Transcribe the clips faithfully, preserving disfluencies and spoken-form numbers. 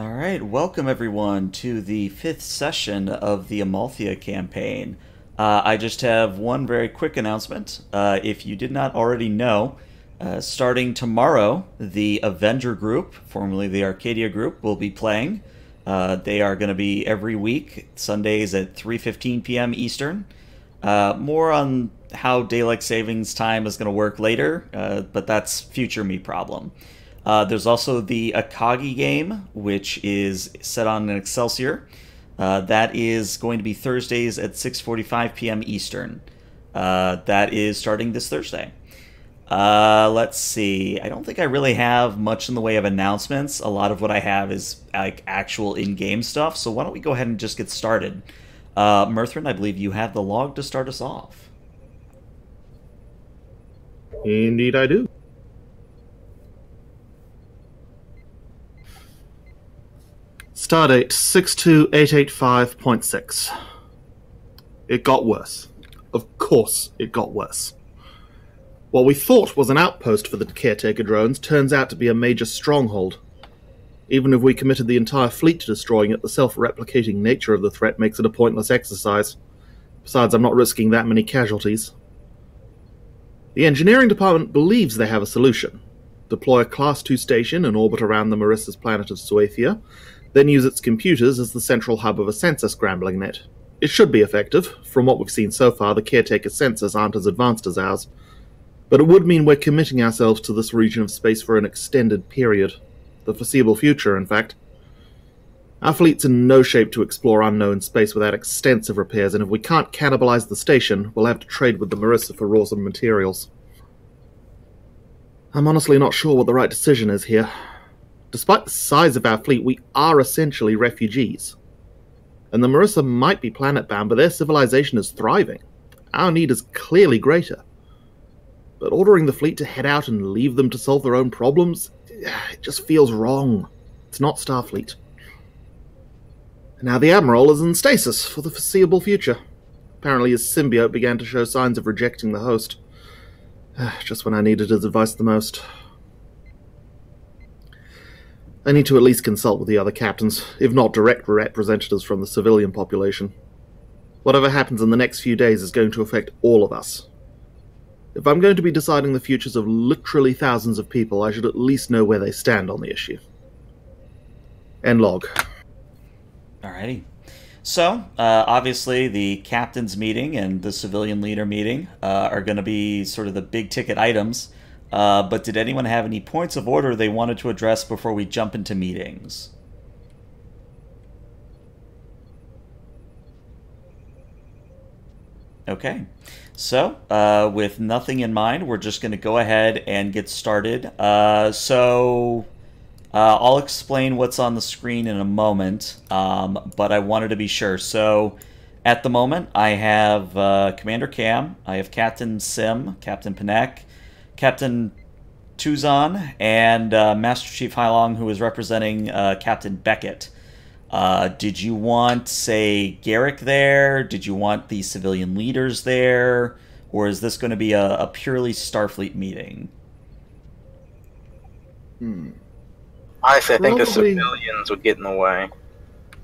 All right, welcome everyone to the fifth session of the Amalthea campaign. Uh, I just have one very quick announcement. Uh, if you did not already know, uh, starting tomorrow, the Avenger group, formerly the Arcadia group, will be playing. Uh, they are going to be every week, Sundays at three fifteen p m Eastern. Uh, more on how daylight savings time is going to work later, uh, but that's future me problem. Uh, there's also the Akagi game, which is set on an Excelsior. Uh, that is going to be Thursdays at six forty-five p m Eastern. Uh, that is starting this Thursday. Uh, let's see. I don't think I really have much in the way of announcements. A lot of what I have is like actual in-game stuff, so why don't we go ahead and just get started. Uh, Merthrin, I believe you have the log to start us off. Indeed I do. Stardate six two eight eight five point six. It got worse. Of course it got worse. What we thought was an outpost for the caretaker drones turns out to be a major stronghold. Even if we committed the entire fleet to destroying it, the self-replicating nature of the threat makes it a pointless exercise. Besides, I'm not risking that many casualties. The engineering department believes they have a solution. Deploy a Class two station and orbit around the Marissa's planet of Suathia, then use its computers as the central hub of a sensor scrambling net. It should be effective. From what we've seen so far, the caretaker's sensors aren't as advanced as ours, but it would mean we're committing ourselves to this region of space for an extended period. The foreseeable future, in fact. Our fleet's in no shape to explore unknown space without extensive repairs, and if we can't cannibalize the station, we'll have to trade with the Marissa for raws and materials. I'm honestly not sure what the right decision is here. Despite the size of our fleet, we are essentially refugees. And the Marissa might be planet-bound, but their civilization is thriving. Our need is clearly greater. But ordering the fleet to head out and leave them to solve their own problems? It just feels wrong. It's not Starfleet. Now the Admiral is in stasis for the foreseeable future. Apparently his symbiote began to show signs of rejecting the host. Just when I needed his advice the most. I need to at least consult with the other captains, if not direct representatives from the civilian population. Whatever happens in the next few days is going to affect all of us. If I'm going to be deciding the futures of literally thousands of people, I should at least know where they stand on the issue. End log. Alrighty. So, uh, obviously, the captain's meeting and the civilian leader meeting uh, are going to be sort of the big-ticket items. Uh, but did anyone have any points of order they wanted to address before we jump into meetings? Okay. So, uh, with nothing in mind, we're just going to go ahead and get started. Uh, so, uh, I'll explain what's on the screen in a moment, um, but I wanted to be sure. So, at the moment, I have uh, Commander Cam, I have Captain Sim, Captain Panek, Captain Tuzon, and uh, Master Chief Hylong, who is representing uh, Captain Beckett. Uh, did you want, say, Garak there? Did you want the civilian leaders there? Or is this going to be a, a purely Starfleet meeting? Hmm. Honestly, I think probably, the civilians would get in the way.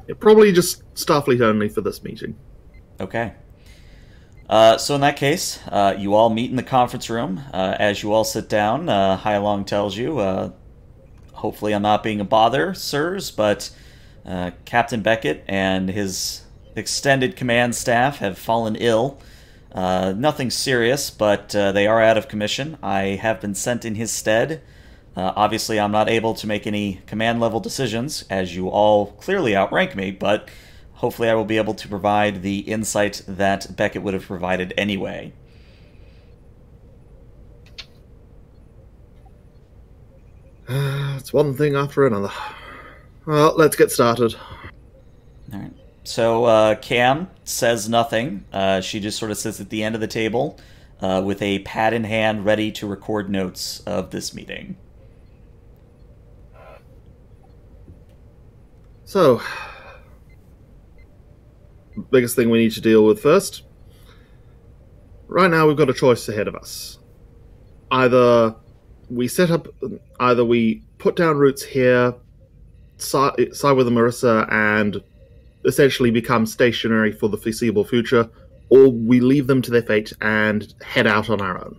It probably just Starfleet only for this meeting. Okay. Uh, so in that case, uh, you all meet in the conference room. Uh, as you all sit down, uh, Hylong tells you, uh, hopefully I'm not being a bother, sirs, but... Uh, Captain Beckett and his extended command staff have fallen ill. Uh, nothing serious, but uh, they are out of commission. I have been sent in his stead. Uh, obviously, I'm not able to make any command-level decisions, as you all clearly outrank me, but hopefully I will be able to provide the insight that Beckett would have provided anyway. Uh, it's one thing after another. Well, let's get started. All right. So uh, Cam says nothing. Uh, she just sort of sits at the end of the table uh, with a pad in hand ready to record notes of this meeting. So, biggest thing we need to deal with first. Right now we've got a choice ahead of us. Either we set up, either we put down roots here, side with Marissa and essentially become stationary for the foreseeable future, or we leave them to their fate and head out on our own.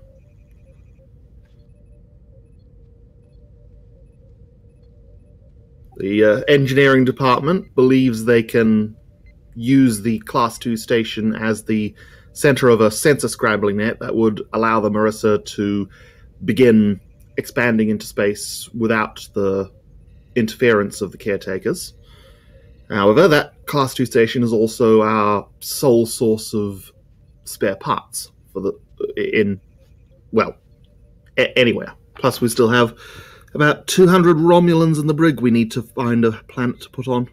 The uh, engineering department believes they can use the Class two station as the center of a sensor scrambling net that would allow the Marissa to begin expanding into space without the interference of the caretakers. However, that Class two station is also our sole source of spare parts for the in, well, a anywhere. Plus, we still have about two hundred Romulans in the brig we need to find a planet to put on.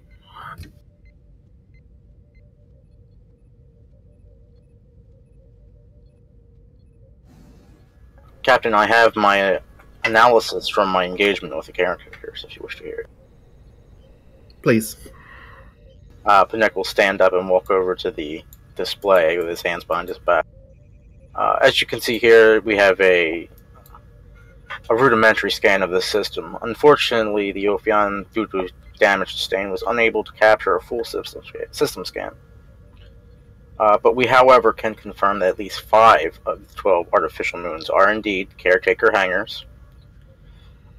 Captain, I have my analysis from my engagement with the characters, if you wish to hear it. Please. Uh, Panek will stand up and walk over to the display with his hands behind his back. Uh, as you can see here, we have a a rudimentary scan of this system. Unfortunately, the Ophion, due to damage sustained, was unable to capture a full system, system scan. Uh, but we, however, can confirm that at least five of the twelve artificial moons are indeed caretaker hangars.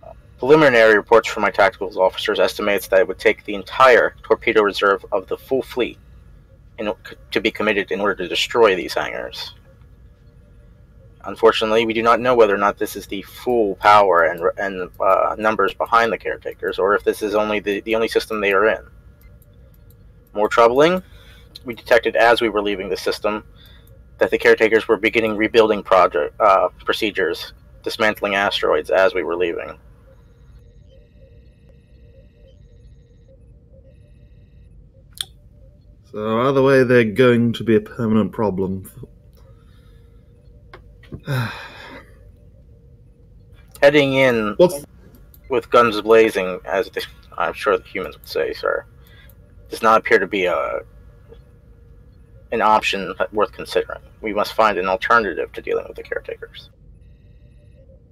Uh, preliminary reports from my tactical officers estimates that it would take the entire torpedo reserve of the full fleet in, to be committed in order to destroy these hangars. Unfortunately, we do not know whether or not this is the full power and, and uh, numbers behind the caretakers, or if this is only the, the only system they are in. More troubling, we detected as we were leaving the system that the caretakers were beginning rebuilding project uh, procedures, dismantling asteroids as we were leaving. So either way, they're going to be a permanent problem. Heading in What's... with guns blazing, as the, I'm sure the humans would say, sir, does not appear to be a an option worth considering. We must find an alternative to dealing with the caretakers.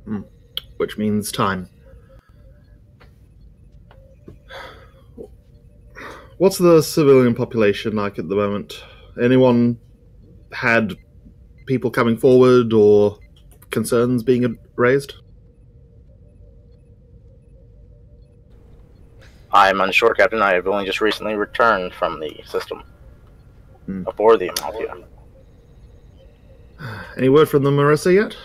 Hmm. Which means time. What's the civilian population like at the moment? Anyone had people coming forward or concerns being raised? I'm unsure, Captain. I have only just recently returned from the system. Hmm. Aboard the Amalthea. Any word from the Marissa yet?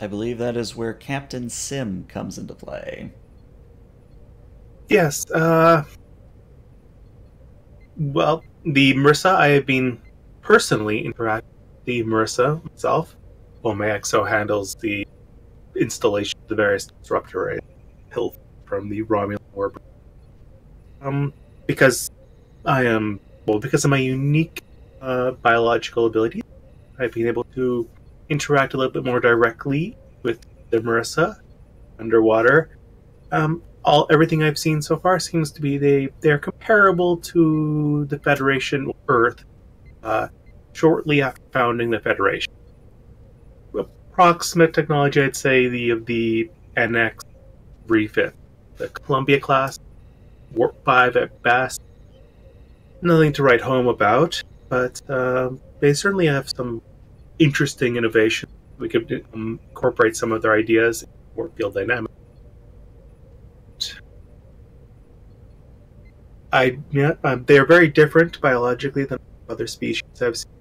I believe that is where Captain Sim comes into play. Yes, uh... well, the Marissa, I have been personally interacting with the Marissa myself. Well, my X O handles the installation of the various disruptor and hill from the Romulan orb. Um... Because I am, well, because of my unique uh, biological ability, I've been able to interact a little bit more directly with the Marissa underwater. Um, all everything I've seen so far seems to be they they're comparable to the Federation Earth. Uh, shortly after founding the Federation, approximate technology, I'd say the of the N X three fifth, the Columbia class. Warp five at best. Nothing to write home about, but uh, they certainly have some interesting innovation. We could um, incorporate some of their ideas in warp field dynamics. I, yeah, um, they are very different biologically than other species I've seen.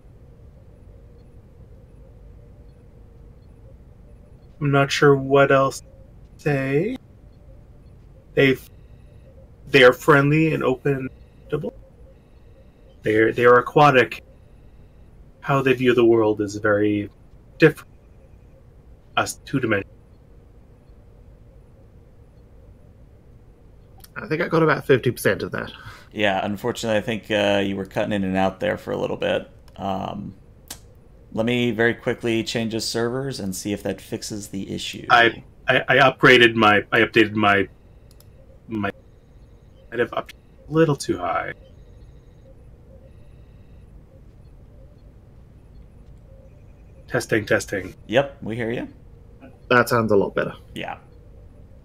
I'm not sure what else to say. They've They are friendly and open. They are, they are aquatic. How they view the world is very different. Us two-dimensional. I think I got about fifty percent of that. Yeah, unfortunately, I think uh, you were cutting in and out there for a little bit. Um, let me very quickly change the servers and see if that fixes the issue. I, I, I upgraded my... I updated my... my I'd have upped a little too high. Testing, testing. Yep, we hear you. That sounds a lot better. Yeah.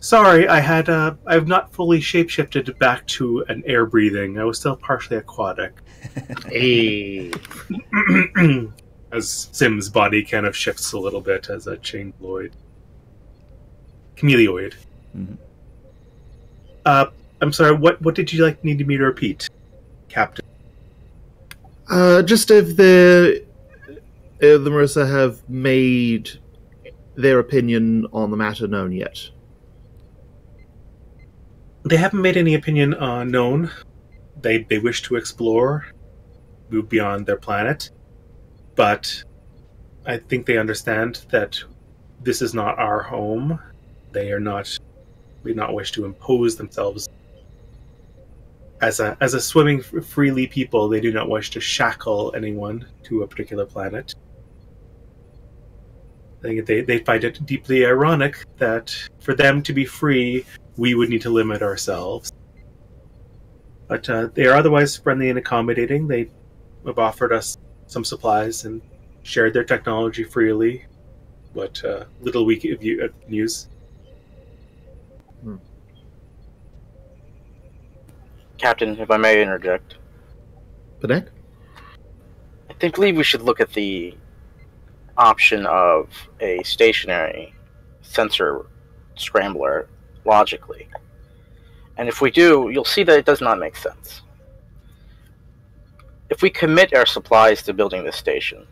Sorry, I had, uh, I've not fully shapeshifted back to an air breathing. I was still partially aquatic. Hey. As Sim's body kind of shifts a little bit as a changeloid. Chameleoid. Mm-hmm. Uh, I'm sorry, what, what did you like need me to repeat, Captain? Uh, just if the, if the Marissa have made their opinion on the matter known yet. They haven't made any opinion uh, known. They, they wish to explore, move beyond their planet. But I think they understand that this is not our home. They are not, do not wish to impose themselves. As a, as a swimming freely people, they do not wish to shackle anyone to a particular planet. I think they, they find it deeply ironic that for them to be free, we would need to limit ourselves. But uh, they are otherwise friendly and accommodating. They have offered us some supplies and shared their technology freely, but uh, little we can use. Hmm. Captain, if I may interject. Panek? I think, believe we should look at the option of a stationary sensor scrambler logically. And if we do, you'll see that it does not make sense. If we commit our supplies to building this station,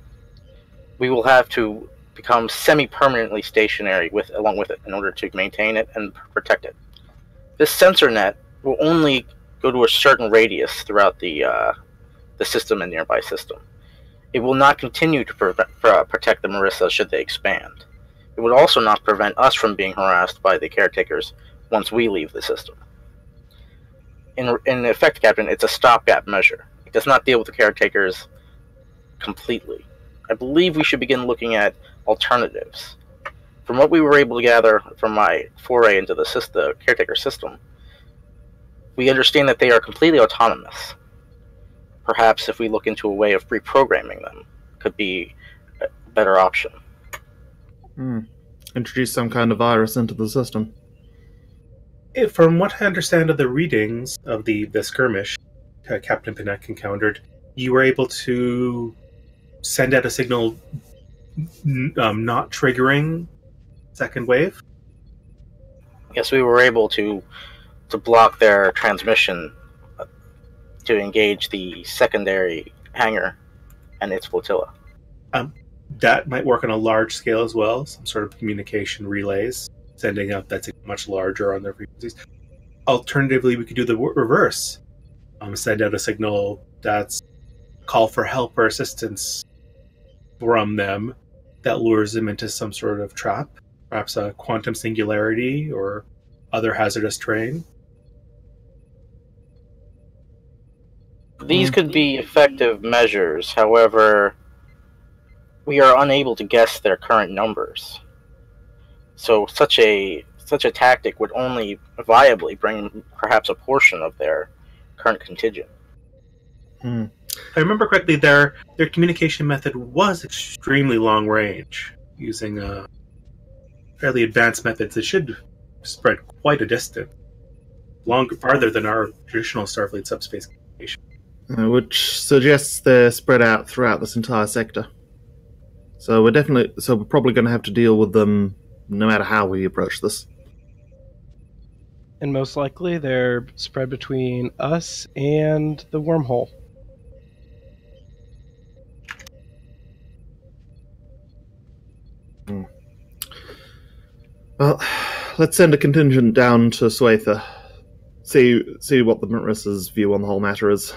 we will have to become semi-permanently stationary with, along with it in order to maintain it and protect it. This sensor net will only go to a certain radius throughout the, uh, the system and nearby system. It will not continue to protect the Marissa should they expand. It would also not prevent us from being harassed by the caretakers once we leave the system. In, in effect, Captain, it's a stopgap measure. It does not deal with the caretakers completely. I believe we should begin looking at alternatives. From what we were able to gather from my foray into the, system, the caretaker system, we understand that they are completely autonomous. Perhaps if we look into a way of reprogramming them, could be a better option. Mm. Introduce some kind of virus into the system. If, from what I understand of the readings of the, the skirmish uh, Captain Panek encountered, you were able to send out a signal um, not triggering second wave? Yes, we were able to to block their transmission to engage the secondary hangar and its flotilla. Um, that might work on a large scale as well, some sort of communication relays, sending out that's much larger on their frequencies. Alternatively, we could do the reverse. Um, send out a signal that's call for help or assistance from them that lures them into some sort of trap, perhaps a quantum singularity or other hazardous terrain. These could be effective measures, however, we are unable to guess their current numbers. So such a such a tactic would only viably bring perhaps a portion of their current contingent. Hmm. If I remember correctly, their their communication method was extremely long range, using uh, fairly advanced methods that should spread quite a distance, longer, farther than our traditional Starfleet subspace communication. Uh, which suggests they're spread out throughout this entire sector. So we're definitely, so we're probably going to have to deal with them no matter how we approach this. And most likely they're spread between us and the wormhole. Hmm. Well, let's send a contingent down to Suathia. See, see what the Marissa's view on the whole matter is.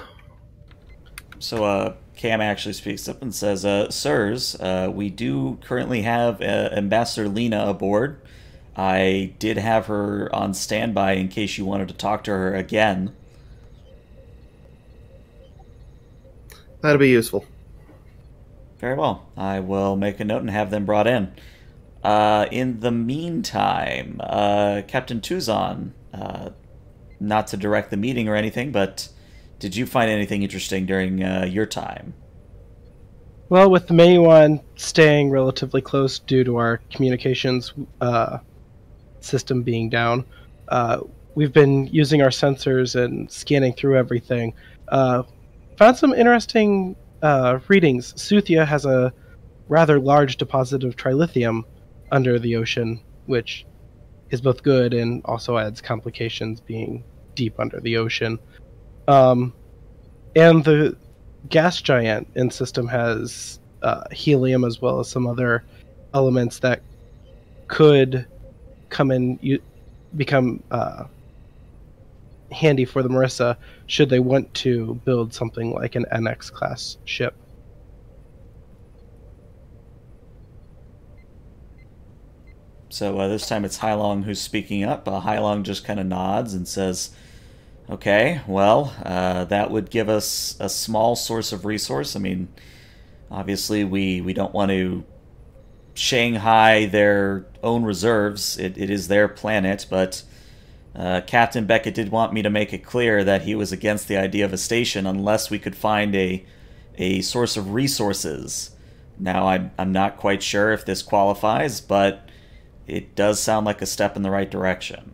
So, uh, Cam actually speaks up and says, uh, sirs, uh, we do currently have uh, Ambassador Lena aboard. I did have her on standby in case you wanted to talk to her again. That'll be useful. Very well. I will make a note and have them brought in. Uh, in the meantime, uh, Captain Tuzon, uh, not to direct the meeting or anything, but... did you find anything interesting during uh, your time? Well, with the main one staying relatively close due to our communications, uh, system being down, uh, we've been using our sensors and scanning through everything. Uh, found some interesting uh, readings. Suathia has a rather large deposit of trilithium under the ocean, which is both good and also adds complications being deep under the ocean. Um, and the gas giant in system has uh, helium as well as some other elements that could come in, you become uh, handy for the Marissa should they want to build something like an N X class ship. So uh, this time it's Hylong who's speaking up. Uh, Hylong just kind of nods and says, okay, well, uh, that would give us a small source of resource. I mean, obviously we, we don't want to Shanghai their own reserves. It, it is their planet, but uh, Captain Beckett did want me to make it clear that he was against the idea of a station unless we could find a, a source of resources. Now, I'm, I'm not quite sure if this qualifies, but it does sound like a step in the right direction.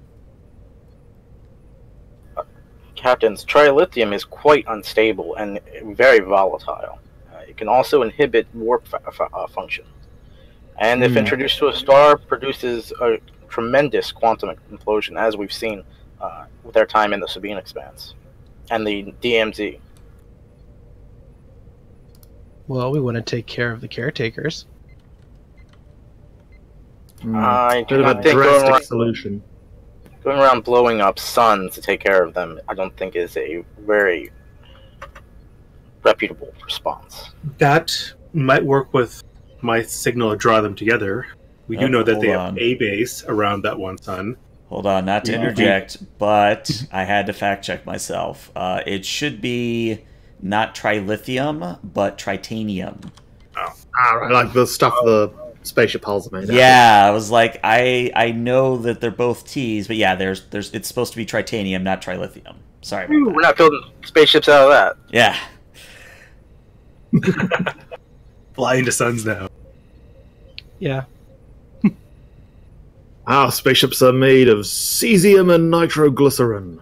Captains, trilithium is quite unstable and very volatile. Uh, it can also inhibit warp uh, function. And if mm. introduced to a star, produces a tremendous quantum implosion, as we've seen uh, with our time in the Sabine Expanse and the D M Z. Well, we want to take care of the caretakers. Mm. I do not think going around, solution. going around blowing up suns to take care of them, I don't think is a very reputable response. That might work with my signal to draw them together. We do oh, know that they on. have a base around that one sun. Hold on, not to yeah. interject, but I had to fact check myself. Uh, it should be not trilithium, but tritanium. Oh, right. Like the stuff the spaceship hulls made. Yeah, I was like, I I know that they're both T's, but yeah, there's there's it's supposed to be tritanium, not trilithium. Sorry. Ooh, we're not building spaceships out of that. Yeah. Fly into suns now. Yeah. Our spaceships are made of cesium and nitroglycerin.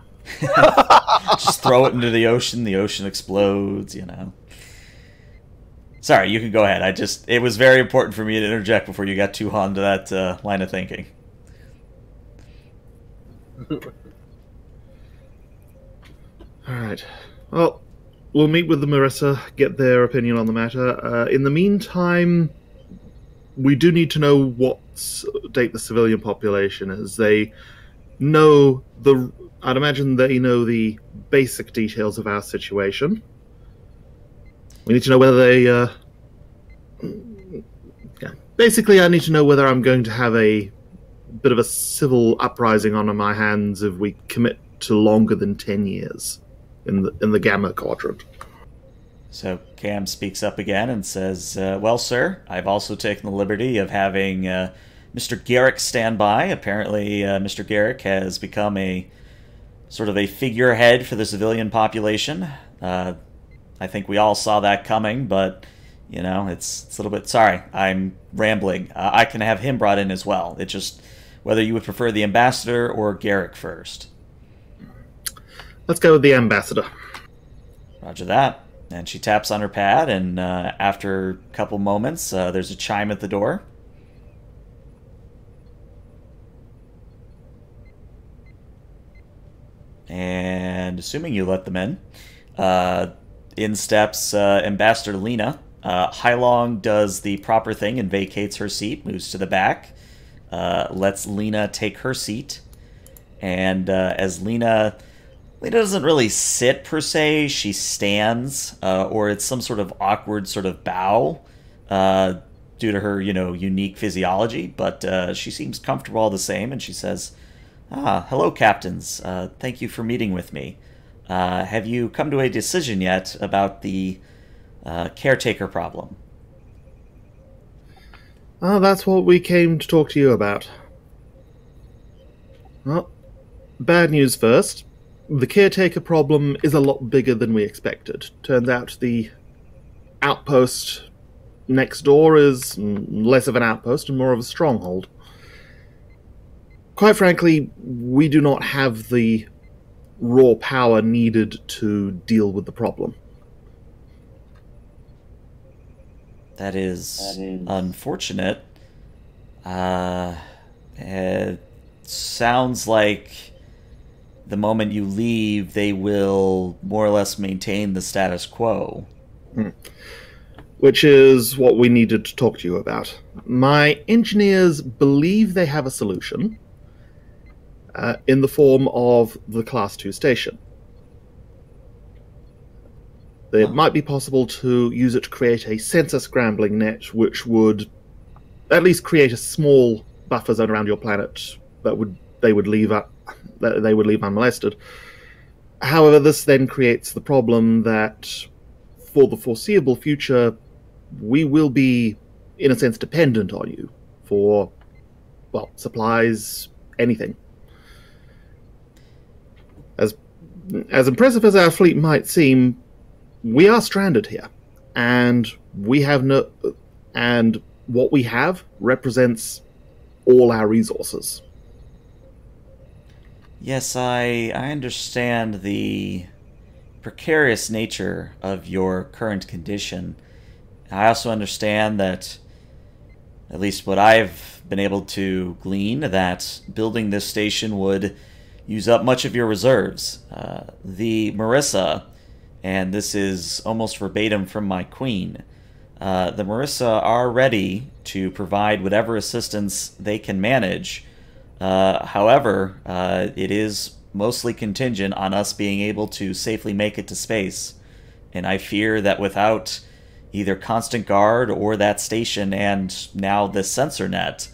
Just throw it into the ocean. The ocean explodes, you know. Sorry, you can go ahead. I just It was very important for me to interject before you got too hot into that uh, line of thinking. All right. Well, we'll meet with the Marissa, get their opinion on the matter. Uh, in the meantime, we do need to know what state the civilian population is. They know the... I'd imagine they know the basic details of our situation. We need to know whether they... Uh, yeah. Basically, I need to know whether I'm going to have a bit of a civil uprising on my hands if we commit to longer than ten years. In the, in the Gamma Quadrant. So Cam speaks up again and says, uh, well, sir, I've also taken the liberty of having uh, Mister Garak stand by. Apparently, uh, Mister Garak has become a sort of a figurehead for the civilian population. Uh, I think we all saw that coming, but, you know, it's, it's a little bit... Sorry, I'm rambling. Uh, I can have him brought in as well. It's just whether you would prefer the ambassador or Garak first. Let's go with the ambassador. Roger that. And she taps on her pad, and uh, after a couple moments, uh, there's a chime at the door. And assuming you let them in, uh, in steps uh, Ambassador Lena. Uh, Hylong does the proper thing and vacates her seat, moves to the back, uh, lets Lena take her seat, and uh, as Lena... Lena doesn't really sit, per se. She stands, uh, or it's some sort of awkward sort of bow uh, due to her, you know, unique physiology. But uh, she seems comfortable all the same, and she says, ah, hello, captains. Uh, thank you for meeting with me. Uh, have you come to a decision yet about the uh, caretaker problem? Oh, that's what we came to talk to you about. Well, bad news first. The caretaker problem is a lot bigger than we expected. Turns out the outpost next door is less of an outpost and more of a stronghold. quite frankly, we do not have the raw power needed to deal with the problem. That is, that is... unfortunate. Uh, it sounds like the moment you leave, they will more or less maintain the status quo. Hmm. Which is what we needed to talk to you about. My engineers believe they have a solution uh, in the form of the Class two station. It might be possible to use it to create a sensor scrambling net, which would at least create a small buffer zone around your planet that would they would leave up that they would leave unmolested. However, this then creates the problem that for the foreseeable future, we will be, in a sense, dependent on you for, well, supplies, anything. As, as impressive as our fleet might seem, we are stranded here, and we have no, and what we have represents all our resources. Yes, I, I understand the precarious nature of your current condition. I also understand that, at least what I've been able to glean, that building this station would use up much of your reserves. Uh, the Marissa, and this is almost verbatim from my queen, uh, the Marissa are ready to provide whatever assistance they can manage. Uh, however, uh, it is mostly contingent on us being able to safely make it to space. And I fear that without either Constant Guard or that station and now this sensor net,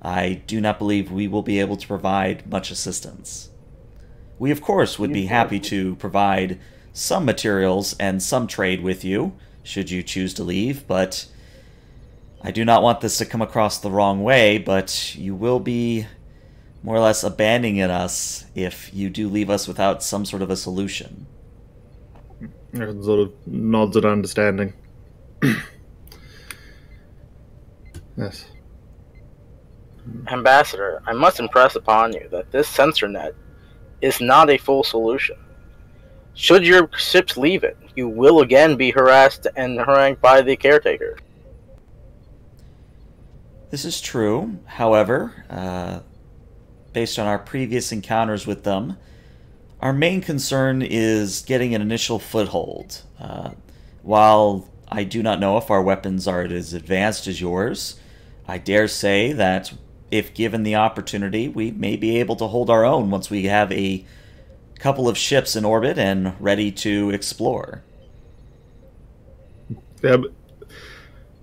I do not believe we will be able to provide much assistance. We, of course, would be happy to provide some materials and some trade with you, should you choose to leave, but I do not want this to come across the wrong way, but you will be more or less abandoning us if you do leave us without some sort of a solution. Everyone sort of nods at understanding. Yes. Ambassador, I must impress upon you that this sensor net is not a full solution. Should your ships leave it, you will again be harassed and harangued by the caretaker. This is true. However, uh, based on our previous encounters with them, our main concern is getting an initial foothold. Uh, while I do not know if our weapons are as advanced as yours, I dare say that if given the opportunity, we may be able to hold our own once we have a couple of ships in orbit and ready to explore. Yeah,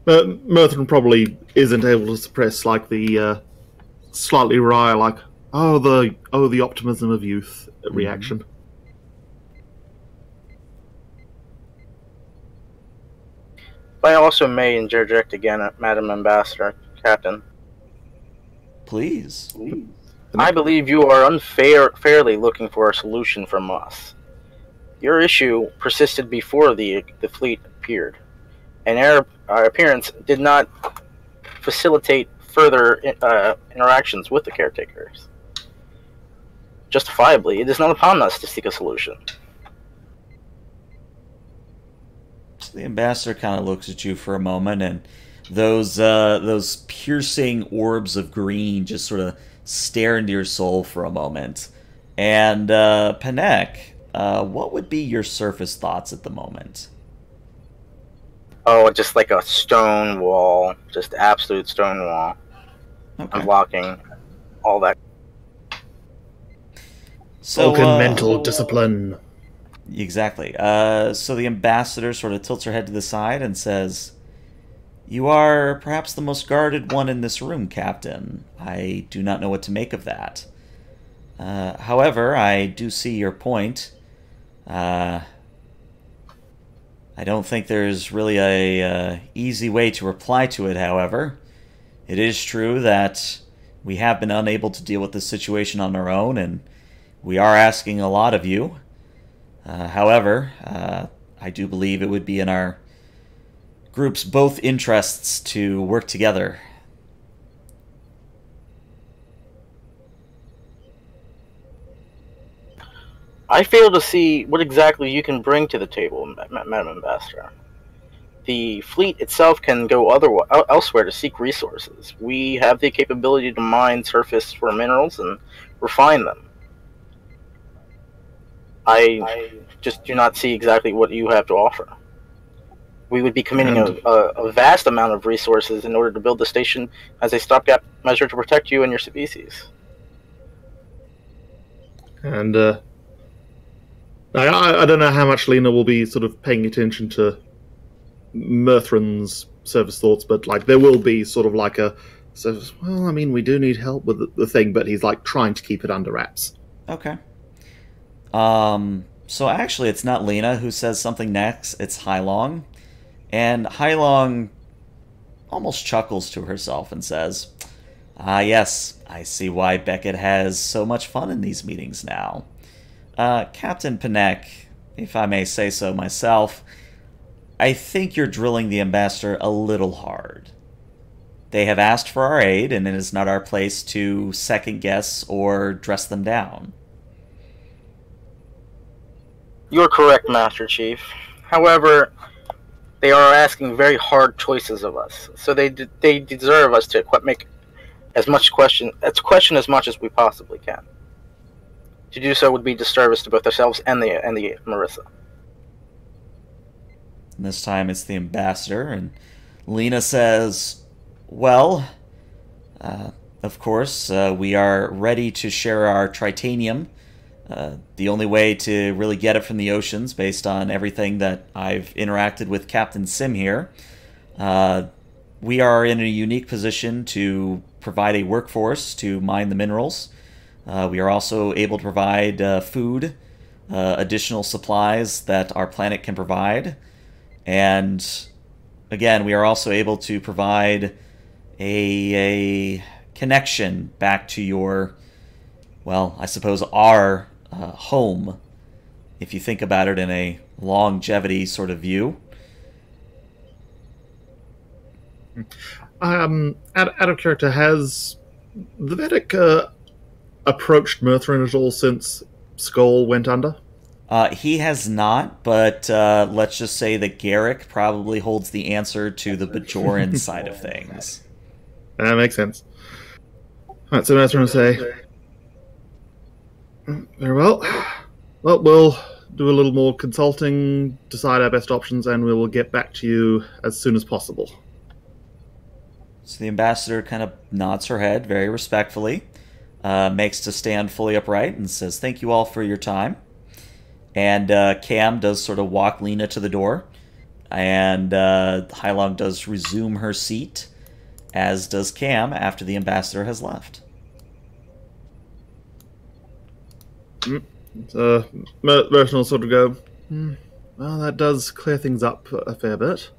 but Merthrin probably isn't able to suppress like the uh, slightly wry, like oh the oh the optimism of youth mm-hmm. reaction. I also may interject again, Madam Ambassador, Captain. Please. Please. I believe you are unfairly looking for a solution from us. Your issue persisted before the the fleet appeared, and our, our appearance did not facilitate further uh, interactions with the caretakers. Justifiably, it is not upon us to seek a solution. The ambassador kind of looks at you for a moment, and those uh, those piercing orbs of green just sort of stare into your soul for a moment. And uh, Panek, uh, what would be your surface thoughts at the moment? Oh, just like a stone wall, just absolute stone wall. Okay. I'm blocking all that. So, Vulcan uh, mental discipline. Exactly. Uh, so the ambassador sort of tilts her head to the side and says, "You are perhaps the most guarded one in this room, Captain. I do not know what to make of that. Uh, however, I do see your point. Uh, I don't think there's really a uh, easy way to reply to it, however. It is true that we have been unable to deal with this situation on our own, and we are asking a lot of you. Uh, however, uh, I do believe it would be in our group's both interests to work together." I fail to see what exactly you can bring to the table, Madam Ambassador. The fleet itself can go otherwise, elsewhere to seek resources. We have the capability to mine surface for minerals and refine them. I, I just do not see exactly what you have to offer. We would be committing a, a, a vast amount of resources in order to build the station as a stopgap measure to protect you and your species. And uh, I, I don't know how much Lena will be sort of paying attention to Merthrin's service thoughts, but like there will be sort of like a service, well, I mean, we do need help with the, the thing, but he's like trying to keep it under wraps. Okay. Um, so actually it's not Lena who says something next, it's Hylong. And Hylong almost chuckles to herself and says, "Ah, yes, I see why Beckett has so much fun in these meetings now. Uh, Captain Panek, if I may say so myself, I think you're drilling the ambassador a little hard. They have asked for our aid, and it is not our place to second-guess or dress them down." "You're correct, Master Chief. However, they are asking very hard choices of us, so they de they deserve us to qu make as much question as question as much as we possibly can. To do so would be disservice to both ourselves and the and the Marissa." And this time it's the ambassador, and Lena says, "Well, uh, of course, uh, we are ready to share our tritanium. Uh, the only way to really get it from the oceans, based on everything that I've interacted with Captain Sim here, uh, we are in a unique position to provide a workforce to mine the minerals. Uh, we are also able to provide uh, food, uh, additional supplies that our planet can provide. And again, we are also able to provide a, a connection back to your, well, I suppose our Uh, home, if you think about it in a longevity sort of view." Um, out, out of character, has the Vedic uh, approached Merthrin at all since Skull went under? Uh, he has not, but uh, let's just say that Garak probably holds the answer to the Bajoran side of things. That makes sense. All right, so Merthrin will say, "Very well. Well, we'll do a little more consulting, decide our best options, and we will get back to you as soon as possible." So the ambassador kind of nods her head very respectfully, uh, makes to stand fully upright, and says, "Thank you all for your time." And uh, Cam does sort of walk Lena to the door, and uh, Hylong does resume her seat, as does Cam after the ambassador has left. So Merthrin will sort of go, hmm, "Well, that does clear things up a fair bit."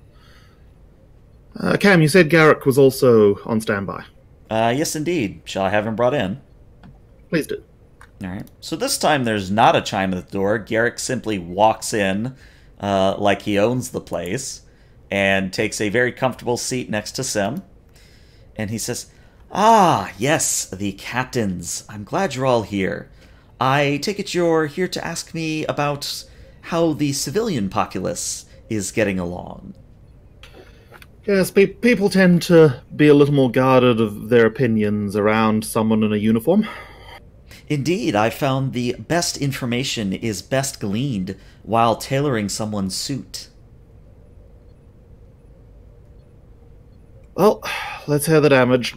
Uh, Cam, you said Garak was also on standby. Uh, yes, indeed. Shall I have him brought in? Please do. All right. So this time there's not a chime at the door. Garak simply walks in uh, like he owns the place and takes a very comfortable seat next to Sim. And he says, "Ah, yes, the captains. I'm glad you're all here. I take it you're here to ask me about how the civilian populace is getting along." "Yes, pe people tend to be a little more guarded of their opinions around someone in a uniform." "Indeed, I found the best information is best gleaned while tailoring someone's suit." "Well, let's hear the damage."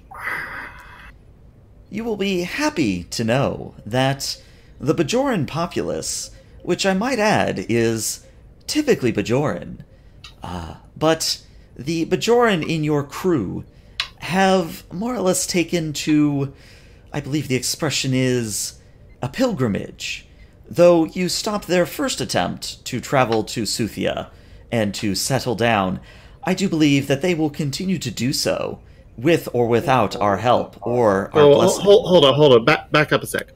"You will be happy to know that the Bajoran populace, which I might add is typically Bajoran, uh, but the Bajoran in your crew have more or less taken to, I believe the expression is, a pilgrimage, though you stopped their first attempt to travel to Suathia and to settle down. I do believe that they will continue to do so, with or without our help or our oh, blessing." Hold, hold on, hold on. Back, back up a sec.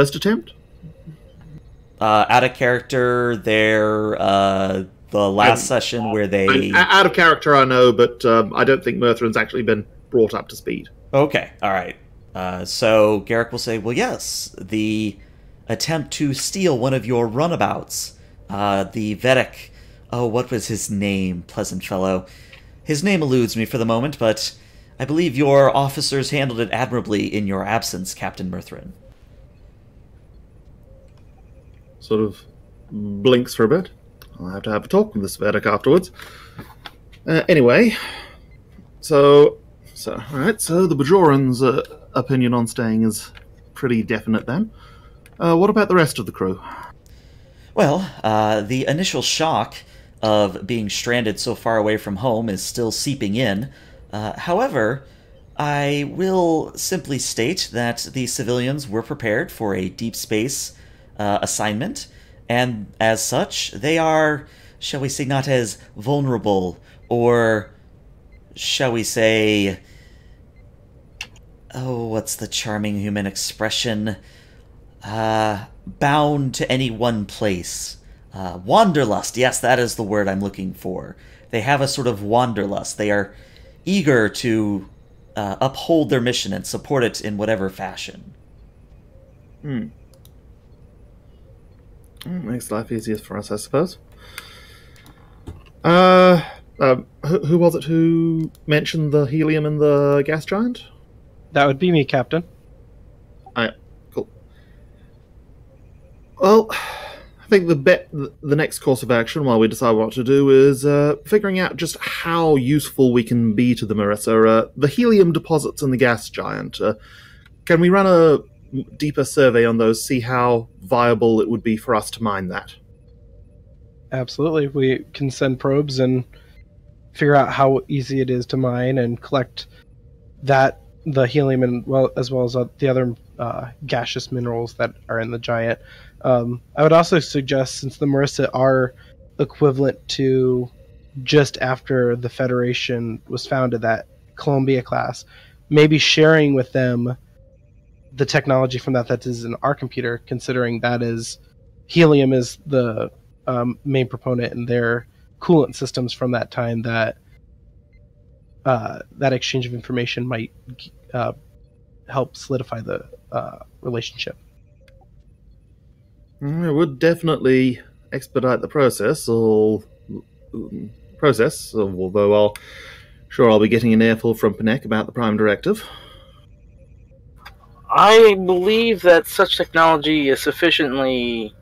First attempt? Uh, out of character, there, uh, the last um, session where they... I'm, out of character, I know, but um, I don't think Merthrin's actually been brought up to speed. Okay, all right. Uh, so Garak will say, "Well, yes, the attempt to steal one of your runabouts. Uh, the Vedic... Oh, what was his name, pleasant fellow? His name eludes me for the moment, but I believe your officers handled it admirably in your absence, Captain Merthrin. Sort of blinks for a bit. I'll have to have a talk with this Vedic afterwards. Uh, anyway, so... So, alright, so the Bajoran's uh, opinion on staying is pretty definite then. Uh, what about the rest of the crew? Well, uh, the initial shock of being stranded so far away from home is still seeping in. Uh, however, I will simply state that the civilians were prepared for a deep space uh, assignment, and as such, they are, shall we say, not as vulnerable or... shall we say, oh, what's the charming human expression? Uh, bound to any one place. Uh, wanderlust, yes, that is the word I'm looking for. They have a sort of wanderlust. They are eager to uh, uphold their mission and support it in whatever fashion. Hmm. It makes life easier for us, I suppose. Uh... Um, who, who was it who mentioned the helium and the gas giant? That would be me, Captain. Alright, cool. Well, I think the bet, the next course of action while we decide what to do is uh, figuring out just how useful we can be to the Marissa. Uh, the helium deposits and the gas giant. Uh, can we run a deeper survey on those, see how viable it would be for us to mine that? Absolutely. We can send probes and figure out how easy it is to mine and collect that, the helium, and well as well as the other uh, gaseous minerals that are in the giant. Um, I would also suggest, since the Marissa are equivalent to just after the Federation was founded, that Columbia class, maybe sharing with them the technology from that that is in our computer, considering that is helium is the um, main proponent in their coolant systems from that time, that uh, that exchange of information might uh, help solidify the uh, relationship. It would definitely expedite the process, or process. Although I'll sure I'll be getting an earful from Panek about the Prime Directive. I believe that such technology is sufficiently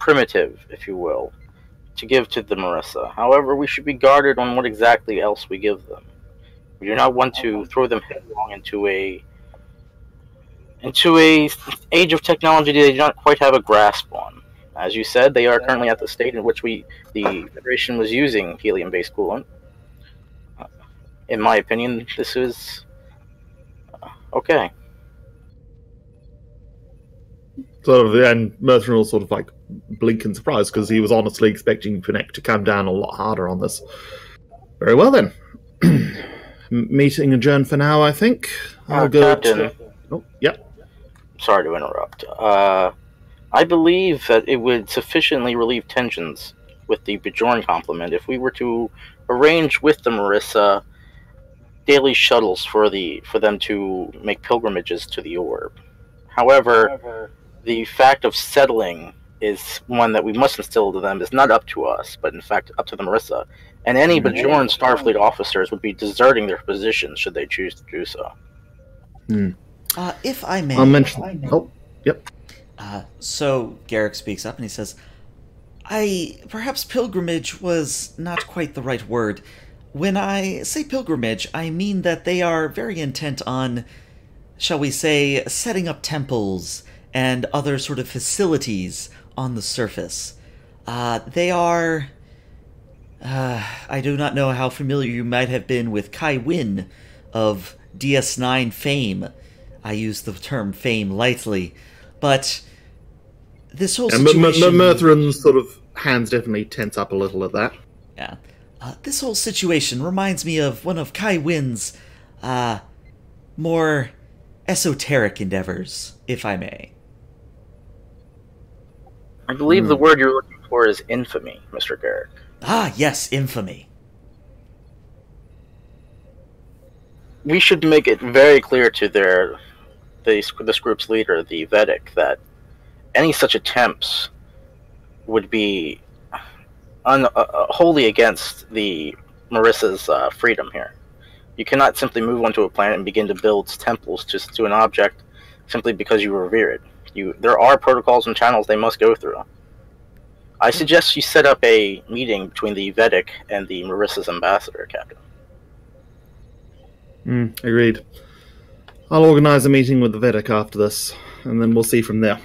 primitive, if you will, to give to the Marissa. However, we should be guarded on what exactly else we give them. We do not want to throw them headlong into a into a age of technology they do not quite have a grasp on. As you said, they are currently at the state in which we the Federation was using helium-based coolant. In my opinion, this is uh, okay. Sort of, and Merthrin will sort of like blink in surprise because he was honestly expecting Panek to come down a lot harder on this. Very well then. Meeting adjourned for now, I think. I'll uh, go Captain, to... Oh, yeah. Sorry to interrupt. Uh, I believe that it would sufficiently relieve tensions with the Bajoran complement if we were to arrange with the Marissa daily shuttles for the for them to make pilgrimages to the orb. However... However the fact of settling is one that we must instill to them is not up to us, but in fact up to the Marissa. And any Bajoran Starfleet officers would be deserting their positions should they choose to do so. Hmm. Uh, if I may... I'll mention... I may. Oh, yep. Uh, so Garak speaks up and he says, I... Perhaps pilgrimage was not quite the right word. When I say pilgrimage, I mean that they are very intent on, shall we say, setting up temples and other sort of facilities on the surface. Uh, they are... Uh, I do not know how familiar you might have been with Kai Wynn of D S nine fame. I use the term fame lightly. But this whole yeah, situation... Merthrin's sort of hands definitely tense up a little at that. Yeah. Uh, this whole situation reminds me of one of Kai Wynn's uh, more esoteric endeavors, if I may. I believe hmm. the word you're looking for is infamy, Mister Garak. Ah, yes, infamy. We should make it very clear to their, the, this group's leader, the Vedic, that any such attempts would be un uh, wholly against the Marissa's uh, freedom here. You cannot simply move onto a planet and begin to build temples to, to an object simply because you revere it. You, there are protocols and channels they must go through. I suggest you set up a meeting between the Vedic and the Marissa's ambassador, Captain. Mm, agreed. I'll organize a meeting with the Vedic after this, and then we'll see from there.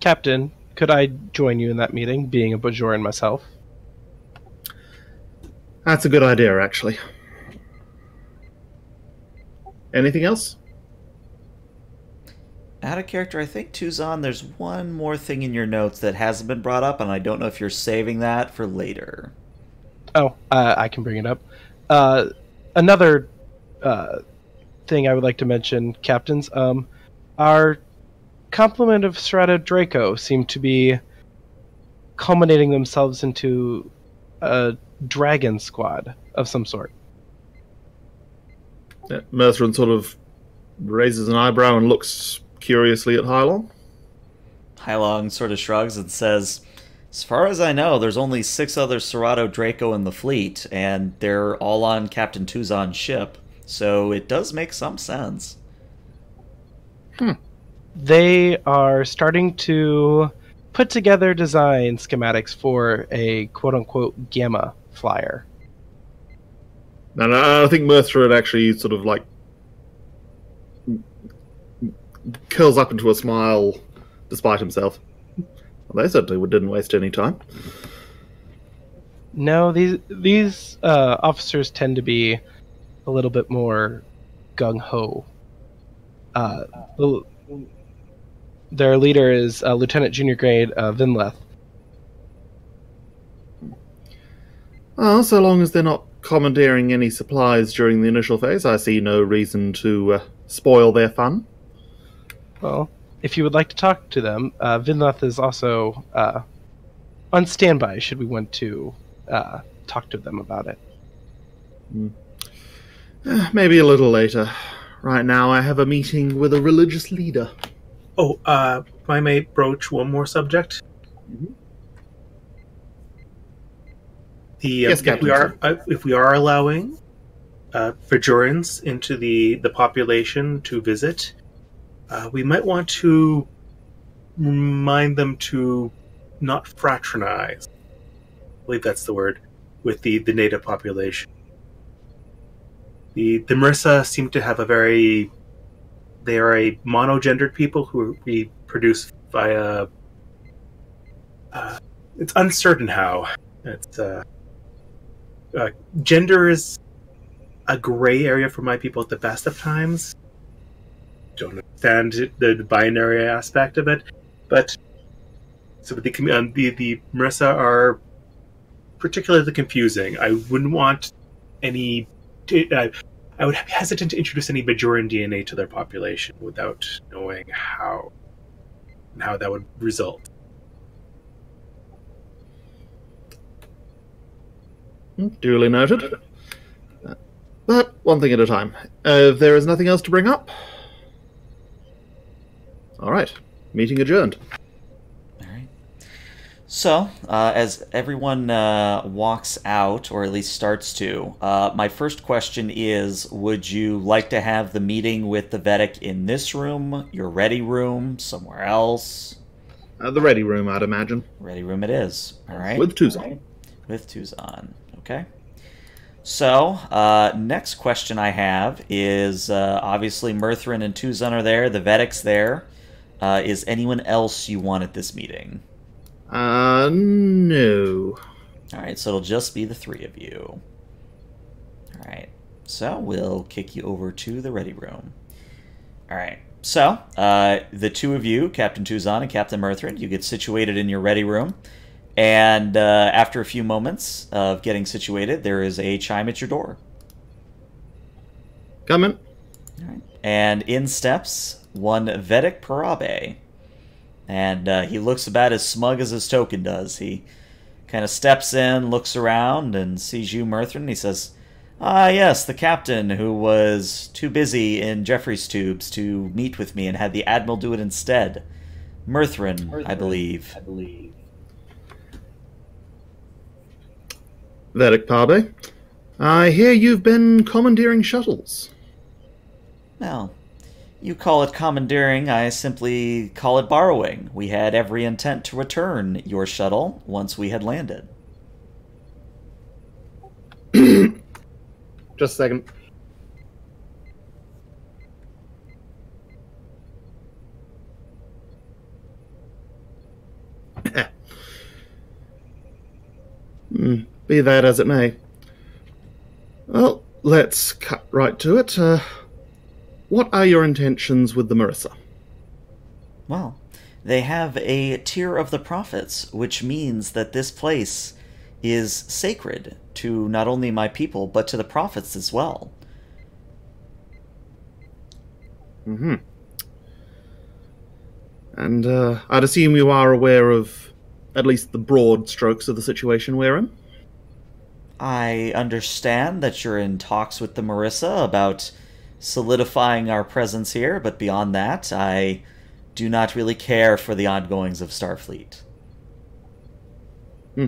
Captain, could I join you in that meeting, being a Bajoran myself? That's a good idea, actually. Anything else? Out of character, I think, Tuzon, there's one more thing in your notes that hasn't been brought up, and I don't know if you're saving that for later. Oh, uh, I can bring it up. Uh, another uh, thing I would like to mention, Captains, um, our complement of Strata Draco seem to be culminating themselves into a Dragon Squad of some sort. Yeah, Merthrin sort of raises an eyebrow and looks curiously at Hylong. Hylong sort of shrugs and says, as far as I know, there's only six other Serato Draco in the fleet, and they're all on Captain Tuzon's ship, so it does make some sense. Hmm. They are starting to put together design schematics for a quote-unquote Gamma Flyer. And I think Merthrin actually sort of like curls up into a smile despite himself. Well, they certainly didn't waste any time. No, these these uh, officers tend to be a little bit more gung-ho. Uh, their leader is uh, Lieutenant Junior Grade uh, Vinleth. Well, so long as they're not commandeering any supplies during the initial phase, I see no reason to uh, spoil their fun. Well, if you would like to talk to them, uh, Vinleth is also uh, on standby should we want to uh, talk to them about it. Mm. Uh, maybe a little later. Right now I have a meeting with a religious leader. Oh, uh, if I may broach one more subject. Mm-hmm. The, uh, yes, Captain, if we are uh, if we are allowing uh, Bajorans into the the population to visit, uh, we might want to remind them to not fraternize. I believe that's the word with the the native population. The the Marissa seem to have a very they are a monogendered people who we produce via. Uh, it's uncertain how it's. Uh, Uh, gender is a gray area for my people at the best of times. Don't understand the binary aspect of it, but so the um, the, the Marissa are particularly confusing. I wouldn't want any. Uh, I would be hesitant to introduce any Bajoran D N A to their population without knowing how and how that would result. Duly noted. But one thing at a time. Uh, if there is nothing else to bring up. All right. Meeting adjourned. All right. So, uh, as everyone uh, walks out, or at least starts to, uh, my first question is, would you like to have the meeting with the Vedic in this room, your ready room, somewhere else? Uh, the ready room, I'd imagine. Ready room it is. All right. With Tuzon. Right. With Tuzon. Okay. So, uh, next question I have is, uh, obviously Merthrin and Tuzon are there, the Vedic's there. Uh, is anyone else you want at this meeting? Uh, no. Alright, so it'll just be the three of you. Alright, so we'll kick you over to the ready room. Alright, so, uh, the two of you, Captain Tuzon and Captain Merthrin, you get situated in your ready room. And uh, after a few moments of getting situated, there is a chime at your door. Come in. All right. And in steps one Vedic Parabe. And uh, he looks about as smug as his token does. He kind of steps in, looks around, and sees you, Merthrin. He says, ah, yes, the captain who was too busy in Jeffrey's tubes to meet with me and had the Admiral do it instead. Merthrin, Merthrin, I believe. I believe. Vedic Parabe, I hear you've been commandeering shuttles. Well, you call it commandeering, I simply call it borrowing. We had every intent to return your shuttle once we had landed. Just a second. mm, be that as it may. Well, let's cut right to it. Uh, what are your intentions with the Marissa? Well, they have a tier of the Prophets, which means that this place is sacred to not only my people, but to the Prophets as well. Mm-hmm. And uh, I'd assume you are aware of at least the broad strokes of the situation we're in? I understand that you're in talks with the Marissa about solidifying our presence here, but beyond that, I do not really care for the ongoings of Starfleet. Hmm.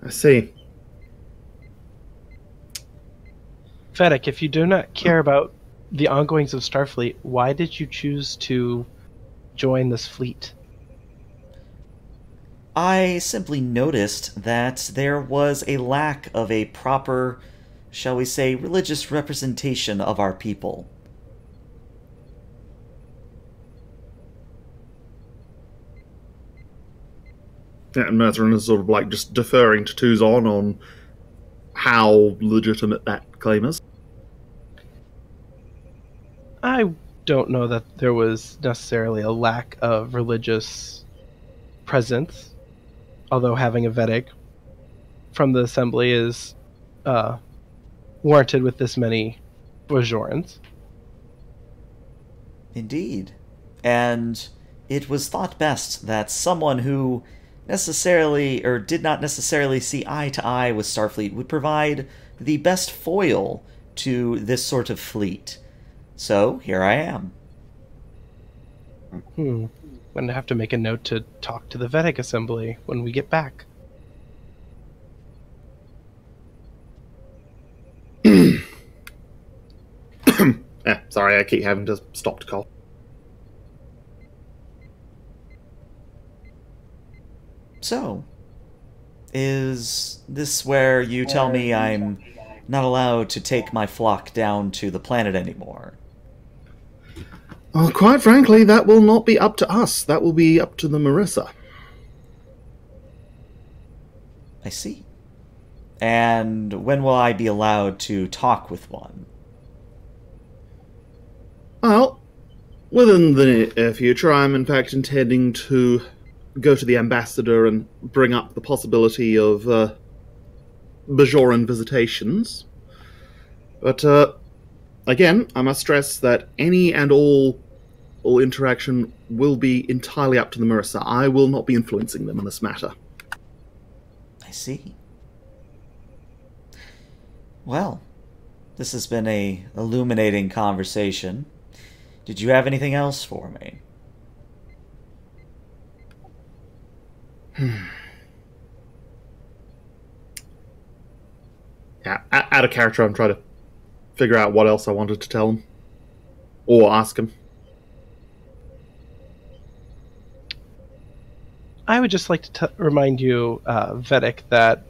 I see. Fedek, if you do not care about the ongoings of Starfleet, why did you choose to join this fleet? I simply noticed that there was a lack of a proper, shall we say, religious representation of our people. Yeah, and Merthrin is sort of like just deferring to Tuzon on how legitimate that claim is. I don't know that there was necessarily a lack of religious presence. Although having a Vedic from the assembly is uh, warranted with this many Bajorans. Indeed. And it was thought best that someone who necessarily or did not necessarily see eye to eye with Starfleet would provide the best foil to this sort of fleet. So here I am. Hmm. I'm going to have to make a note to talk to the Vedic Assembly when we get back. Yeah, sorry, I keep having to stop to call. So, is this where you tell me I'm not allowed to take my flock down to the planet anymore? Well, quite frankly, that will not be up to us. That will be up to the Marissa. I see. And when will I be allowed to talk with one? Well, within the near future, I'm in fact intending to go to the ambassador and bring up the possibility of uh, Bajoran visitations. But, uh... Again, I must stress that any and all, all interaction will be entirely up to the Marissa. I will not be influencing them in this matter. I see. Well, this has been a illuminating conversation. Did you have anything else for me? Hmm. Yeah, out of character, I'm trying to figure out what else I wanted to tell him. Or ask him. I would just like to t remind you, uh, Vedic, that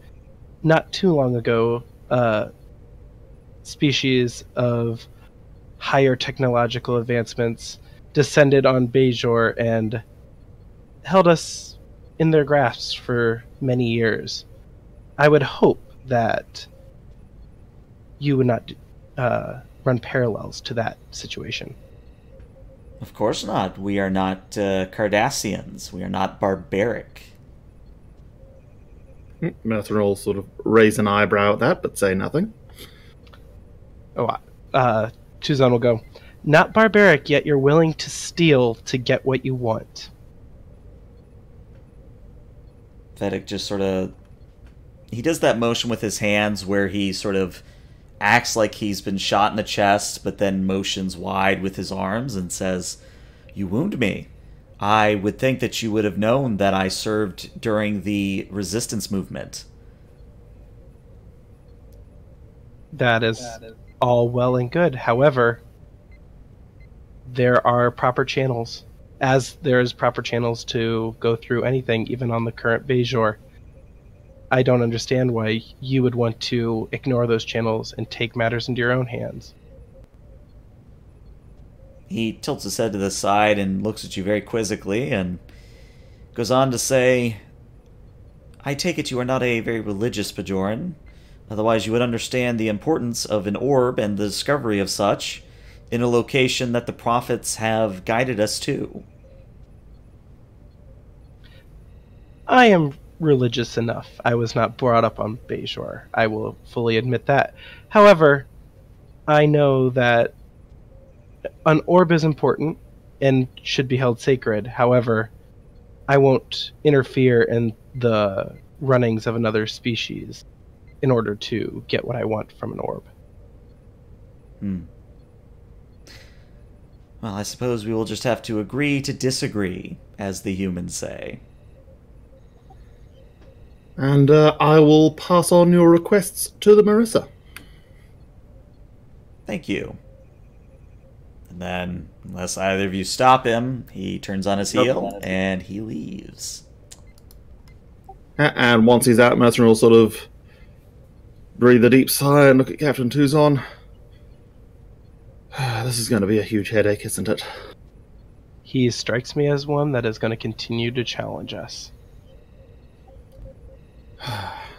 not too long ago, uh, species of higher technological advancements descended on Bajor and held us in their grasps for many years. I would hope that you would not do Uh, run parallels to that situation. Of course not. We are not uh, Cardassians. We are not barbaric. Merthrin will sort of raise an eyebrow at that, but say nothing. Oh, uh, Tuzon will go, not barbaric, yet you're willing to steal to get what you want. Vedic just sort of... He does that motion with his hands where he sort of acts like he's been shot in the chest, but then motions wide with his arms and says, "You wound me. I would think that you would have known that I served during the resistance movement. That is all well and good. However, there are proper channels, as there is proper channels to go through anything, even on the current Bajor. I don't understand why you would want to ignore those channels and take matters into your own hands. He tilts his head to the side and looks at you very quizzically and goes on to say, I take it you are not a very religious Bajoran. Otherwise you would understand the importance of an orb and the discovery of such in a location that the Prophets have guided us to. I am religious enough. I was not brought up on Bajor. I will fully admit that. However, I know that an orb is important and should be held sacred. However, I won't interfere in the runnings of another species in order to get what I want from an orb. Hmm. Well, I suppose we will just have to agree to disagree, as the humans say. And uh, I will pass on your requests to the Marissa. Thank you. And then, unless either of you stop him, he turns on his heel, nope. and he leaves. And once he's out, Merthrin will sort of breathe a deep sigh and look at Captain Tuzon. This is going to be a huge headache, isn't it? He strikes me as one that is going to continue to challenge us.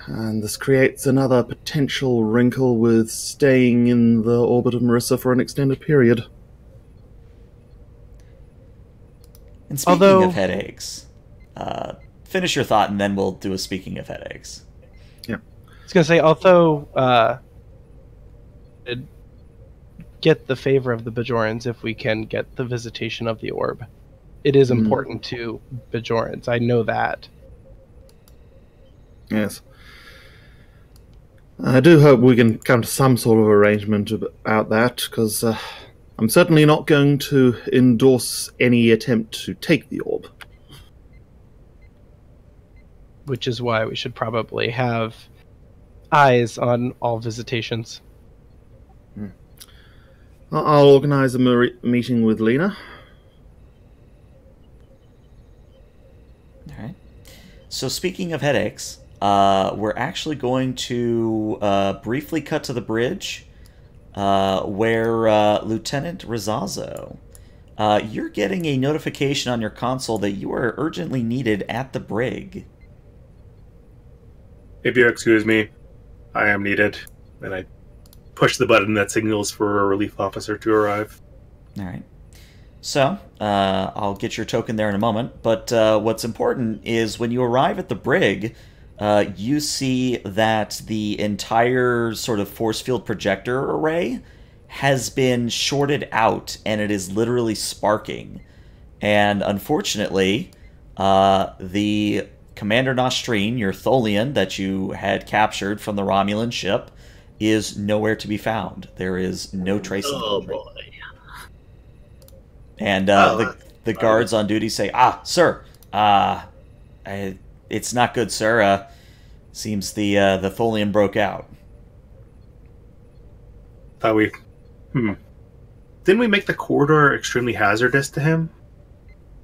And this creates another potential wrinkle with staying in the orbit of Marissa for an extended period. And speaking Although, of headaches, uh, finish your thought and then we'll do a speaking of headaches. Yeah. I was going to say, although uh, get the favor of the Bajorans if we can get the visitation of the orb. It is mm. important to Bajorans. I know that. Yes. I do hope we can come to some sort of arrangement about that, because uh, I'm certainly not going to endorse any attempt to take the orb. Which is why we should probably have eyes on all visitations. Hmm. I'll organize a meeting with Lena. All right. So speaking of headaches... Uh, we're actually going to uh, briefly cut to the bridge uh, where uh, Lieutenant Rizazzo, uh, you're getting a notification on your console that you are urgently needed at the brig. If you excuse me, I am needed. And I push the button that signals for a relief officer to arrive. All right. So, uh, I'll get your token there in a moment. But uh, what's important is when you arrive at the brig... Uh, you see that the entire sort of force field projector array has been shorted out, and it is literally sparking. And unfortunately, uh, the Commander Nostrine, your Tholian that you had captured from the Romulan ship, is nowhere to be found. There is no trace of him. Oh, boy. And uh, oh, the, the guards on duty say, Ah, sir, uh, I... It's not good, sir. Uh, seems the uh, the Tholian broke out. Thought we... Hmm. Didn't we make the corridor extremely hazardous to him?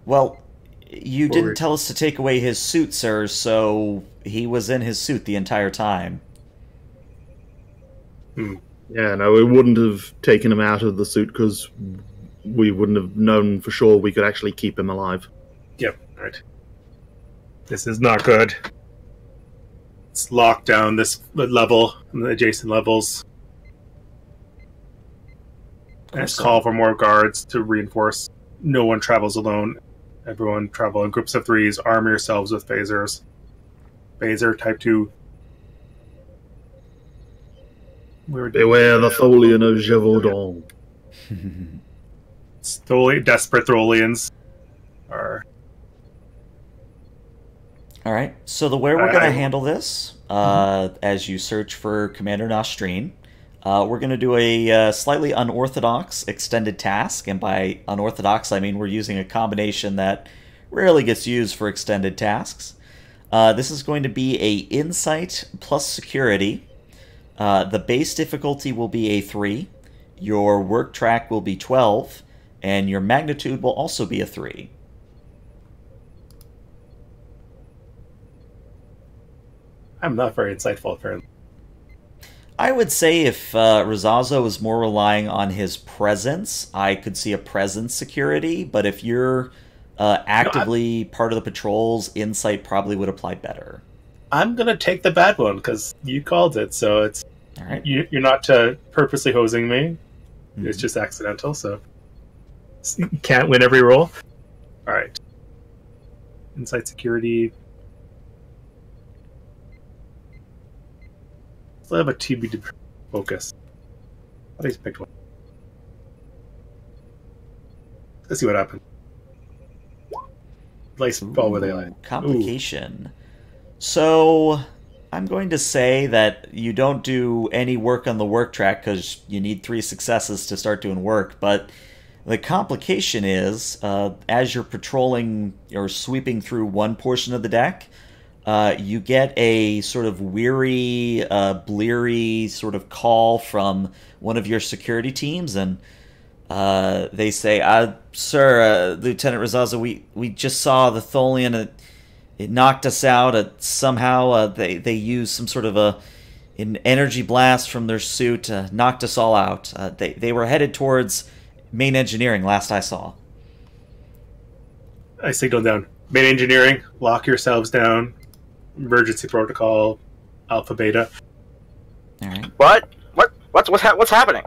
Well, you or didn't we... tell us to take away his suit, sir, so he was in his suit the entire time. Hmm. Yeah, no, we wouldn't have taken him out of the suit because we wouldn't have known for sure we could actually keep him alive. Yep, right. This is not good. It's locked down this level and the adjacent levels. Let's call for more guards to reinforce. No one travels alone. Everyone travel in groups of threes. Arm yourselves with phasers. Phaser type two. We were Beware the Tholian of Gévaudan. Tholian, desperate Tholians are... All right, so the way we're going to handle this, uh, mm-hmm. as you search for Commander Nostrine, uh, we're going to do a uh, slightly unorthodox extended task. And by unorthodox, I mean we're using a combination that rarely gets used for extended tasks. Uh, this is going to be a Insight plus Security. Uh, the base difficulty will be a three, your work track will be twelve, and your magnitude will also be a three. I'm not very insightful, apparently. I would say if uh, Rizazzo was more relying on his presence, I could see a presence security, but if you're uh, actively no, part of the patrols, insight probably would apply better. I'm going to take the bad one, because you called it, so it's all right. you, you're not uh, purposely hosing me. Mm-hmm. It's just accidental, so you can't win every roll. All right. Insight security... Still have a T B to focus. At least picked one. Let's see what happens. Nice ball where they lie. Complication. Ooh. So I'm going to say that you don't do any work on the work track because you need three successes to start doing work. But the complication is, uh, as you're patrolling or sweeping through one portion of the deck. Uh, you get a sort of weary, uh, bleary sort of call from one of your security teams, and uh, they say, uh, Sir, uh, Lieutenant Rizazzo, we, we just saw the Tholian. It, it knocked us out. It, somehow uh, they, they used some sort of a, an energy blast from their suit, uh, knocked us all out. Uh, they, they were headed towards main engineering, last I saw. I signaled down. Main engineering, lock yourselves down. Emergency protocol, alpha, beta. All right. What? What? What's what's ha what's happening?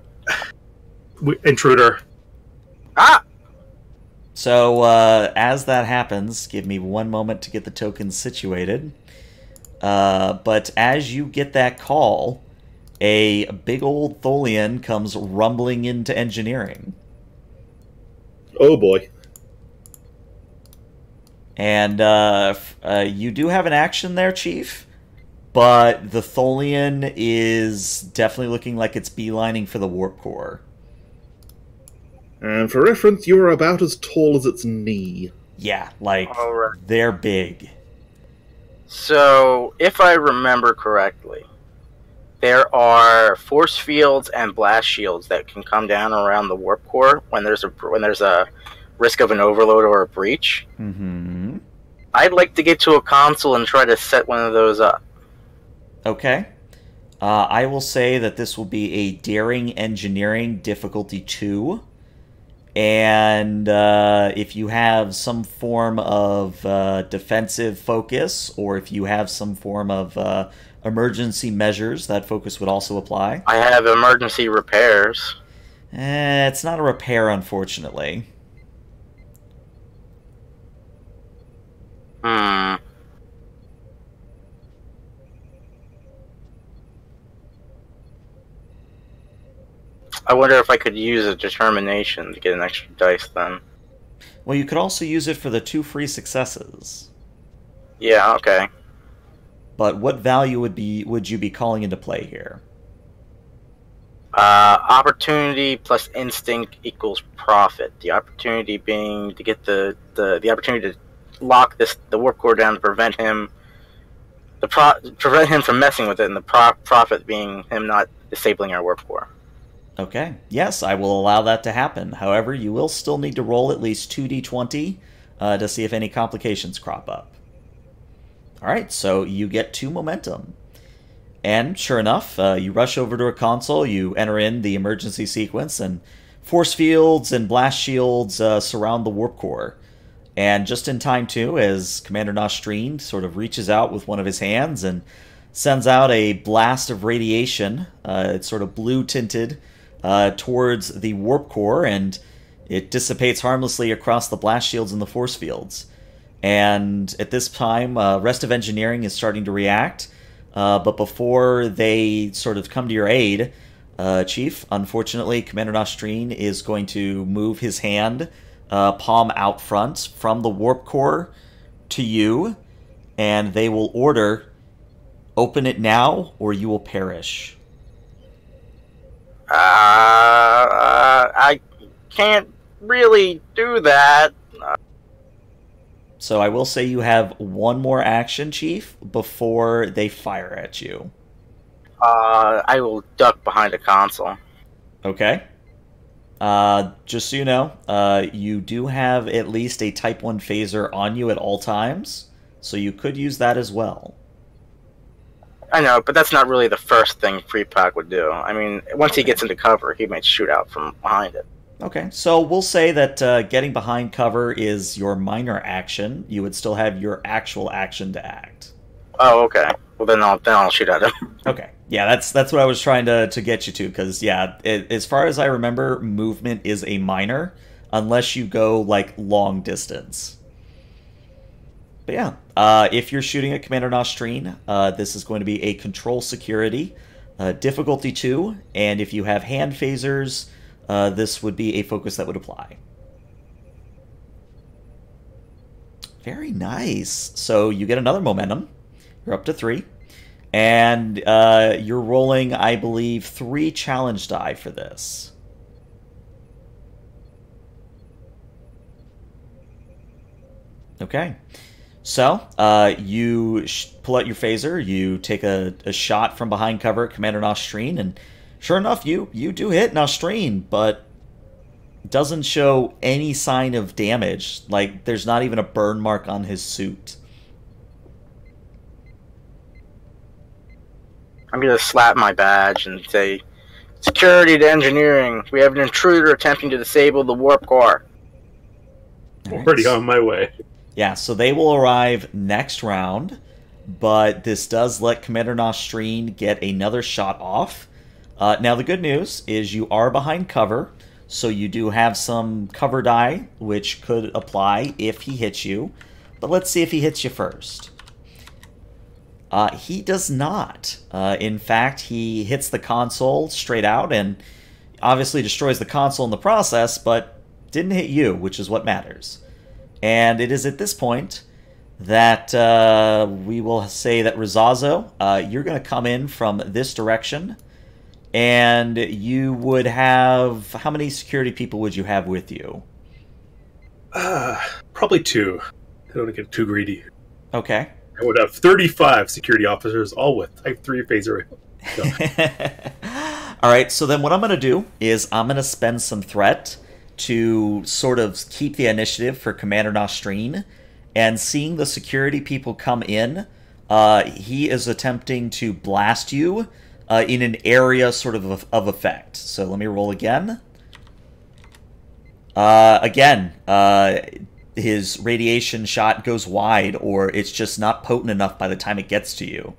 We, intruder. Ah. So uh, as that happens, give me one moment to get the tokens situated. Uh, but as you get that call, a big old Tholian comes rumbling into engineering. Oh boy. And uh, uh, you do have an action there, Chief, but the Tholian is definitely looking like it's beelining for the warp core. And for reference, you are about as tall as its knee. Yeah, like, all right. They're big. So, if I remember correctly, there are force fields and blast shields that can come down around the warp core when there's a, when there's a risk of an overload or a breach. Mm-hmm. I'd like to get to a console and try to set one of those up. Okay. Uh, I will say that this will be a Daring Engineering difficulty two. And uh, if you have some form of uh, defensive focus, or if you have some form of uh, emergency measures, that focus would also apply. I have emergency repairs. Eh, it's not a repair, unfortunately. Hmm. I wonder if I could use a determination to get an extra dice then. Well, you could also use it for the two free successes. Yeah, okay. But what value would be would you be calling into play here? Uh, opportunity plus instinct equals profit. The opportunity being to get the, the, the opportunity to lock this the warp core down to prevent him the pro prevent him from messing with it, and the pro profit being him not disabling our warp core. Okay. Yes, I will allow that to happen. However, you will still need to roll at least two d twenty uh, to see if any complications crop up. All right, so you get two momentum. And sure enough, uh, you rush over to a console, you enter in the emergency sequence, and force fields and blast shields uh, surround the warp core. And just in time, too, as Commander Nostrine sort of reaches out with one of his hands and sends out a blast of radiation. Uh, it's sort of blue-tinted uh, towards the warp core, and it dissipates harmlessly across the blast shields and the force fields. And at this time, uh, rest of engineering is starting to react. Uh, but before they sort of come to your aid, uh, Chief, unfortunately, Commander Nostrine is going to move his hand... Uh, palm out front from the warp core to you, and they will order, open it now or you will perish. Uh, I can't really do that. So I will say you have one more action, Chief, before they fire at you. Uh, I will duck behind a console. Okay. Uh, just so you know, uh, you do have at least a Type one phaser on you at all times, so you could use that as well. I know, but that's not really the first thing Freepok would do. I mean, once okay. he gets into cover, he might shoot out from behind it. Okay, so we'll say that uh, getting behind cover is your minor action. You would still have your actual action to act. Oh, okay. Well, then I'll, then I'll shoot at him. Okay. Yeah, that's that's what I was trying to, to get you to, because, yeah, it, as far as I remember, movement is a minor, unless you go, like, long distance. But, yeah, uh, if you're shooting at Commander Nostrine, uh, this is going to be a control security, uh, difficulty two, and if you have hand phasers, uh, this would be a focus that would apply. Very nice. So you get another momentum. You're up to three. And uh, you're rolling, I believe, three challenge die for this. Okay. So uh, you sh pull out your phaser. You take a, a shot from behind cover at Commander Nostrine. And sure enough, you, you do hit Nostrine, but doesn't show any sign of damage. Like, there's not even a burn mark on his suit. I'm going to slap my badge and say, "Security to engineering. We have an intruder attempting to disable the warp core." Right. Already on my way. Yeah, so they will arrive next round, but this does let Commander Nostrine get another shot off. Uh, now, the good news is you are behind cover, so you do have some cover die, which could apply if he hits you. But let's see if he hits you first. Uh, he does not. Uh, in fact, he hits the console straight out and obviously destroys the console in the process, but didn't hit you, which is what matters. And it is at this point that uh, we will say that Rizazzo, uh, you're going to come in from this direction, and you would have... How many security people would you have with you? Uh, probably two. I don't want to get too greedy. Okay. I would have thirty-five security officers, all with Type three phaser. So. All right, so then what I'm going to do is I'm going to spend some threat to sort of keep the initiative for Commander Nostrine. And seeing the security people come in, uh, he is attempting to blast you uh, in an area sort of of effect. So let me roll again. Uh, again, uh... his radiation shot goes wide, or it's just not potent enough by the time it gets to you.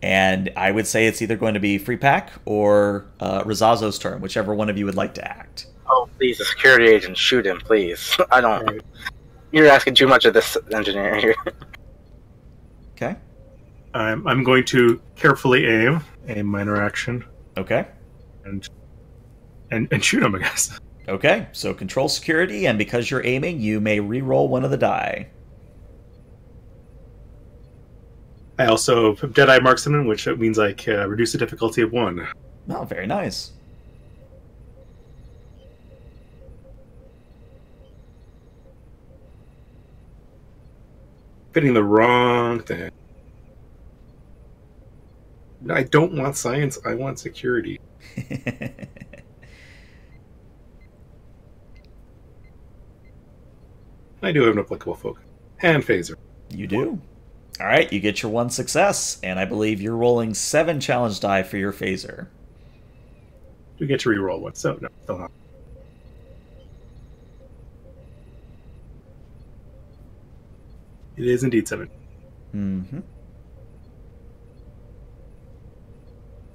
And I would say it's either going to be Freepok or uh, Rizazzo's turn, whichever one of you would like to act. Oh, please, the security agent, shoot him, please. I don't... Right. You're asking too much of this engineer here. Okay. I'm, I'm going to carefully aim, a minor action. Okay. And, and, and shoot him, I guess. Okay, so control security, and because you're aiming, you may re-roll one of the die. I also Deadeye Marksman, which means I can reduce the difficulty of one. Oh, very nice. Fitting the wrong thing. I don't want science, I want security. I do have an applicable focus. Hand phaser. You do. All right, you get your one success, and I believe you're rolling seven challenge die for your phaser. You get to reroll one, so no, still not. It is indeed seven. Mm-hmm.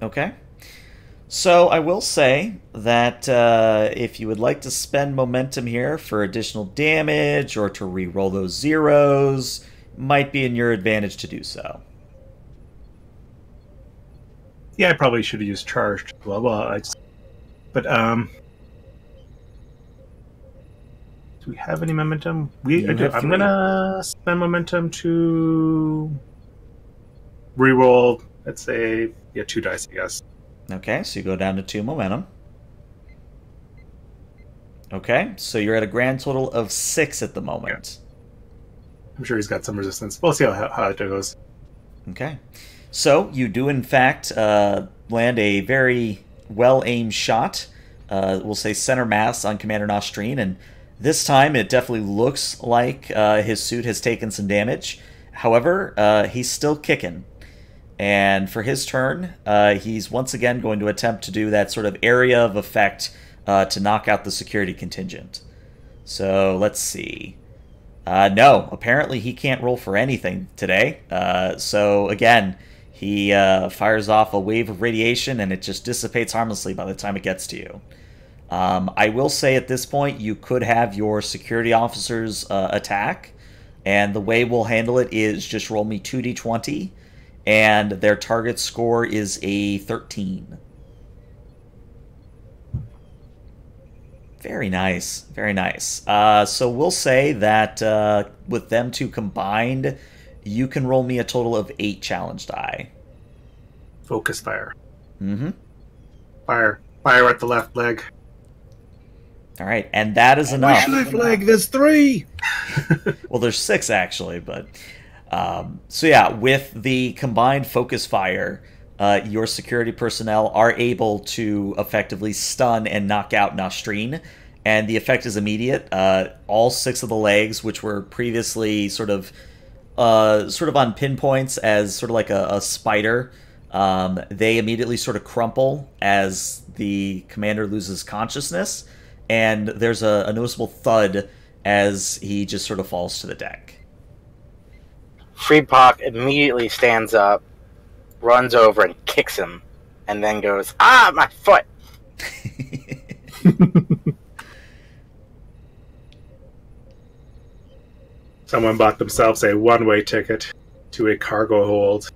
Okay. So I will say that uh, if you would like to spend momentum here for additional damage or to re-roll those zeros, might be in your advantage to do so. Yeah, I probably should have used charged. Blah blah. I just... But um, do we have any momentum? We. I do, I'm gonna spend momentum to re-roll. Let's say yeah, two dice, I guess. Okay, so you go down to two momentum. Okay, so you're at a grand total of six at the moment. I'm sure he's got some resistance. We'll see how, how it goes. Okay. So you do, in fact, uh, land a very well-aimed shot. Uh, we'll say center mass on Commander Nostrine, and this time it definitely looks like uh, his suit has taken some damage. However, uh, he's still kicking. And for his turn, uh, he's once again going to attempt to do that sort of area of effect uh, to knock out the security contingent. So let's see. Uh, no, apparently he can't roll for anything today. Uh, so again, he uh, fires off a wave of radiation and it just dissipates harmlessly by the time it gets to you. Um, I will say at this point, you could have your security officers uh, attack, and the way we'll handle it is just roll me two d twenty, and their target score is a thirteen. Very nice, very nice. Uh, so we'll say that uh, with them two combined, you can roll me a total of eight challenge die. Focus fire. Mm-hmm. Fire. Fire at the left leg. All right, and that is and enough. Left leg, there's three! Well, there's six, actually, but... Um, so yeah, with the combined focus fire... Uh, your security personnel are able to effectively stun and knock out Nostrine, and the effect is immediate. Uh, all six of the legs, which were previously sort of uh, sort of on pinpoints as sort of like a, a spider, um, they immediately sort of crumple as the commander loses consciousness, and there's a, a noticeable thud as he just sort of falls to the deck. Freepok immediately stands up, runs over and kicks him, and then goes, ah, my foot! Someone bought themselves a one-way ticket to a cargo hold.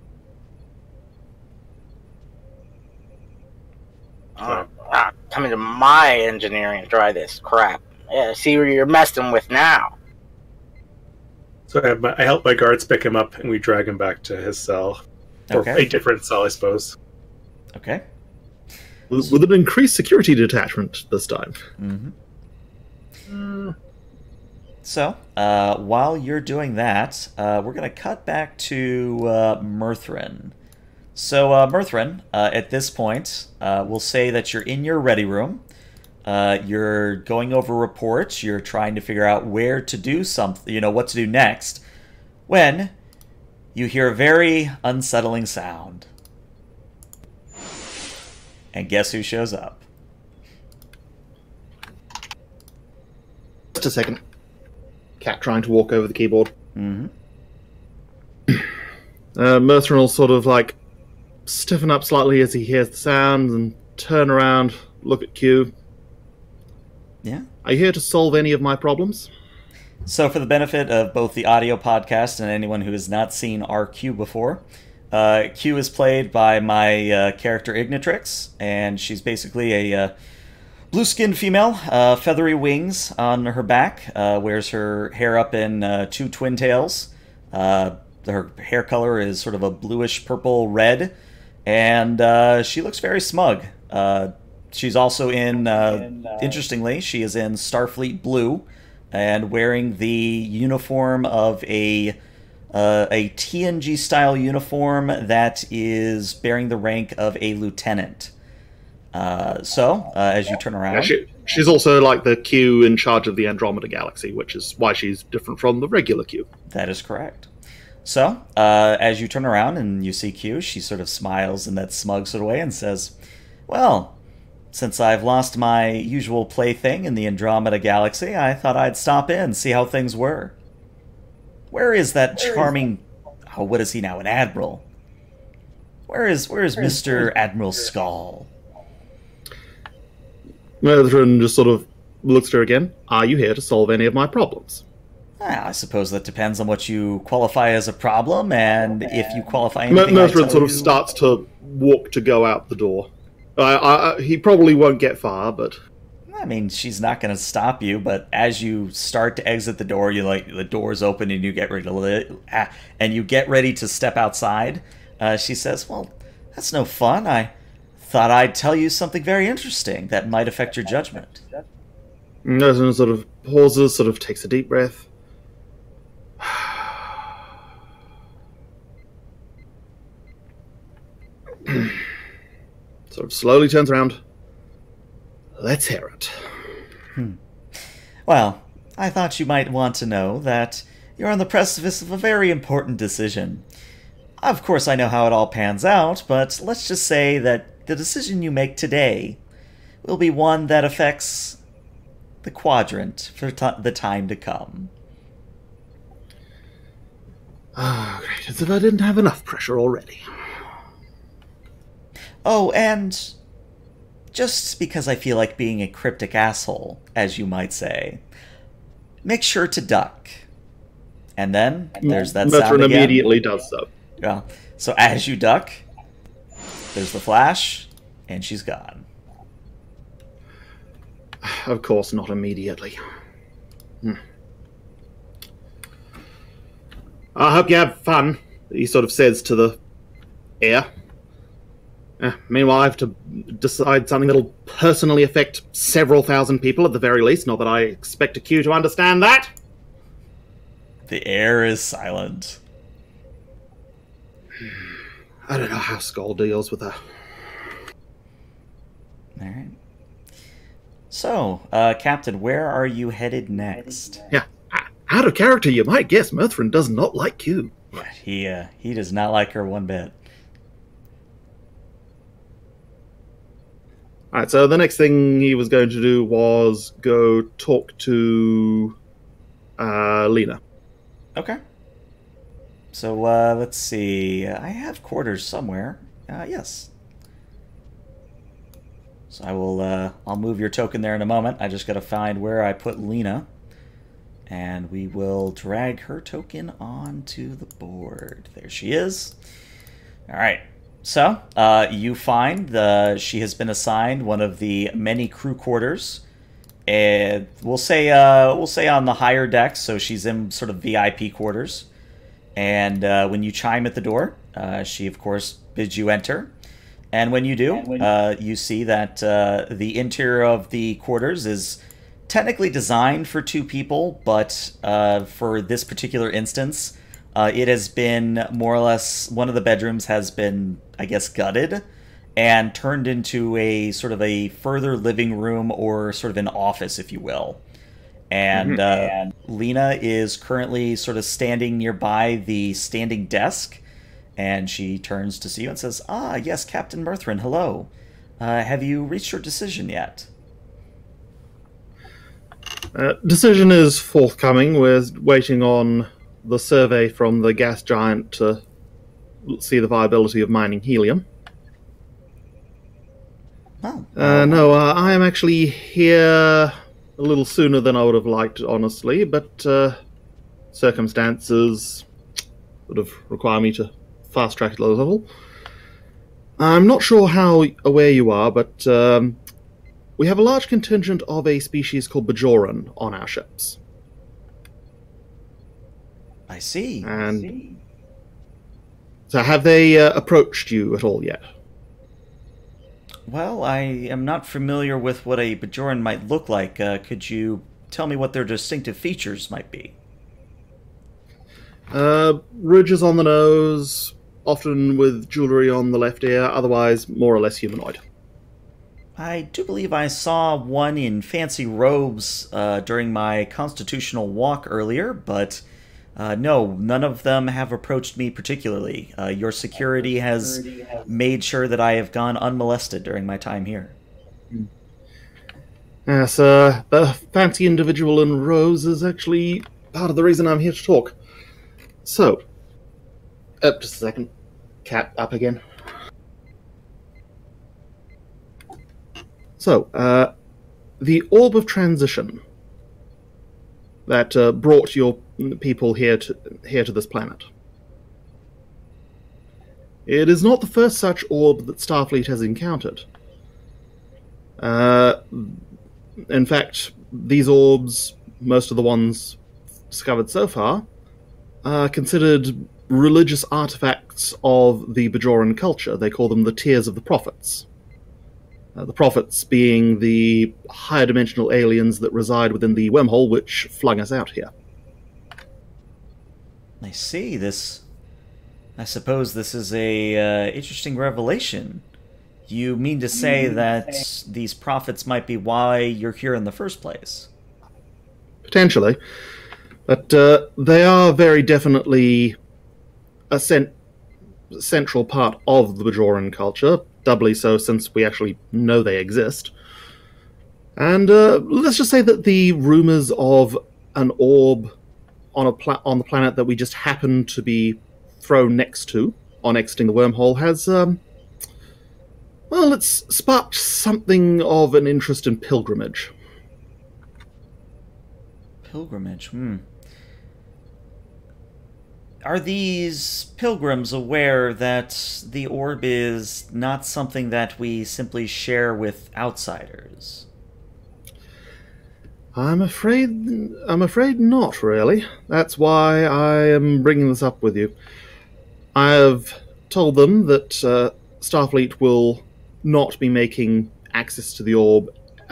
Uh, so. ah, come into my engineering and try this crap. Yeah, see where you're messing with now. So I, my, I help my guards pick him up, and we drag him back to his cell. Or okay. A different cell, I suppose. Okay. With, with an increased security detachment this time. Mm-hmm. uh. So, uh, while you're doing that, uh, we're going to cut back to uh, Merthrin. So, uh, Merthrin, uh, at this point, uh, we'll say that you're in your ready room. Uh, you're going over reports. You're trying to figure out where to do something, you know, what to do next. When... you hear a very unsettling sound. And guess who shows up? Just a second. Cat trying to walk over the keyboard. Mm-hmm. Uh, Merthrin will sort of like stiffen up slightly as he hears the sound and turn around, look at Q. Yeah. Are you here to solve any of my problems? So for the benefit of both the audio podcast and anyone who has not seen our Q before, uh, Q is played by my uh, character Ignitrix, and she's basically a uh, blue-skinned female, uh, feathery wings on her back, uh, wears her hair up in uh, two twin tails. Uh, her hair color is sort of a bluish-purple-red, and uh, she looks very smug. Uh, she's also in, uh, and, uh... interestingly, she is in Starfleet Blue, and wearing the uniform of a uh, a T N G style uniform that is bearing the rank of a lieutenant. Uh, so, uh, as you turn around, yeah, she, she's also like the Q in charge of the Andromeda Galaxy, which is why she's different from the regular Q. That is correct. So, uh, as you turn around and you see Q, she sort of smiles in that smug sort of way and says, "Well, since I've lost my usual plaything in the Andromeda Galaxy, I thought I'd stop in and see how things were. Where is that charming... Oh, what is he now? An admiral? Where is where is Mister Admiral Skull?" Merthrin just sort of looks at her again. "Are you here to solve any of my problems?" Ah, I suppose that depends on what you qualify as a problem, and if you qualify anything... Merthrin sort of starts to walk to go out the door. Uh, uh, he probably won't get far, but... I mean, she's not going to stop you, but as you start to exit the door, you like the door's open and you get ready to li ah, and you get ready to step outside. Uh, she says, "Well, that's no fun. I thought I'd tell you something very interesting that might affect your judgment." Merthrin sort of pauses, sort of takes a deep breath. sort of slowly turns around. Let's hear it. Hmm. Well, I thought you might want to know that you're on the precipice of a very important decision. Of course, I know how it all pans out, but let's just say that the decision you make today will be one that affects the quadrant for t the time to come. Oh, great. As if I didn't have enough pressure already. Oh, and just because I feel like being a cryptic asshole, as you might say, make sure to duck. And then there's that Merthrin sound again. Immediately does so. Yeah. So as you duck, there's the flash, and she's gone. Of course, not immediately. Hmm. I hope you have fun, he sort of says to the air. Uh, meanwhile, I have to decide something that'll personally affect several thousand people at the very least, not that I expect a Q to understand that. The air is silent. I don't know how Skull deals with that. All right. So, uh, Captain, where are you headed next? Yeah. Out of character, you might guess Merthrin does not like Q. He, uh, he does not like her one bit. Alright, so the next thing he was going to do was go talk to uh, Lena. Okay. So, uh, let's see. I have quarters somewhere. Uh, yes. So I will, uh, I'll move your token there in a moment. I just got to find where I put Lena. And we will drag her token onto the board. There she is. All right. So uh, you find the she has been assigned one of the many crew quarters. And we'll say uh, we'll say on the higher deck, so she's in sort of V I P quarters. And uh, when you chime at the door, uh, she of course bids you enter. And when you do, when uh, you see that uh, the interior of the quarters is technically designed for two people, but uh, for this particular instance, uh, it has been more or less, one of the bedrooms has been, I guess, gutted and turned into a sort of a further living room or sort of an office, if you will. And, mm-hmm. uh, and Lena is currently sort of standing nearby the standing desk, and she turns to see you and says, "Ah, yes, Captain Merthrin, hello. Uh, have you reached your decision yet?" Uh, decision is forthcoming. We're waiting on the survey from the gas giant to see the viability of mining helium. Oh. Uh, no, uh, I am actually here a little sooner than I would have liked, honestly, but uh, circumstances would have required me to fast-track it a little. I'm not sure how aware you are, but... Um, we have a large contingent of a species called Bajoran on our ships. I see. And I see. So have they uh, approached you at all yet? Well, I am not familiar with what a Bajoran might look like. Uh, could you tell me what their distinctive features might be? Uh, ridges on the nose, often with jewelry on the left ear, otherwise more or less humanoid. I do believe I saw one in fancy robes uh, during my constitutional walk earlier, but uh, no, none of them have approached me particularly. Uh, your security has made sure that I have gone unmolested during my time here. Yes, uh, the fancy individual in robes is actually part of the reason I'm here to talk. So, oh, just a second, cap up again. So, uh, the Orb of Transition that uh, brought your people here to, here to this planet. It is not the first such orb that Starfleet has encountered. Uh, in fact, these orbs, most of the ones discovered so far, are considered religious artifacts of the Bajoran culture. They call them the Tears of the Prophets. Uh, the Prophets being the higher dimensional aliens that reside within the wormhole, which flung us out here. I see. This I suppose this is a uh, interesting revelation. You mean to say that these prophets might be why you're here in the first place? Potentially. But uh, they are very definitely a cent central part of the Bajoran culture, doubly so since we actually know they exist. And uh, let's just say that the rumors of an orb on, a pla on the planet that we just happen to be thrown next to on exiting the wormhole has... Um, Well, it's sparked something of an interest in pilgrimage. Pilgrimage, hmm. Are these pilgrims aware that the orb is not something that we simply share with outsiders? I'm afraid... I'm afraid not, really. That's why I am bringing this up with you. I have told them that uh, Starfleet will... not be making access to the orb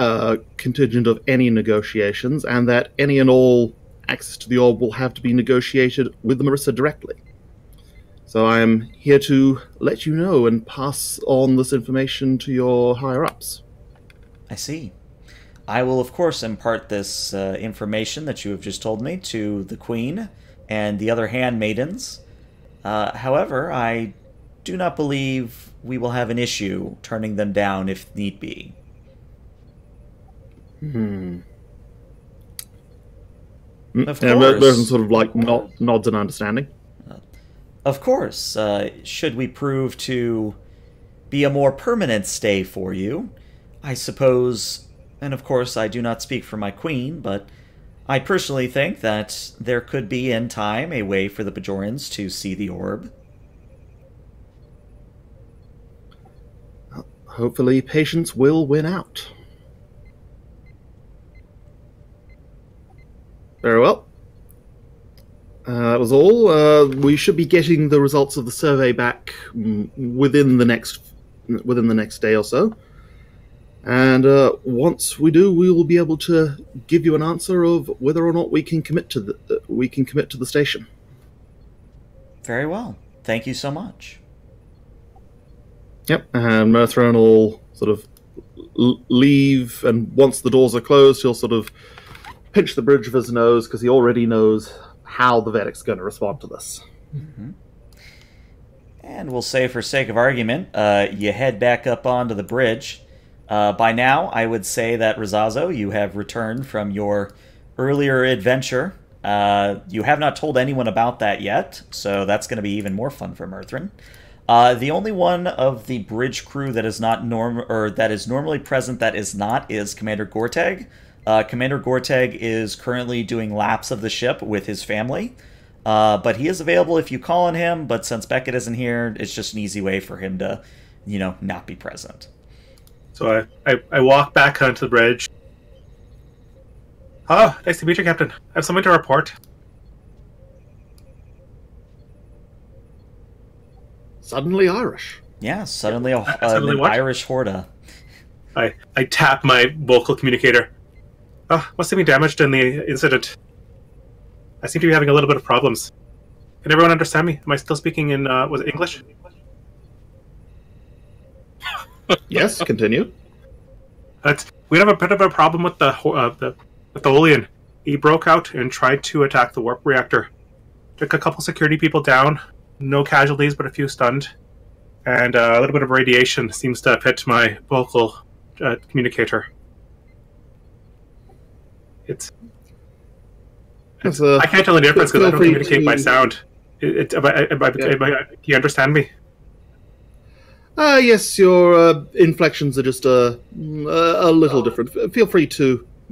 uh, contingent of any negotiations, and that any and all access to the orb will have to be negotiated with the Marissa directly. So I am here to let you know and pass on this information to your higher-ups. I see. I will, of course, impart this uh, information that you have just told me to the Queen and the other handmaidens. Uh, however, I do not believe... we will have an issue turning them down if need be. Hmm. Of course. Yeah, Merthrin sort of like nod, nods an understanding. Uh, of course. Uh, should we prove to be a more permanent stay for you, I suppose, and of course I do not speak for my queen, but I personally think that there could be in time a way for the Bajorans to see the orb. Hopefully, patience will win out. Very well. Uh, that was all. Uh, we should be getting the results of the survey back within the next within the next day or so. And uh, once we do, we will be able to give you an answer of whether or not we can commit to the uh, we can commit to the station. Very well. Thank you so much. Yep, and Merthrin will sort of leave, and once the doors are closed, he'll sort of pinch the bridge of his nose, because he already knows how the Vedic's going to respond to this. Mm-hmm. And we'll say, for sake of argument, uh, you head back up onto the bridge. Uh, by now, I would say that, Rizazzo, you have returned from your earlier adventure. Uh, you have not told anyone about that yet, so that's going to be even more fun for Merthrin. Uh, the only one of the bridge crew that is not norm or that is normally present that is not is Commander Gorteg. Uh, Commander Gorteg is currently doing laps of the ship with his family, uh, but he is available if you call on him. But since Beckett isn't here, it's just an easy way for him to, you know, not be present. So I I, I walk back onto the bridge. Hello, nice to meet you, Captain. I have something to report. Suddenly Irish. Yeah, suddenly, a, uh, suddenly an what? Irish Horda. I, I tap my vocal communicator. Oh, must have been damaged in the incident. I seem to be having a little bit of problems. Can everyone understand me? Am I still speaking in, uh, was it English? Yes, continue. That's, we have a bit of a problem with the uh, the Tholian. He broke out and tried to attack the warp reactor. Took a couple security people down. No casualties, but a few stunned. And uh, a little bit of radiation seems to have hit my vocal uh, communicator. It's... it's a, I can't tell the difference because I don't communicate to... by sound. It, it, am I, am I, am I, am I, do you understand me? Uh, yes, your uh, inflections are just uh, a little oh. different. Feel free to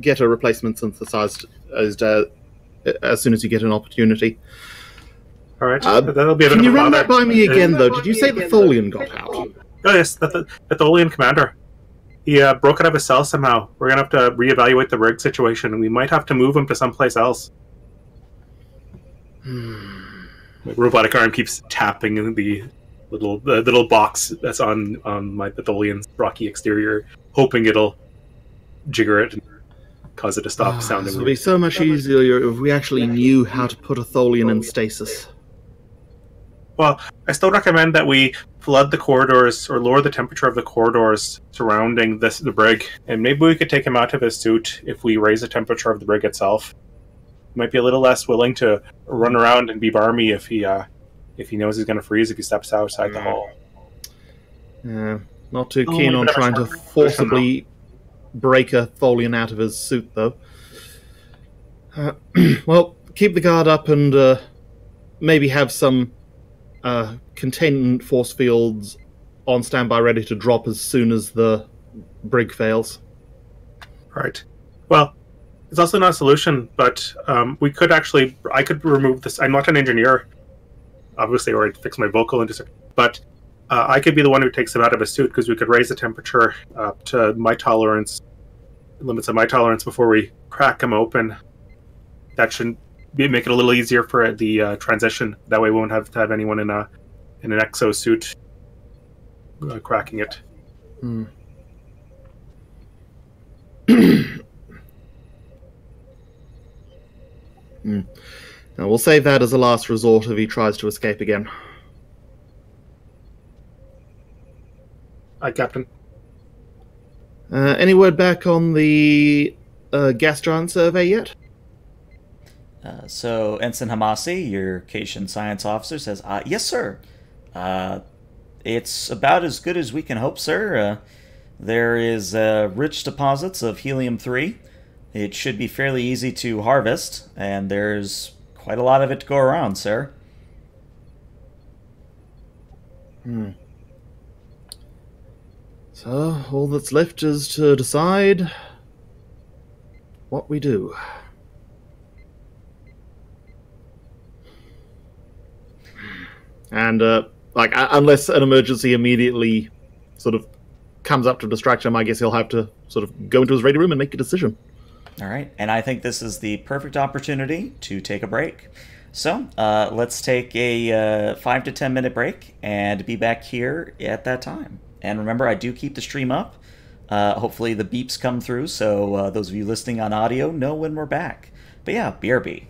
get a replacement synthesized as, uh, as soon as you get an opportunity. All right. Uh, that'll be a can bit you run that by me again, though? Did you say the Tholian got out? Oh, yes, the, the, the Tholian commander. He uh, broke out of his cell somehow. We're going to have to reevaluate the rig situation, and we might have to move him to someplace else. Hmm. My robotic arm keeps tapping the little the little box that's on, on my Tholian's rocky exterior, hoping it'll jigger it and cause it to stop oh, sounding. It would be so much easier if we actually knew how to put a Tholian in stasis. Well, I still recommend that we flood the corridors or lower the temperature of the corridors surrounding this the brig, and maybe we could take him out of his suit if we raise the temperature of the brig itself. He might be a little less willing to run around and be barmy if he uh, if he knows he's going to freeze if he steps outside mm. the hull. Yeah, not too keen oh, on trying to forcibly break a Tholian out of his suit, though. Uh, well, keep the guard up and uh, maybe have some uh, containment force fields on standby ready to drop as soon as the brig fails. Right. Well, it's also not a solution, but um, we could actually... I could remove this... I'm not an engineer, obviously, or I'd fix my vocal into... But... Uh, I could be the one who takes him out of his suit because we could raise the temperature up to my tolerance, limits of my tolerance before we crack him open. That should be, make it a little easier for the uh, transition. That way, we won't have to have anyone in a in an exo suit uh, cracking it. Hmm. mm. Now we'll save that as a last resort if he tries to escape again. Hi, Captain. Uh, any word back on the uh, gas giant survey yet? Uh, so, Ensign Hamasi, your Cation science officer, says, uh, yes, sir. Uh, it's about as good as we can hope, sir. Uh, there is uh, rich deposits of helium three. It should be fairly easy to harvest, and there's quite a lot of it to go around, sir. Hmm. So, all that's left is to decide what we do. And, uh, like, unless an emergency immediately sort of comes up to distract him, I guess he'll have to sort of go into his ready room and make a decision. All right, and I think this is the perfect opportunity to take a break. So, uh, let's take a uh, five to ten minute break and be back here at that time. And remember, I do keep the stream up. Uh, hopefully the beeps come through, so uh, those of you listening on audio know when we're back. But yeah, B R B.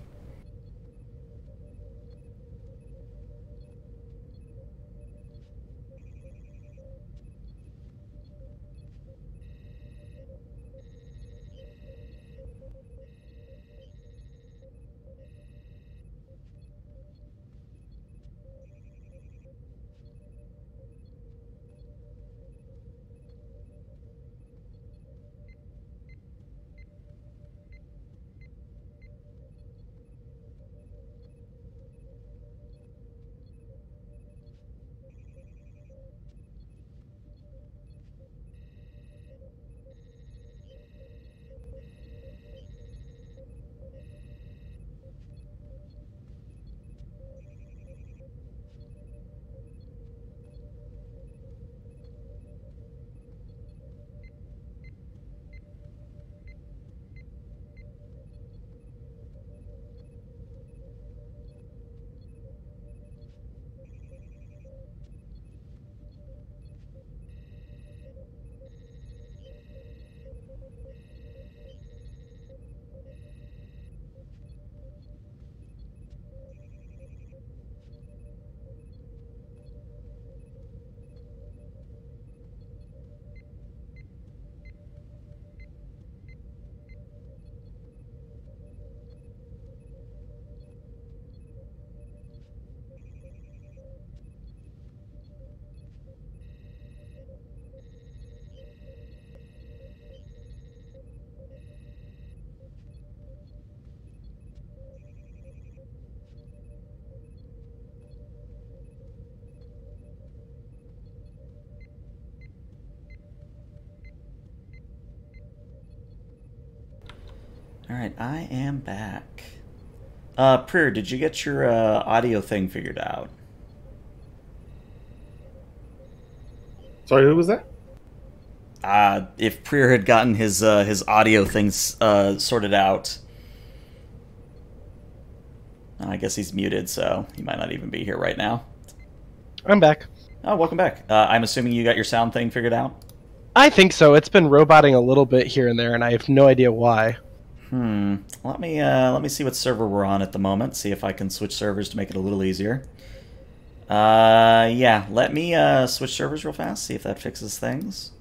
All right, I am back. Uh, Prayer, did you get your uh, audio thing figured out? Sorry, who was that? Uh, if Prayer had gotten his uh, his audio things uh, sorted out. I guess he's muted, so he might not even be here right now. I'm back. Oh, welcome back. Uh, I'm assuming you got your sound thing figured out? I think so. It's been roboting a little bit here and there, and I have no idea why. Hmm. Let me uh, let me see what server we're on at the moment. See if I can switch servers to make it a little easier. Uh, yeah, let me uh, switch servers real fast, see if that fixes things.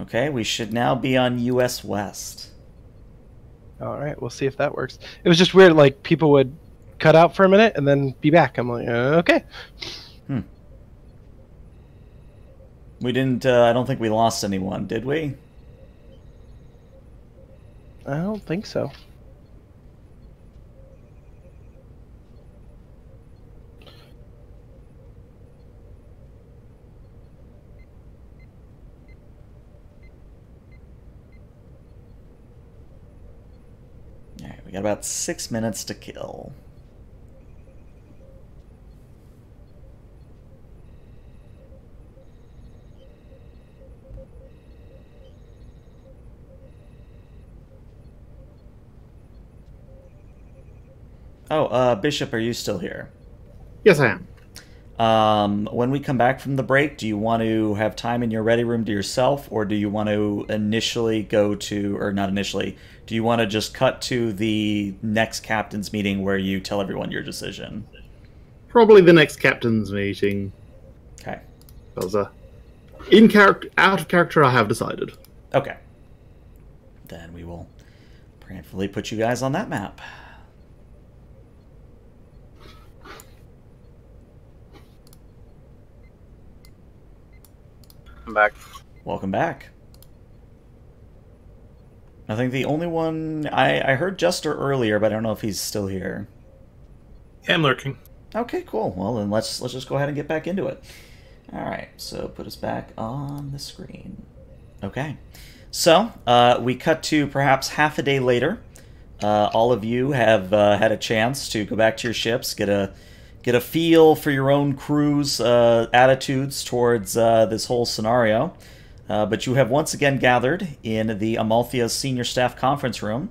Okay, we should now be on U S West. All right, we'll see if that works. It was just weird, like, people would cut out for a minute and then be back. I'm like, uh, okay. Hmm. We didn't, uh, I don't think we lost anyone, did we? I don't think so. We got about six minutes to kill. Oh, uh, Bishop, are you still here? Yes, I am. Um, when we come back from the break, do you want to have time in your ready room to yourself, or do you want to initially go to, or not initially, do you want to just cut to the next captain's meeting where you tell everyone your decision? Probably the next captain's meeting. Okay. That was a, in character, out of character, I have decided. Okay. Then we will prayerfully put you guys on that map. Welcome back. Welcome back. I think the only one... I, I heard Jester earlier, but I don't know if he's still here. Yeah, I'm lurking. Okay, cool. Well, then let's, let's just go ahead and get back into it. Alright, so put us back on the screen. Okay. So, uh, we cut to perhaps half a day later. Uh, all of you have uh, had a chance to go back to your ships, get a... Get a feel for your own crew's uh, attitudes towards uh, this whole scenario. Uh, but you have once again gathered in the Amalthea Senior Staff Conference Room.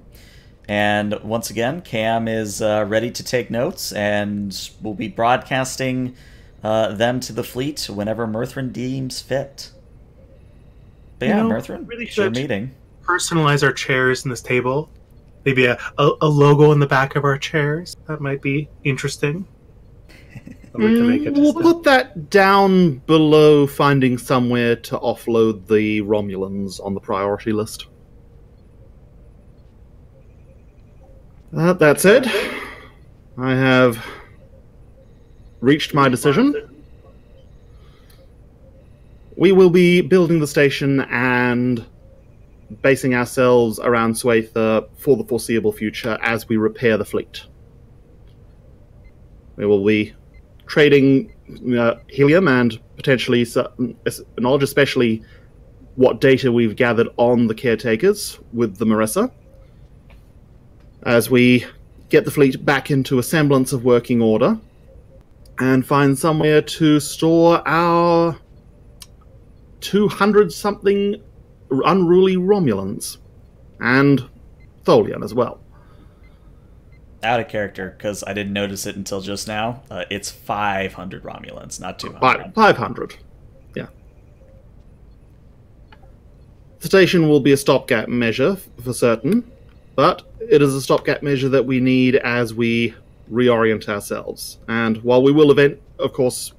And once again, Cam is uh, ready to take notes and will be broadcasting uh, them to the fleet whenever Merthrin deems fit. But yeah, you know, Merthrin, really it's your meeting. Personalize our chairs in this table. Maybe a, a, a logo in the back of our chairs. That might be interesting. To make it we'll put that down below, finding somewhere to offload the Romulans on the priority list. Uh, that's it. I have reached my decision. We will be building the station and basing ourselves around Suathia for the foreseeable future as we repair the fleet. We will be trading uh, helium and potentially knowledge, especially what data we've gathered on the caretakers with the Marissa, as we get the fleet back into a semblance of working order and find somewhere to store our two hundred something unruly Romulans and Tholian as well. Out of character, because I didn't notice it until just now. Uh, it's five hundred Romulans, not two hundred. five hundred, yeah. The station will be a stopgap measure for certain, but it is a stopgap measure that we need as we reorient ourselves. And while we will, event, of course,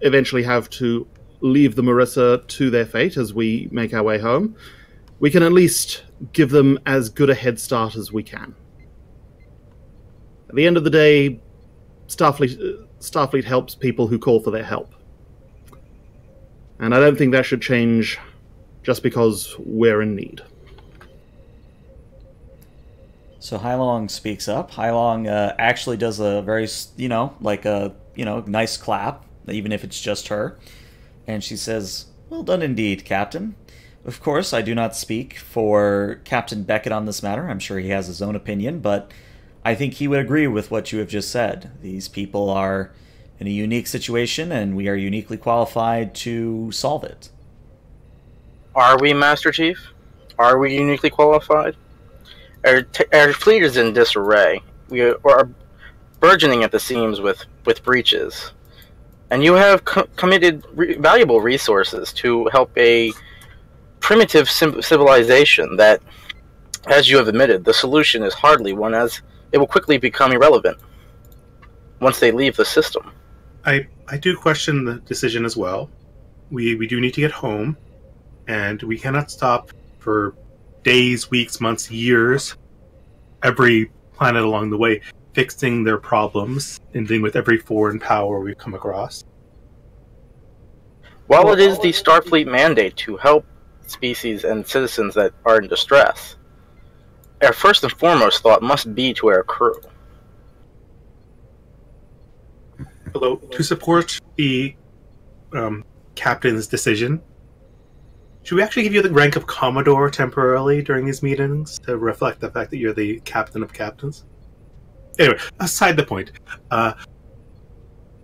eventually have to leave the Marissa to their fate as we make our way home, we can at least give them as good a head start as we can. At the end of the day, Starfleet, Starfleet helps people who call for their help. And I don't think that should change just because we're in need. So Hylong speaks up. Hylong uh, actually does a very, you know, like a, you know, nice clap, even if it's just her. And she says, "Well done indeed, Captain. Of course, I do not speak for Captain Beckett on this matter. I'm sure he has his own opinion, but I think he would agree with what you have just said. These people are in a unique situation, and we are uniquely qualified to solve it." Are we, Master Chief? Are we uniquely qualified? Our, t our fleet is in disarray. We are, are burgeoning at the seams with, with breaches. And you have co committed re valuable resources to help a primitive civilization that, as you have admitted, the solution is hardly one, as it will quickly become irrelevant once they leave the system. I, I do question the decision as well. We, we do need to get home, and we cannot stop for days, weeks, months, years, every planet along the way, fixing their problems, ending with every foreign power we've come across. While it is the Starfleet mandate to help species and citizens that are in distress, our first and foremost thought must be to our crew. Hello. To support the um, captain's decision, should we actually give you the rank of Commodore temporarily during these meetings to reflect the fact that you're the captain of captains? Anyway, aside the point, uh,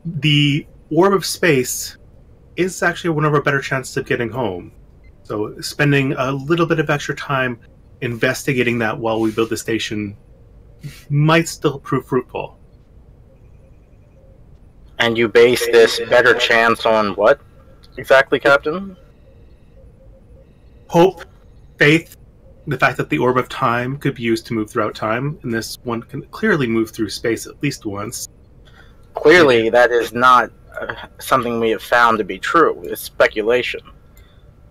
the orb of space is actually one of our better chances of getting home. So spending a little bit of extra time investigating that while we build the station might still prove fruitful. And you base this better chance on what exactly, Captain? Hope, faith, the fact that the orb of time could be used to move throughout time, and this one can clearly move through space at least once. Clearly, that is not uh, something we have found to be true. It's speculation.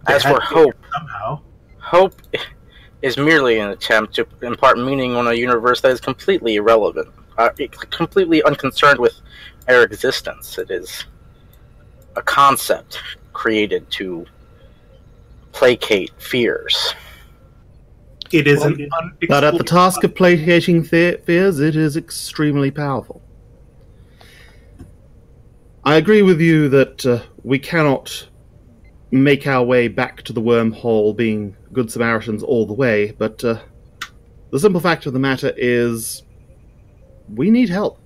As for hope, somehow, hope is merely an attempt to impart meaning on a universe that is completely irrelevant, uh, completely unconcerned with our existence. It is a concept created to placate fears. It is an but at the task of placating fears, it is extremely powerful. I agree with you that uh, we cannot make our way back to the wormhole being good Samaritans all the way, but uh, the simple fact of the matter is we need help,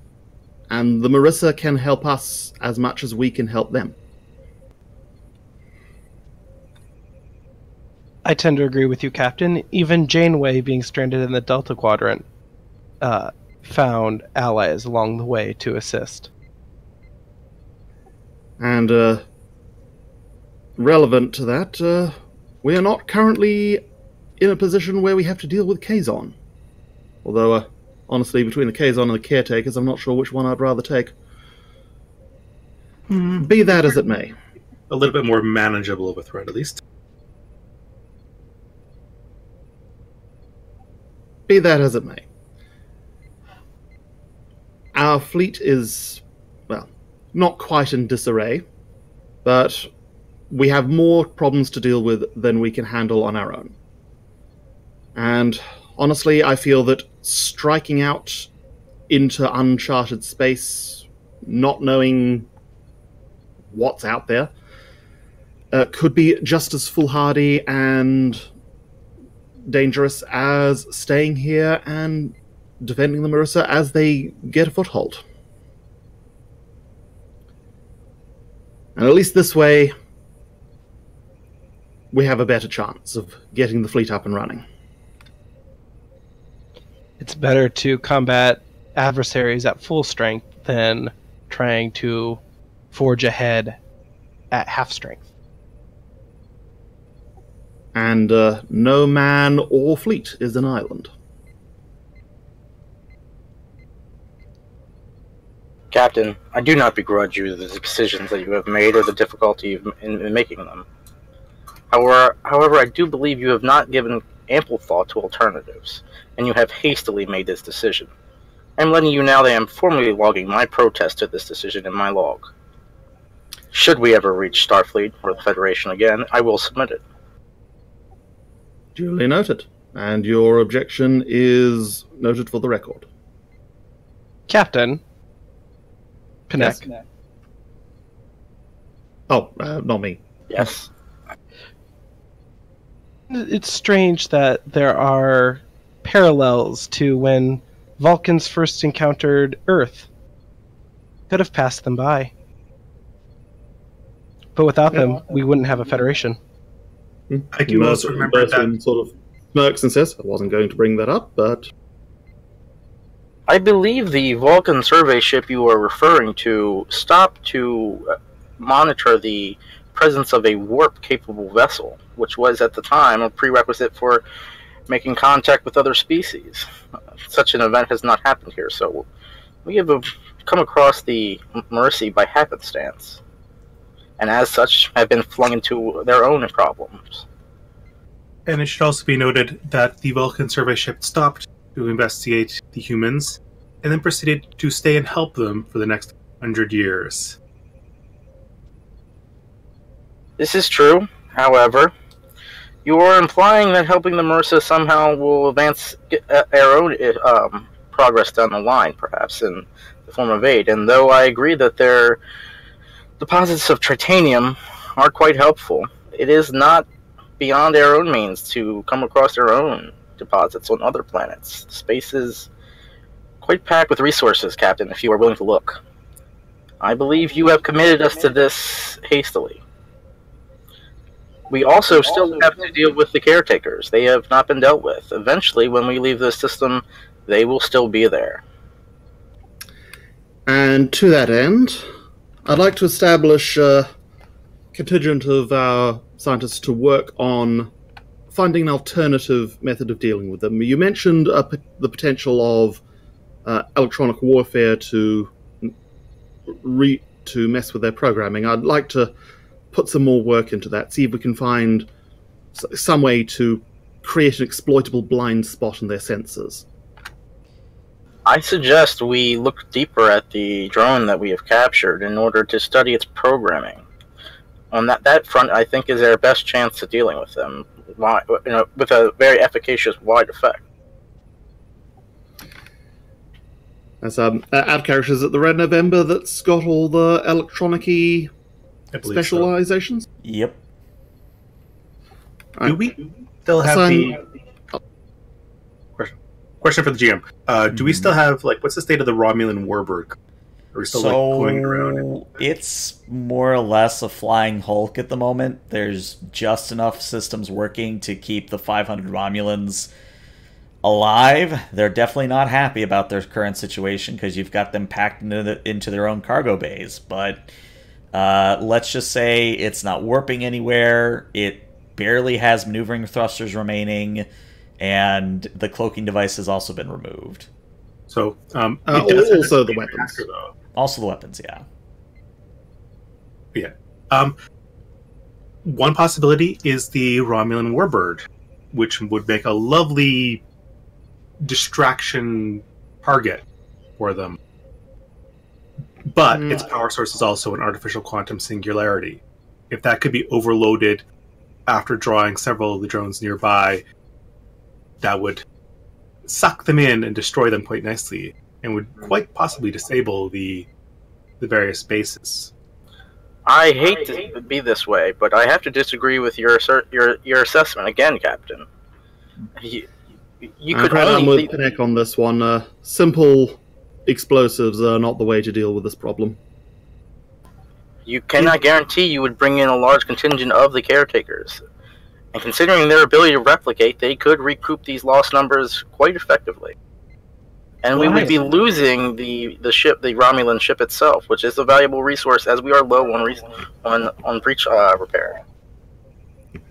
and the Marissa can help us as much as we can help them. I tend to agree with you, Captain. Even Janeway, being stranded in the Delta Quadrant, uh, found allies along the way to assist. And uh, relevant to that, uh, we are not currently in a position where we have to deal with Kazon. Although, uh, honestly, between the Kazon and the Caretakers, I'm not sure which one I'd rather take. Mm. Be that as it may. A little bit more manageable of a threat, at least. Be that as it may, our fleet is, well, not quite in disarray, but we have more problems to deal with than we can handle on our own. And honestly, I feel that striking out into uncharted space, not knowing what's out there, uh, could be just as foolhardy and dangerous as staying here and defending the Marissa as they get a foothold. And at least this way, we have a better chance of getting the fleet up and running. It's better to combat adversaries at full strength than trying to forge ahead at half strength. And uh, no man or fleet is an island. Captain, I do not begrudge you the decisions that you have made or the difficulty in, in making them. However, however, I do believe you have not given ample thought to alternatives, and you have hastily made this decision. I am letting you know that I am formally logging my protest to this decision in my log. Should we ever reach Starfleet or the Federation again, I will submit it. Duly noted. And your objection is noted for the record. Captain Panek. Yes. Oh, uh, not me. Yes. It's strange that there are parallels to when Vulcans first encountered Earth. Could have passed them by. But without yeah. them, we wouldn't have a Federation. I do Merth also remember Merthrin that sort of smirks and says, I wasn't going to bring that up, but I believe the Vulcan survey ship you are referring to stopped to monitor the presence of a warp-capable vessel, which was at the time a prerequisite for making contact with other species. Uh, such an event has not happened here, so we have a, come across the Mercy by happenstance, and as such have been flung into their own problems. And it should also be noted that the Vulcan survey ship stopped to investigate the humans, and then proceeded to stay and help them for the next hundred years. This is true, however. You are implying that helping the Mercer somehow will advance our own um, progress down the line, perhaps, in the form of aid. And though I agree that their deposits of tritanium are quite helpful, it is not beyond our own means to come across their own deposits on other planets. Space is quite packed with resources, Captain, if you are willing to look. I believe you have committed us to this hastily. We also still have to deal with the caretakers. They have not been dealt with. Eventually, when we leave the system, they will still be there. And to that end, I'd like to establish a contingent of our scientists to work on finding an alternative method of dealing with them. You mentioned uh, the potential of uh, electronic warfare to, re to mess with their programming. I'd like to put some more work into that, see if we can find some way to create an exploitable blind spot in their sensors. I suggest we look deeper at the drone that we have captured in order to study its programming. On that, that front, I think, is our best chance of dealing with them, you know, with a very efficacious wide effect. As um, out of character, is it the Red November that's got all the electronic-y specializations? So. Yep. Right. Do we still have Assign... the oh. question? Question for the G M: uh, Do mm-hmm. we still have, like, what's the state of the Romulan Warburg? Are we still so, like going around? And... It's more or less a flying Hulk at the moment. There's just enough systems working to keep the five hundred Romulans alive. They're definitely not happy about their current situation because you've got them packed into, the, into their own cargo bays, but. Uh, let's just say it's not warping anywhere, it barely has maneuvering thrusters remaining, and the cloaking device has also been removed. So, um, uh, also the weapons. After, also the weapons, yeah. Yeah. Um, one possibility is the Romulan Warbird, which would make a lovely distraction target for them. But its power source is also an artificial quantum singularity. If that could be overloaded after drawing several of the drones nearby, that would suck them in and destroy them quite nicely, and would quite possibly disable the the various bases. I hate to be this way, but I have to disagree with your your your assessment again, Captain. You, you could right on with Panek on this one. Uh, simple. Explosives are not the way to deal with this problem. You cannot guarantee you would bring in a large contingent of the caretakers. And considering their ability to replicate, they could recoup these lost numbers quite effectively. And we would be losing the, the ship, the Romulan ship itself, which is a valuable resource as we are low on on, on breach uh, repair.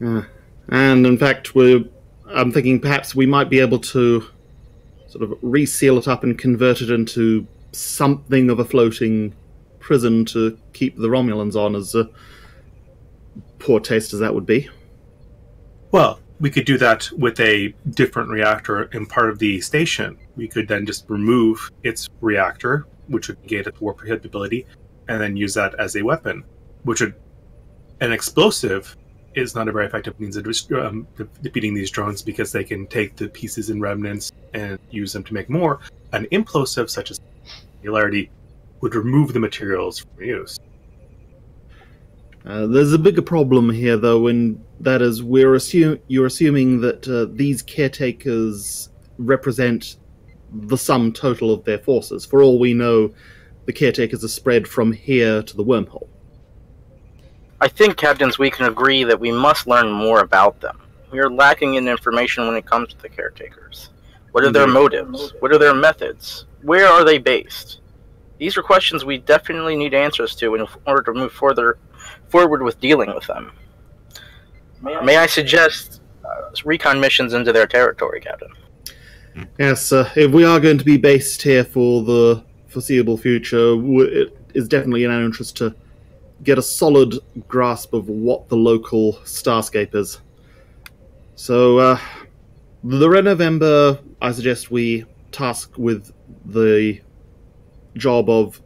Yeah. And in fact, we're, I'm thinking perhaps we might be able to sort of reseal it up and convert it into something of a floating prison to keep the Romulans on, as uh, poor taste as that would be. Well, we could do that with a different reactor in part of the station. We could then just remove its reactor, which would negate its warp capability, and then use that as a weapon, which would... An explosive is not a very effective means of um, defeating these drones because they can take the pieces and remnants and use them to make more. An implosive, such as singularity, would remove the materials from use. Uh, there's a bigger problem here, though, and that is we're assume you're assuming that uh, these caretakers represent the sum total of their forces. For all we know, the caretakers are spread from here to the wormhole. I think, Captains, we can agree that we must learn more about them. We are lacking in information when it comes to the caretakers. What are their motives? What are their methods? Where are they based? These are questions we definitely need answers to in order to move further, forward with dealing with them. May I, May I suggest uh, recon missions into their territory, Captain? Yes, uh, if we are going to be based here for the foreseeable future, it is definitely in our interest to get a solid grasp of what the local Starscape is. So, uh, the Red November, I suggest we task with the job of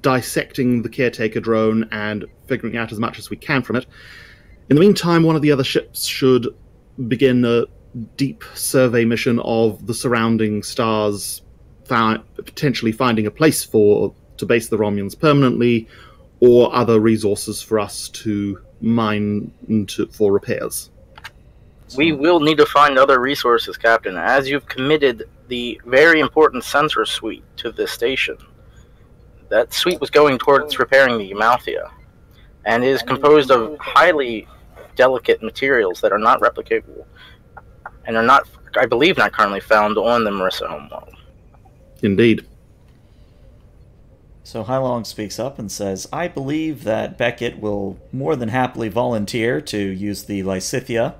dissecting the caretaker drone and figuring out as much as we can from it. In the meantime, one of the other ships should begin a deep survey mission of the surrounding stars, found, potentially finding a place for to base the Romulans permanently, or other resources for us to mine into, for repairs. So. We will need to find other resources, Captain, as you've committed the very important sensor suite to this station. That suite was going towards repairing the Amalthea, and is composed of highly delicate materials that are not replicable, and are not, I believe, not currently found on the Marissa homeworld. Indeed. So Hylong speaks up and says, I believe that Beckett will more than happily volunteer to use the Lysithia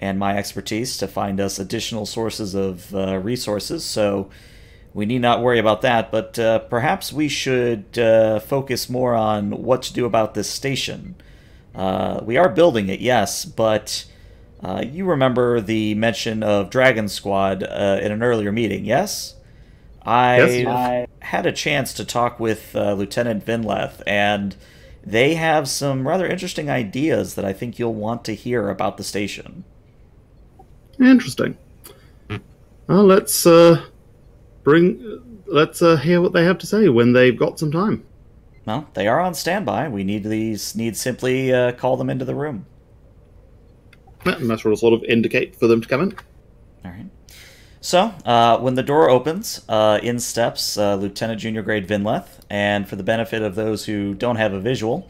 and my expertise to find us additional sources of uh, resources, so we need not worry about that, but uh, perhaps we should uh, focus more on what to do about this station. Uh, we are building it, yes, but uh, you remember the mention of Dragon Squad uh, in an earlier meeting, yes? I, yes, I had a chance to talk with uh, Lieutenant Vinleth, and they have some rather interesting ideas that I think you'll want to hear about the station. Interesting. Well, let's uh, bring. Let's uh, hear what they have to say when they've got some time. Well, they are on standby. We need these. Need simply uh, call them into the room. And that will sort of indicate for them to come in. All right. So, uh, when the door opens, uh, in steps uh, Lieutenant Junior Grade Vinleth, and for the benefit of those who don't have a visual,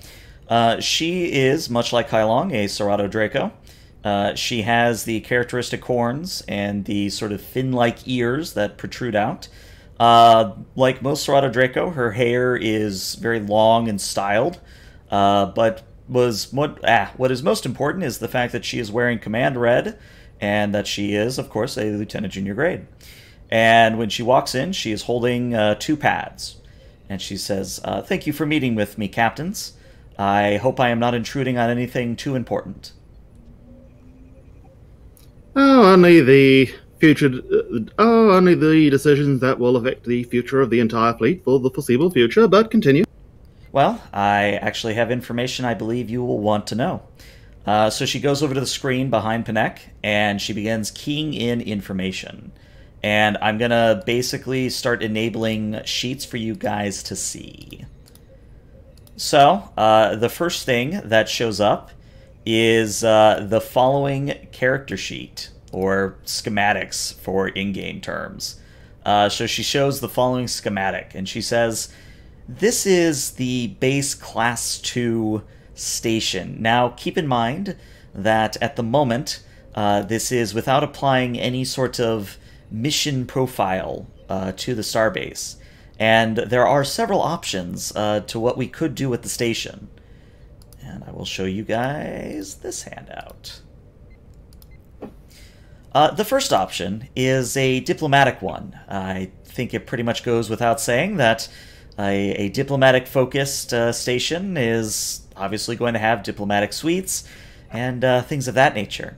uh, she is, much like Hylong, a Serrato Draco. Uh, she has the characteristic horns and the sort of fin-like ears that protrude out. Uh, like most Serrato Draco, her hair is very long and styled, uh, but was what, ah, what is most important is the fact that she is wearing Command Red, and that she is, of course, a Lieutenant Junior Grade. And when she walks in, she is holding uh, two pads. And she says, uh, thank you for meeting with me, Captains. I hope I am not intruding on anything too important. Oh, only the future... Oh, only the decisions that will affect the future of the entire fleet for the foreseeable future, but continue. Well, I actually have information I believe you will want to know. Uh, so she goes over to the screen behind Panek, and she begins keying in information. And I'm going to basically start enabling sheets for you guys to see. So uh, the first thing that shows up is uh, the following character sheet, or schematics for in-game terms. Uh, so she shows the following schematic, and she says, this is the base class two station. Now, keep in mind that at the moment, uh, this is without applying any sort of mission profile uh, to the starbase. And there are several options uh, to what we could do with the station. And I will show you guys this handout. Uh, the first option is a diplomatic one. I think it pretty much goes without saying that a, a diplomatic-focused uh, station is obviously going to have diplomatic suites and uh, things of that nature.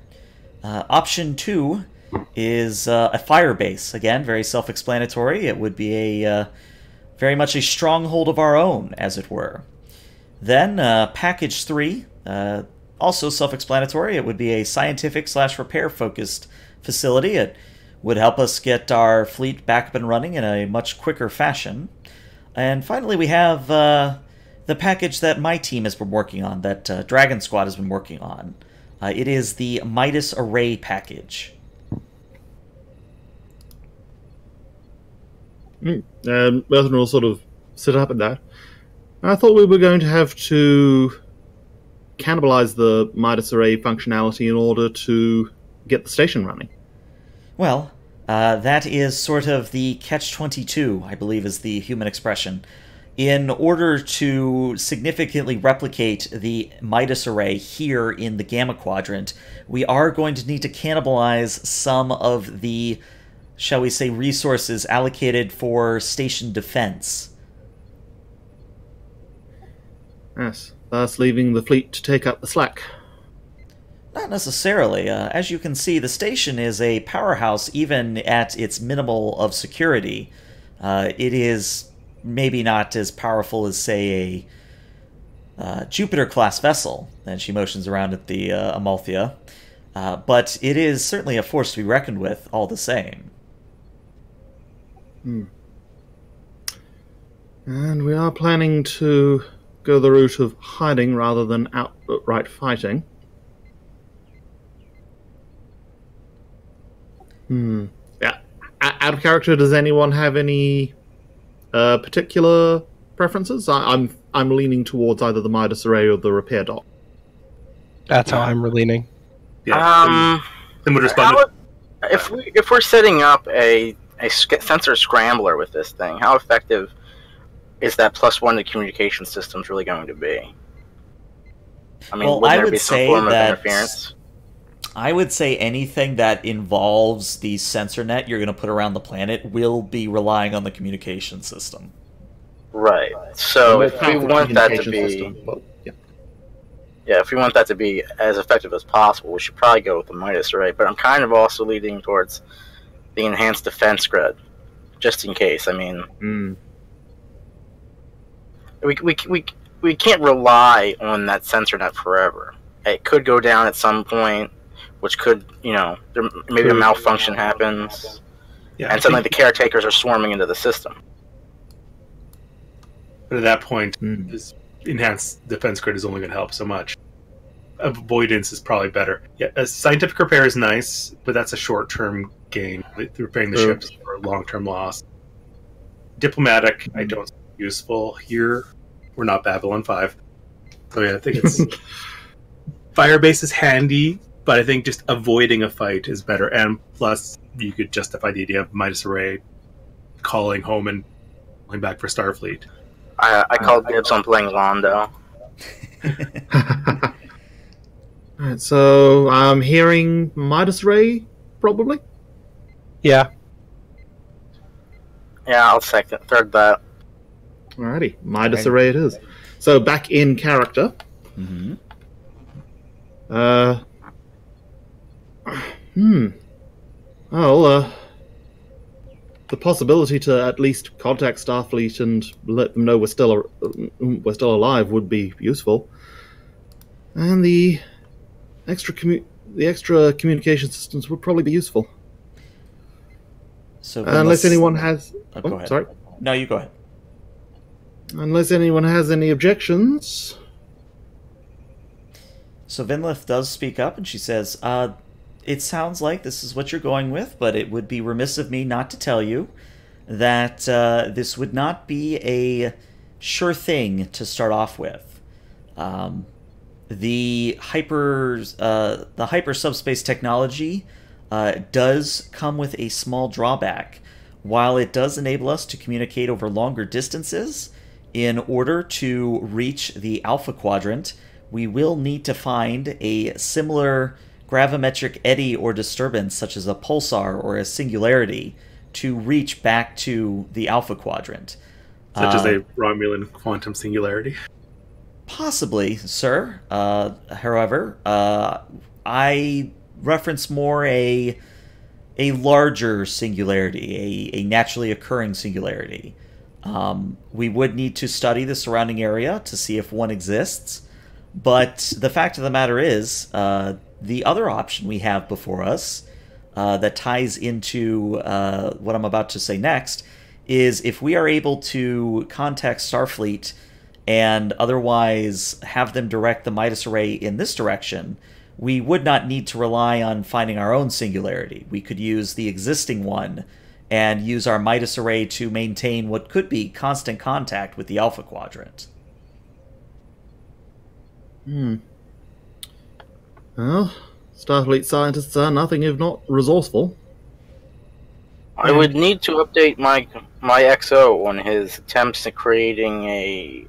Uh, option two is uh, a fire base. Again, very self-explanatory. It would be a uh, very much a stronghold of our own, as it were. Then uh, package three, uh, also self-explanatory. It would be a scientific slash repair focused facility. It would help us get our fleet back up and running in a much quicker fashion. And finally, we have... Uh, the package that my team has been working on, that uh, Dragon Squad has been working on. Uh, it is the Midas Array package. Mm. Um, Merthrin will sort of sit up at that. I thought we were going to have to cannibalize the Midas Array functionality in order to get the station running. Well, uh, that is sort of the catch twenty-two, I believe is the human expression. in order to significantly replicate the Midas Array here in the Gamma Quadrant, we are going to need to cannibalize some of the, shall we say, resources allocated for station defense. Yes, thus leaving the fleet to take up the slack. Not necessarily. Uh, as you can see, the station is a powerhouse even at its minimal of security. Uh, it is maybe not as powerful as, say, a uh, Jupiter-class vessel, and she motions around at the uh, Amalthea, uh, but it is certainly a force to be reckoned with all the same. Hmm. And we are planning to go the route of hiding rather than outright fighting. Hmm. Yeah. Out of character, does anyone have any uh, particular preferences? I, I'm I'm leaning towards either the Midas Array or the repair dock. That's how I'm leaning. Yeah. Um. Then we'll just bundle it. If we if we're setting up a a sensor scrambler with this thing, how effective is that plus one to communication systems really going to be? I mean, well, would there be some form of interference? I would say anything that involves the sensor net you're going to put around the planet will be relying on the communication system. Right. So if we want that to be... Yeah, if we want that to be as effective as possible, we should probably go with the Midas Array, but I'm kind of also leading towards the enhanced defense grid, just in case. I mean... Mm. We, we, we, we can't rely on that sensor net forever. It could go down at some point, which could, you know, there, maybe a malfunction happens, yeah, and suddenly the caretakers are swarming into the system. But at that point, mm. this enhanced defense grid is only going to help so much. Avoidance is probably better. Yeah, a scientific repair is nice, but that's a short-term gain. Repairing the ships for a long-term loss. Diplomatic, mm. I don't think it's useful here. We're not Babylon five. So yeah, I think it's... Firebase is handy, but I think just avoiding a fight is better. And plus, you could justify the idea of Midas Array calling home and going back for Starfleet. I, I called dibs on playing Londo. Alright, so I'm hearing Midas Array, probably? Yeah. Yeah, I'll second, third that. Alrighty, Midas Array it is. So back in character. Mm-hmm. Uh, hmm. Well, uh, the possibility to at least contact Starfleet and let them know we're still we're still alive would be useful, and the extra commu the extra communication systems would probably be useful. So unless, unless anyone has, oh, go ahead. Sorry, no, you go ahead. Unless anyone has any objections. So Vinleth does speak up, and she says, uh, it sounds like this is what you're going with, but it would be remiss of me not to tell you that uh, this would not be a sure thing to start off with. Um, the hyper, uh, the hyper subspace technology uh, does come with a small drawback. While it does enable us to communicate over longer distances, in order to reach the Alpha Quadrant, we will need to find a similar gravimetric eddy or disturbance, such as a pulsar or a singularity, to reach back to the Alpha Quadrant. Such uh, as a Romulan quantum singularity? Possibly, sir. Uh, however, uh, I reference more a, a larger singularity, a, a naturally occurring singularity. Um, we would need to study the surrounding area to see if one exists. But the fact of the matter is, uh, the other option we have before us uh, that ties into uh, what I'm about to say next is if we are able to contact Starfleet and otherwise have them direct the Midas Array in this direction, we would not need to rely on finding our own singularity. We could use the existing one and use our Midas Array to maintain what could be constant contact with the Alpha Quadrant. Hmm. Well, Starfleet scientists are nothing if not resourceful. I would need to update my my X O on his attempts at creating a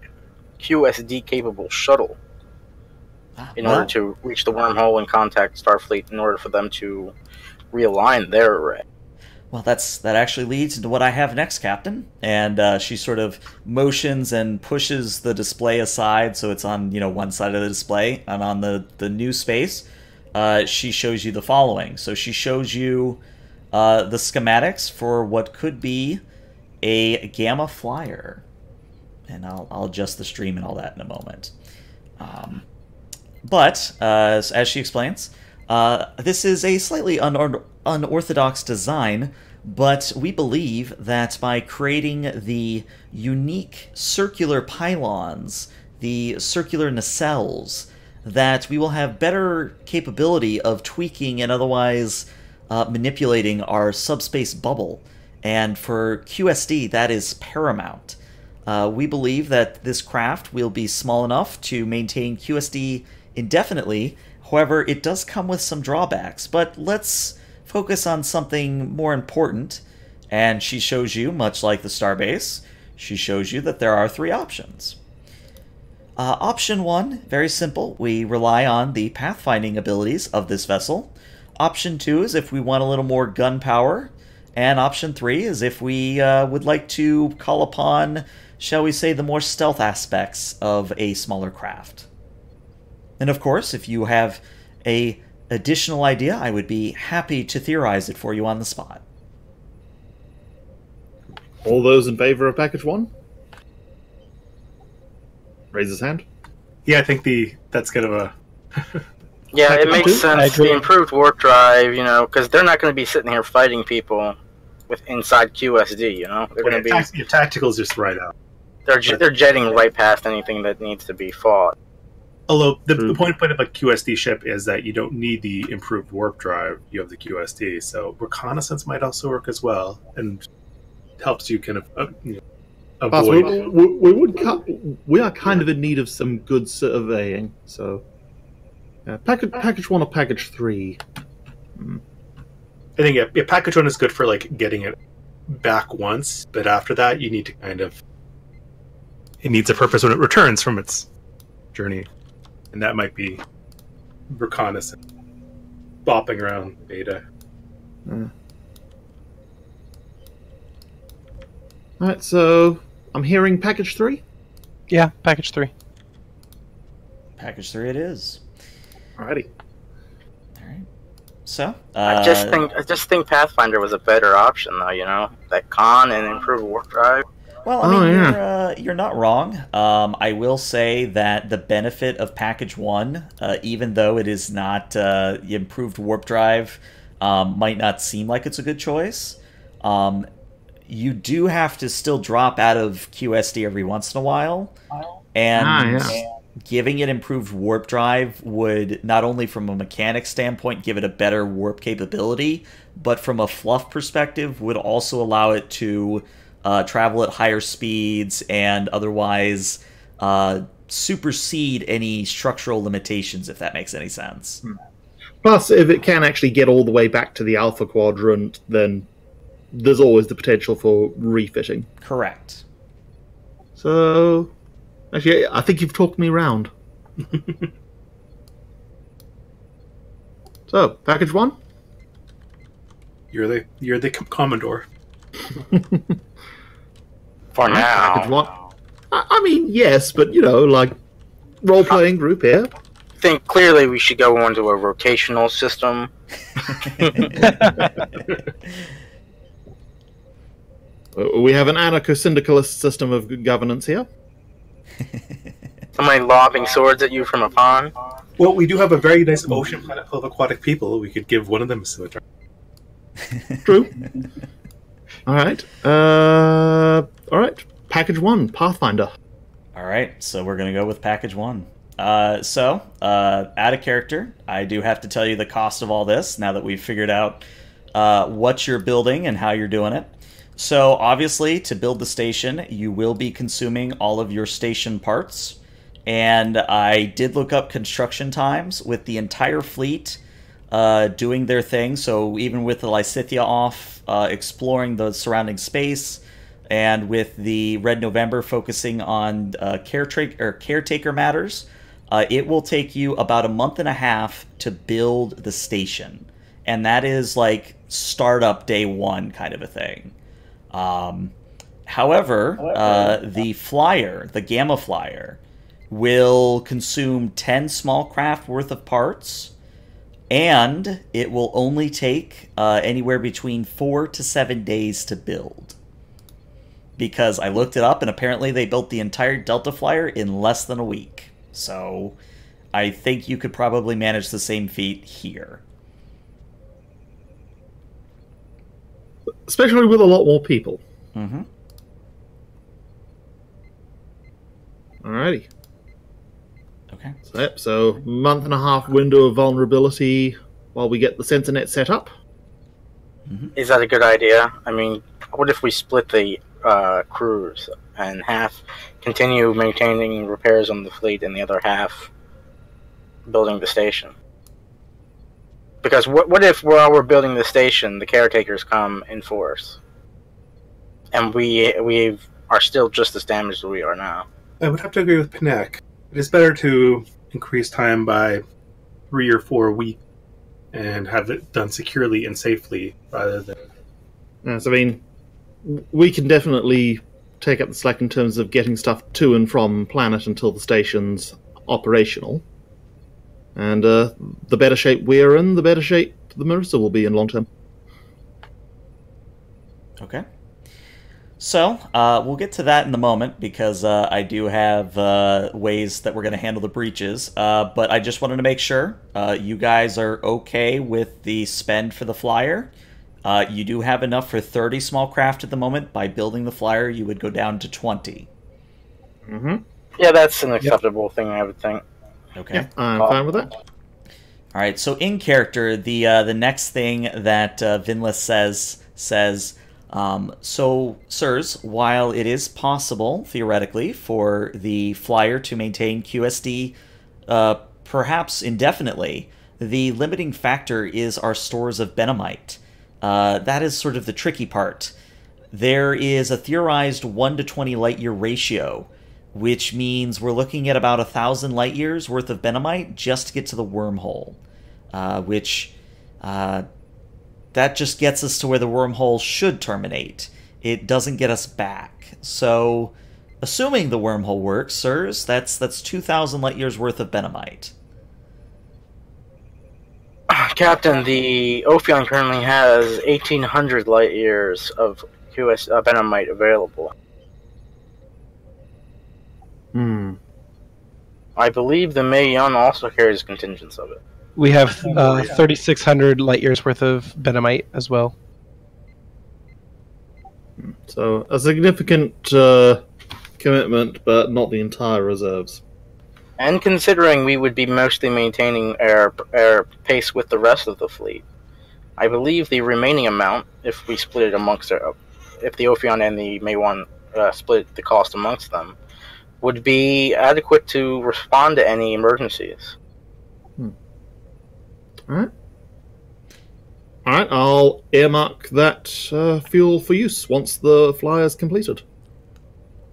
Q S D capable shuttle ah, in wow. order to reach the wormhole and contact Starfleet in order for them to realign their array. Well, that's that actually leads into what I have next, Captain. And uh, she sort of motions and pushes the display aside, so it's on you know one side of the display, and on the the new space, uh, she shows you the following. So she shows you uh, the schematics for what could be a Gamma Flyer, and I'll I'll adjust the stream and all that in a moment. Um, but uh, as she explains, uh, this is a slightly unordered. unorthodox design, but we believe that by creating the unique circular pylons, the circular nacelles, that we will have better capability of tweaking and otherwise uh, manipulating our subspace bubble. And for Q S D, that is paramount. Uh, we believe that this craft will be small enough to maintain Q S D indefinitely. However, it does come with some drawbacks, but let's focus on something more important. And she shows you, much like the starbase, she shows you that there are three options. Uh, option one, very simple. We rely on the pathfinding abilities of this vessel. Option two is if we want a little more gun power. And option three is if we uh, would like to call upon, shall we say, the more stealth aspects of a smaller craft. And of course, if you have a additional idea, I would be happy to theorize it for you on the spot. All those in favor of package one? Raise his hand. Yeah, I think the that's kind of a... yeah, it makes two. sense. The improved warp drive, you know, because they're not going to be sitting here fighting people with inside Q S D, you know? They're going to be... Tact your tactical's just right out. They're, but, they're jetting yeah. right past anything that needs to be fought. Although, the, the point of a Q S D ship is that you don't need the improved warp drive, you have the Q S D, so reconnaissance might also work as well, and helps you kind of uh, you know, avoid... We, we, we, would we are kind yeah. of in need of some good surveying, so... Yeah, package, package one or package three? Mm. I think, yeah, yeah, package one is good for, like, getting it back once, but after that, you need to kind of... It needs a purpose when it returns from its journey. And that might be reconnaissance, bopping around beta. Mm. All right, so I'm hearing package three? Yeah, package three. Package three it is. Alrighty. All right. So? Uh, I just think I just think Pathfinder was a better option, though, you know? That con and improved warp drive. Well, I mean, oh, yeah. you're, uh, you're not wrong. Um, I will say that the benefit of Package one, uh, even though it is not uh, improved warp drive, um, might not seem like it's a good choice. Um, you do have to still drop out of Q S D every once in a while. And ah, yeah. giving it improved warp drive would, not only from a mechanic standpoint, give it a better warp capability, but from a fluff perspective would also allow it to... Uh, travel at higher speeds, and otherwise uh, supersede any structural limitations, if that makes any sense. Hmm. Plus, if it can actually get all the way back to the Alpha Quadrant, then there's always the potential for refitting. Correct. So, actually, I think you've talked me round. So, package one? You're the, you're the Commodore. For now. I mean, yes, but, you know, like, role-playing group here. I think clearly we should go onto a rotational system. We have an anarcho-syndicalist system of governance here. Somebody lobbing swords at you from a pond. Well, we do have a very nice ocean planet full of aquatic people. We could give one of them a sword. True. All right. Uh, all right. Package one, Pathfinder. All right. So we're going to go with package one. Uh, so, uh, out of character, I do have to tell you the cost of all this now that we've figured out uh, what you're building and how you're doing it. So, obviously, to build the station, you will be consuming all of your station parts. And I did look up construction times with the entire fleet. uh, doing their thing. So even with the Lysithia off, uh, exploring the surrounding space, and with the Red November focusing on uh, caretaker, or caretaker matters, uh, it will take you about a month and a half to build the station. And that is like startup day one kind of a thing. Um, however, uh, the flyer, the Gamma Flyer, will consume ten small craft worth of parts, and it will only take uh, anywhere between four to seven days to build. Because I looked it up, and apparently they built the entire Delta Flyer in less than a week. So I think you could probably manage the same feat here. Especially with a lot more people. Mm-hmm. Alrighty. Okay. So, yep, so month and a half window of vulnerability while we get the SensorNet set up. Mm-hmm. Is that a good idea? I mean, what if we split the uh, crews and half continue maintaining repairs on the fleet and the other half building the station? Because what, what if while we're building the station, the caretakers come in force, and we we are still just as damaged as we are now? I would have to agree with Panek. It is better to increase time by three or four weeks and have it done securely and safely, rather than. Yes, I mean, we can definitely take up the slack in terms of getting stuff to and from planet until the station's operational. And uh, the better shape we're in, the better shape the Marissa will be in long term. Okay. So, uh, we'll get to that in a moment, because uh, I do have uh, ways that we're going to handle the breaches. Uh, but I just wanted to make sure uh, you guys are okay with the spend for the flyer. Uh, you do have enough for thirty small craft at the moment. By building the flyer, you would go down to twenty. Mm-hmm. Yeah, that's an acceptable yep. thing, I would think. Okay, yeah, I'm oh. fine with that. All right, so in character, the uh, the next thing that uh, Vinleth says says, um, so, sirs, while it is possible, theoretically, for the flyer to maintain Q S D uh, perhaps indefinitely, the limiting factor is our stores of Benemite. Uh, that is sort of the tricky part. There is a theorized one to twenty light-year ratio, which means we're looking at about a thousand light years worth of Benemite just to get to the wormhole, uh, which uh, that just gets us to where the wormhole should terminate. It doesn't get us back. So, assuming the wormhole works, sirs, that's that's two thousand light years worth of Benemite. Captain, the Ophion currently has eighteen hundred light years of Q S uh, Benemite available. Hmm. I believe the Mayon also carries contingents of it. We have uh, thirty-six hundred light years worth of Benemite as well. So a significant uh, commitment, but not the entire reserves. And considering we would be mostly maintaining our, our pace with the rest of the fleet, I believe the remaining amount, if we split it amongst our, if the Ophion and the Mayon uh, split the cost amongst them, would be adequate to respond to any emergencies. Hmm. All right. All right, I'll earmark that uh, fuel for use once the flyer's completed.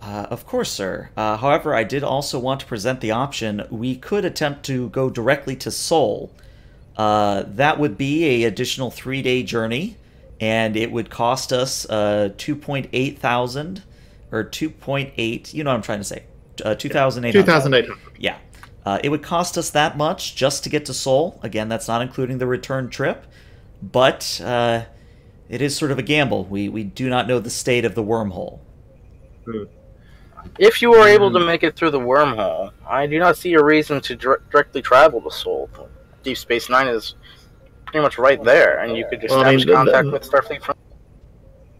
Uh, of course, sir. Uh, however, I did also want to present the option. We could attempt to go directly to Seoul. Uh, that would be an additional three-day journey, and it would cost us uh, two point eight thousand, or two point eight, you know what I'm trying to say, uh, two thousand eight hundred. two thousand eight hundred. Yeah. Uh, it would cost us that much just to get to Seoul. Again, that's not including the return trip, but uh, it is sort of a gamble. We, we do not know the state of the wormhole. If you are able to make it through the wormhole, I do not see a reason to direct, directly travel to Seoul. Deep Space Nine is pretty much right there, and you could establish well, I mean, contact with Starfleet from...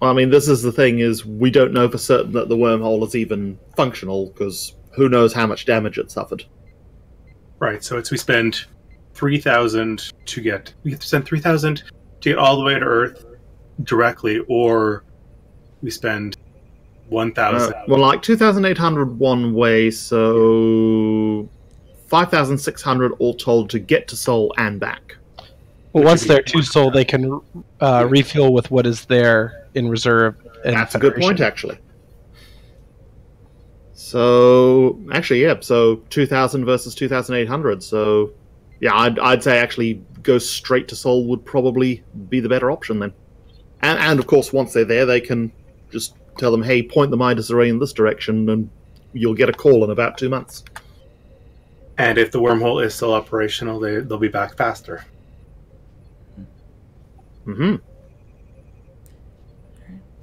Well, I mean, this is the thing, is we don't know for certain that the wormhole is even functional, because who knows how much damage it suffered. Right, so it's we spend three thousand to get... We have to spend three thousand to get all the way to Earth directly, or we spend one thousand... Uh, well, like, two thousand eight hundred one way, so... five thousand six hundred all told to get to Seoul and back. Well, once they're two soul, they can uh, refuel with what is there in reserve. And that's Federation. A good point, actually. So, actually, yeah. So, two thousand versus two thousand eight hundred. So, yeah, I'd, I'd say actually go straight to soul would probably be the better option then. And, and of course, once they're there, they can just tell them, hey, point the Midas Array in this direction, and you'll get a call in about two months. And if the wormhole is still operational, they, they'll be back faster. Mm-hmm.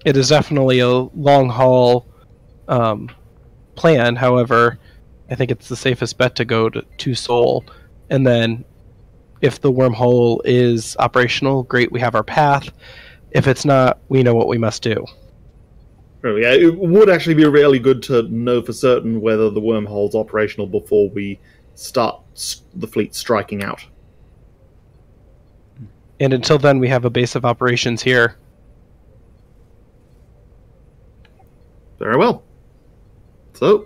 It is definitely a long haul um, plan. However, I think it's the safest bet to go to, to Seoul, and then if the wormhole is operational, great, we have our path. If it's not, we know what we must do. Oh, yeah, it would actually be really good to know for certain whether the wormhole's operational before we start the fleet striking out. And until then, we have a base of operations here. Very well. So,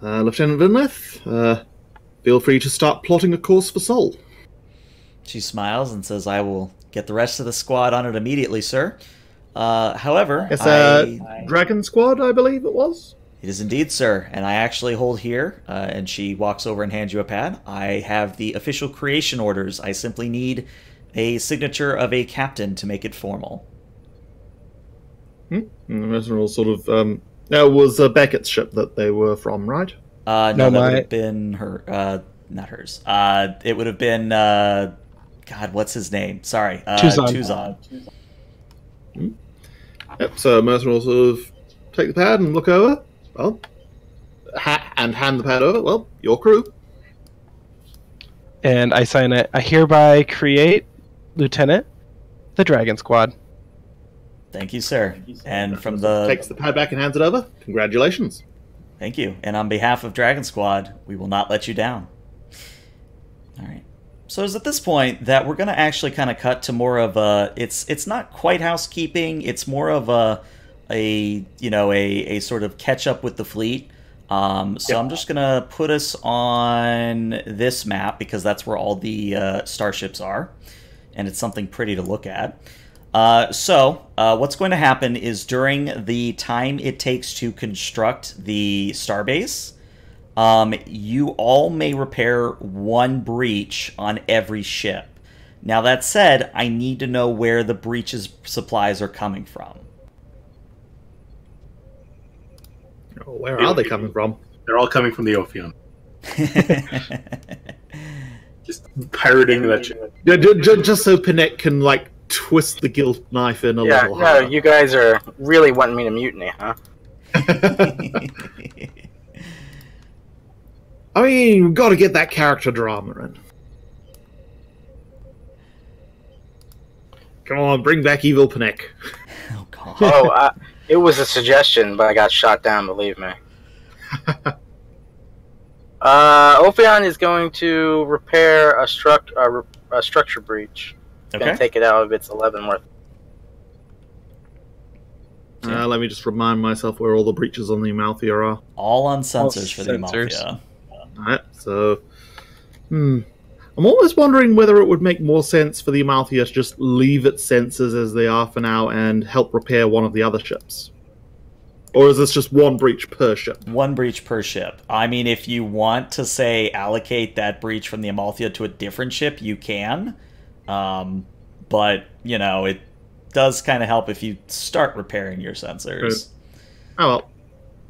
uh, Lieutenant Vinleth, uh, feel free to start plotting a course for Seoul. She smiles and says, I will get the rest of the squad on it immediately, sir. Uh, however... It's a I, Dragon Squad, I believe it was? It is indeed, sir. And I actually hold here, uh, and she walks over and hands you a pad. I have the official creation orders. I simply need a signature of a captain to make it formal. Hmm. All sort of. Um, that was uh, Beckett's ship that they were from, right? Uh, no, no that my... would have been her. Uh, not hers. Uh, it would have been. Uh, God, what's his name? Sorry, uh, Tuzon. Tuzon. Hmm. Yep. So Mercer will sort of take the pad and look over. Well, ha and hand the pad over. Well, your crew. And I sign it. I hereby create, Lieutenant, the Dragon Squad. Thank you, sir. Thank you, sir. And from the takes the pad back and hands it over. Congratulations. Thank you. And on behalf of Dragon Squad, we will not let you down. All right. So it's at this point that we're going to actually kind of cut to more of a. It's it's not quite housekeeping. It's more of a a you know a a sort of catch up with the fleet. Um, so yep. I'm just going to put us on this map because that's where all the uh, starships are, and it's something pretty to look at. Uh, so, uh, what's going to happen is during the time it takes to construct the starbase, um, you all may repair one breach on every ship. Now, that said, I need to know where the breach's supplies are coming from. Oh, where are they coming from? They're all coming from the Ophion. Just pirating that ship. Yeah, just so Panek can, like, twist the guilt knife in a yeah, little. Yeah, no, you guys are really wanting me to mutiny, huh? I mean, we've got to get that character drama in. Come on, bring back evil Panek. Oh God! Oh, uh, it was a suggestion, but I got shot down. Believe me. uh, Ophion is going to repair a struct a, a structure breach. Okay. Gonna take it out of its eleven worth. Uh, let me just remind myself where all the breaches on the Amalthea are. All on sensors all for sensors. The Amalthea. All right, so, hmm, I'm almost wondering whether it would make more sense for the Amalthea to just leave its sensors as they are for now and help repair one of the other ships. Or is this just one breach per ship? One breach per ship. I mean, if you want to say allocate that breach from the Amalthea to a different ship, you can. Um, but, you know, it does kind of help if you start repairing your sensors. Oh,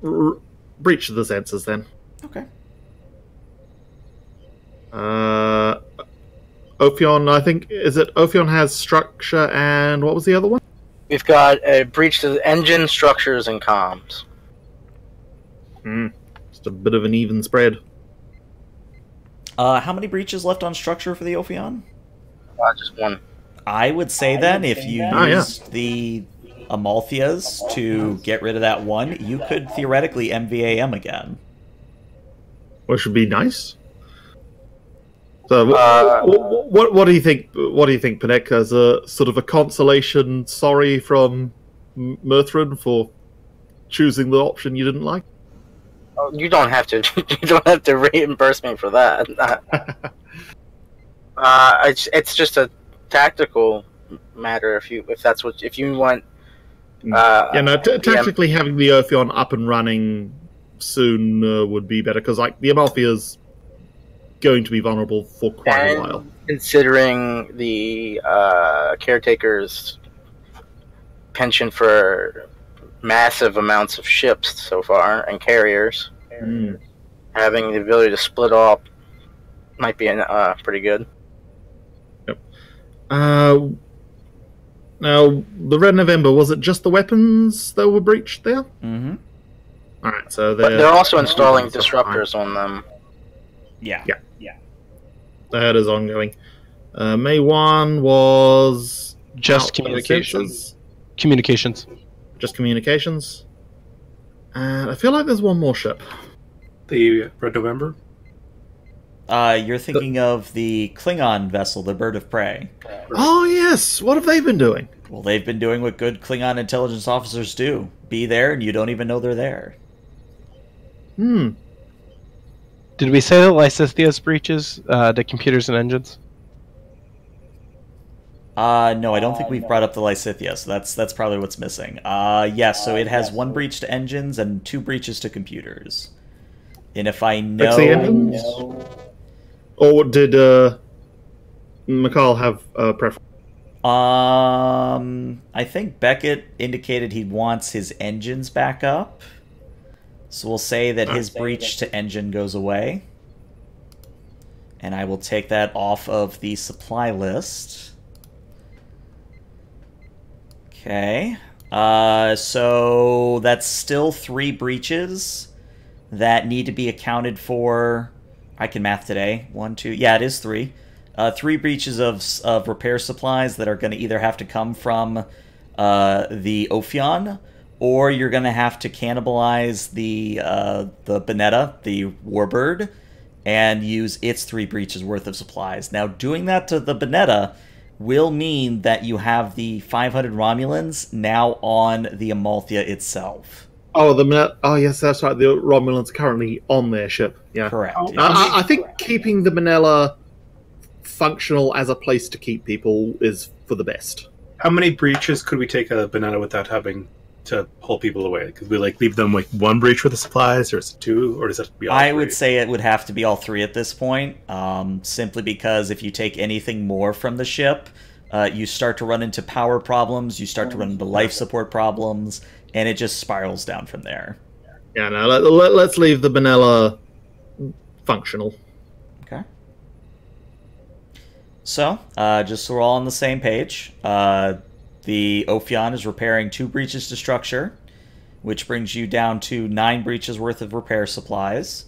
well. R breach of the sensors, then. Okay. Uh, Ophion, I think, is it Ophion has structure and what was the other one? We've got a breach to the engine, structures, and comms. Hmm. Just a bit of an even spread. Uh, how many breaches left on structure for the Ophion? Uh, just one. I would say I then, if you that. used oh, yeah. the Amaltheas to get rid of that one, you could theoretically M V A M again. Which would be nice. So, uh, what, what, what do you think? What do you think, Panek, as a sort of a consolation? Sorry from Merthrin for choosing the option you didn't like. Oh, you don't have to. You don't have to reimburse me for that. Uh, it's it's just a tactical matter. If you if that's what if you want. Uh, yeah, no. T tactically, having the Ophion up and running soon uh, would be better, because like the Amalthea is going to be vulnerable for quite and a while. Considering the uh, caretaker's penchant for massive amounts of ships so far and carriers, mm. having the ability to split off might be an, uh, pretty good. Yep. Uh, now, the Red November, was it just the weapons that were breached there? Mm-hmm. All right, so they're... But they're also installing disruptors on them. Yeah. Yeah. Yeah. That is ongoing. Uh, May one was... Just communications. Communications. Just communications. And I feel like there's one more ship. The Red November? Uh, you're thinking the... of the Klingon vessel, the Bird of Prey. Oh, yes! What have they been doing? Well, they've been doing what good Klingon intelligence officers do. Be there, and you don't even know they're there. Hmm. Did we say that Lysithia's breaches uh, the computers and engines? Uh, no, I don't think we've brought up the Lysithia, so that's that's probably what's missing. Uh, yes, yeah, so it has one breach to engines and two breaches to computers. And if I know... Fix the engines? Or did uh, McCall have a preference? Um, I think Beckett indicated he wants his engines back up. So we'll say that his breach to engine goes away. And I will take that off of the supply list. Okay. Uh, so that's still three breaches that need to be accounted for. I can math today. One, two. Yeah, it is three. Uh, three breaches of, of repair supplies that are going to either have to come from uh, the Ophion, or you're going to have to cannibalize the uh, the Bonetta, the Warbird, and use its three breaches worth of supplies. Now, doing that to the Bonetta will mean that you have the five hundred Romulans now on the Amalthea itself. Oh, the oh yes, that's right. The Romulans currently on their ship. Yeah, correct. Oh, yeah. I, I think correct. Keeping the Manila functional as a place to keep people is for the best. How many breaches could we take a Banana without having to pull people away? Could we like leave them like one breach with the supplies, or is it two, or does it be all I three? Would say it would have to be all three at this point, um, simply because if you take anything more from the ship, uh, you start to run into power problems, you start to run into life support problems. And it just spirals down from there. Yeah, no, let, let, let's leave the Benella functional. Okay. So, uh, just so we're all on the same page, uh, the Ophion is repairing two breaches to structure, which brings you down to nine breaches worth of repair supplies.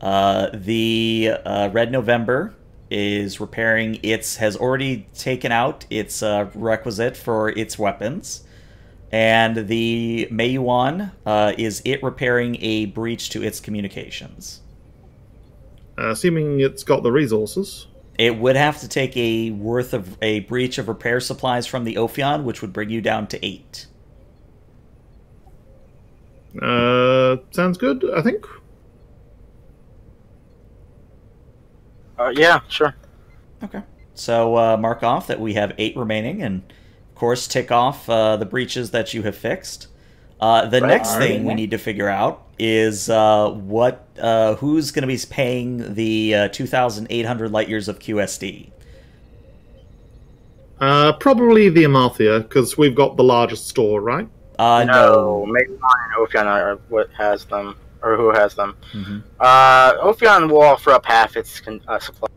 Uh, the uh, Red November is repairing its, has already taken out its uh, requisite for its weapons. And the Meiyuan, uh, is it repairing a breach to its communications? Uh, assuming it's got the resources. It would have to take a worth of a breach of repair supplies from the Ophion, which would bring you down to eight. Uh, sounds good, I think. Uh, yeah, sure. Okay. So uh, mark off that we have eight remaining, and... course, tick off uh, the breaches that you have fixed. Uh, the right. next thing we need to figure out is uh, what, uh, who's going to be paying the uh, two thousand eight hundred light years of Q S D? Uh, probably the Amalthea, because we've got the largest store, right? Uh, no, no. Maybe Ophion or what has them, or who has them. Mm-hmm. uh, Ophion will offer up half its uh, supply.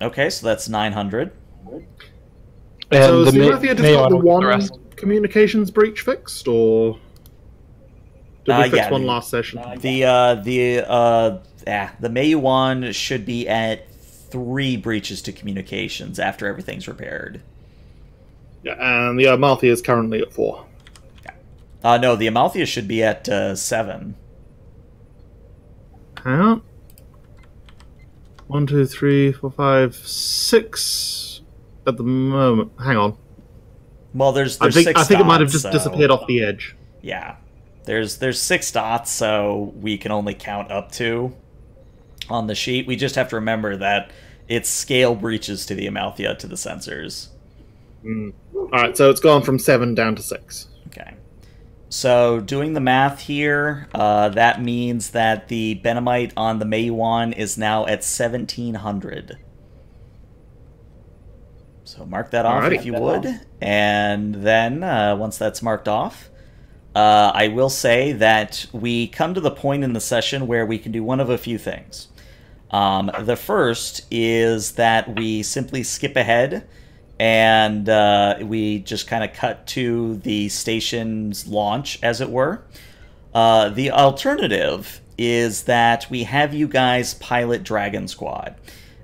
Okay, so that's nine hundred. And so the Suathia just got the one the communications breach fixed, or did uh, we fix yeah, one the, last session? Uh, the uh, the uh, yeah, the Meiyuan should be at three breaches to communications after everything's repaired. Yeah, and the Amalthea is currently at four. Yeah. Uh, no, the Amalthea should be at uh, seven. Count. One, two, three, four, five, six. At the moment, hang on. Well, there's, there's I think, six I think dots, it might have just so. disappeared off the edge. Yeah, there's there's six dots, so we can only count up to on the sheet. We just have to remember that its scale breaches to the Amalthea, to the sensors. Mm. All right, so it's gone from seven down to six. Okay. So doing the math here, uh, that means that the Benemite on the Meiyuan is now at seventeen hundred. So mark that off Alrighty, if you would. Off. And then uh, once that's marked off, uh, I will say that we come to the point in the session where we can do one of a few things. Um, the first is that we simply skip ahead and uh, we just kind of cut to the station's launch, as it were. Uh, the alternative is that we have you guys pilot Dragon Squad.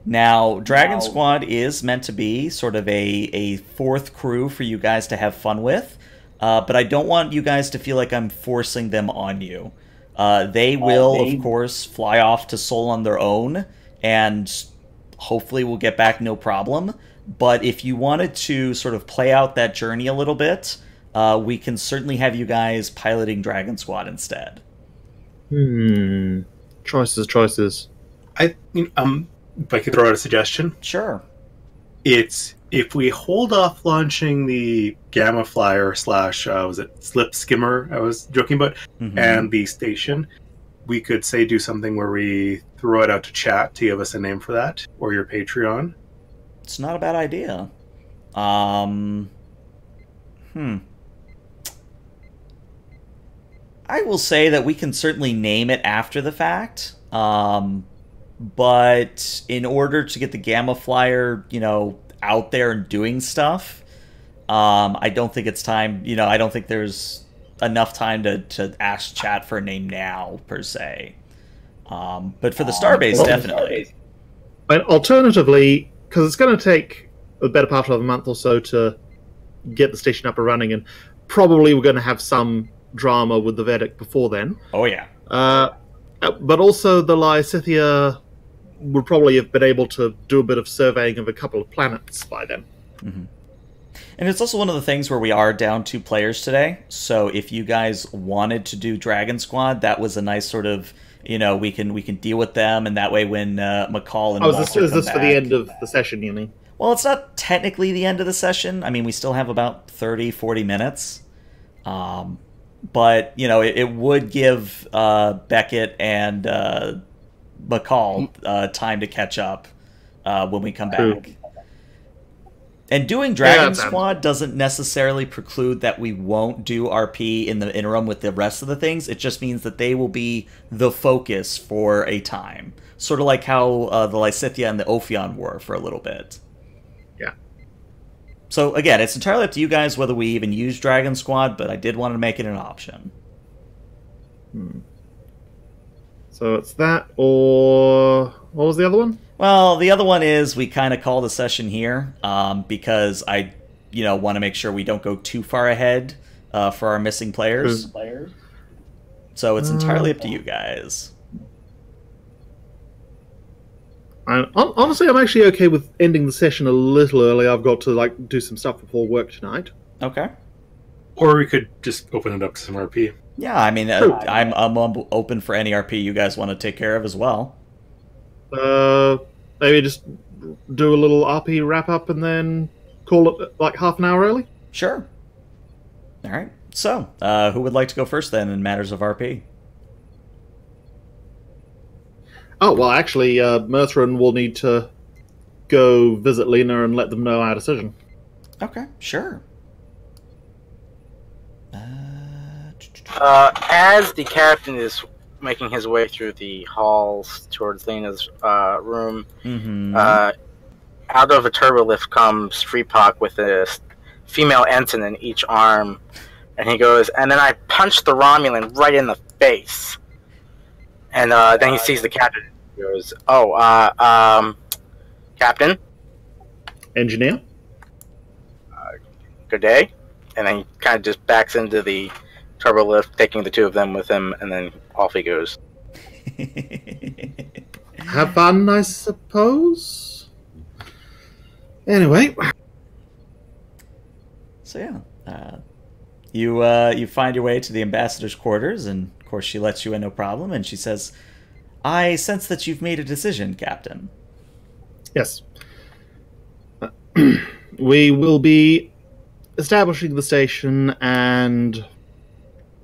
Now, Dragon wow. Squad is meant to be sort of a, a fourth crew for you guys to have fun with, uh, but I don't want you guys to feel like I'm forcing them on you. Uh, they will, uh, they... of course, fly off to Seoul on their own, and hopefully we'll get back no problem. But if you wanted to sort of play out that journey a little bit, uh, we can certainly have you guys piloting Dragon Squad instead. Hmm. Choices, choices. I um, if I could throw out a suggestion. Sure. It's if we hold off launching the Gamma Flyer slash uh, was it Slip Skimmer I was joking about, mm-hmm. and the station, we could say do something where we throw it out to chat to give us a name for that or your Patreon. It's not a bad idea. Um, hmm. I will say that we can certainly name it after the fact, um, but in order to get the Gamma Flyer, you know, out there and doing stuff, um, I don't think it's time. You know, I don't think there's enough time to to ask chat for a name now per se. Um, but for the Starbase, um, definitely. But alternatively. Because it's going to take a better part of a month or so to get the station up and running, and probably we're going to have some drama with the Vedic before then. Oh, yeah. Uh, but also the Lysithia would probably have been able to do a bit of surveying of a couple of planets by then. Mm-hmm. And it's also one of the things where we are down two players today, so if you guys wanted to do Dragon Squad, that was a nice sort of... You know, we can we can deal with them, and that way when uh, McCall and oh, Walter is this, is this come back, for the end of the session, you mean? Well, it's not technically the end of the session. I mean, we still have about thirty, forty minutes. Um, but, you know, it, it would give uh, Beckett and uh, McCall uh, time to catch up uh, when we come True. back. And doing Dragon yeah, Squad doesn't necessarily preclude that we won't do R P in the interim with the rest of the things. It just means that they will be the focus for a time. Sort of like how uh, the Lysithia and the Ophion were for a little bit. Yeah. So again, it's entirely up to you guys whether we even use Dragon Squad, but I did want to make it an option. Hmm. So it's that, or what was the other one? Well, the other one is we kind of call the session here um, because I, you know, want to make sure we don't go too far ahead uh, for our missing players. Players. So it's entirely up to you guys. I, honestly, I'm actually okay with ending the session a little early. I've got to like do some stuff before work tonight. Okay. Or we could just open it up to some R P. Yeah, I mean, uh, I'm, I'm open for any R P you guys want to take care of as well. Uh, maybe just do a little R P wrap-up and then call it like half an hour early? Sure. All right. So, uh, who would like to go first then in matters of R P? Oh, well, actually, uh, Merthrin will need to go visit Lena and let them know our decision. Okay, sure. Uh, uh, as the captain is... making his way through the halls towards Lena's uh, room. Mm-hmm. uh, out of a turbolift comes Freepok with a female ensign in each arm, and he goes, and then I punched the Romulan right in the face. And uh, then he sees the captain. He goes, oh, uh, um, Captain? Engineer? Uh, good day. And then he kind of just backs into the turbolift, taking the two of them with him, and then off he goes. Have fun, I suppose. Anyway, so yeah, uh, you uh, you find your way to the ambassador's quarters, and of course she lets you in no problem, and she says, "I sense that you've made a decision, Captain." Yes. We will be establishing the station and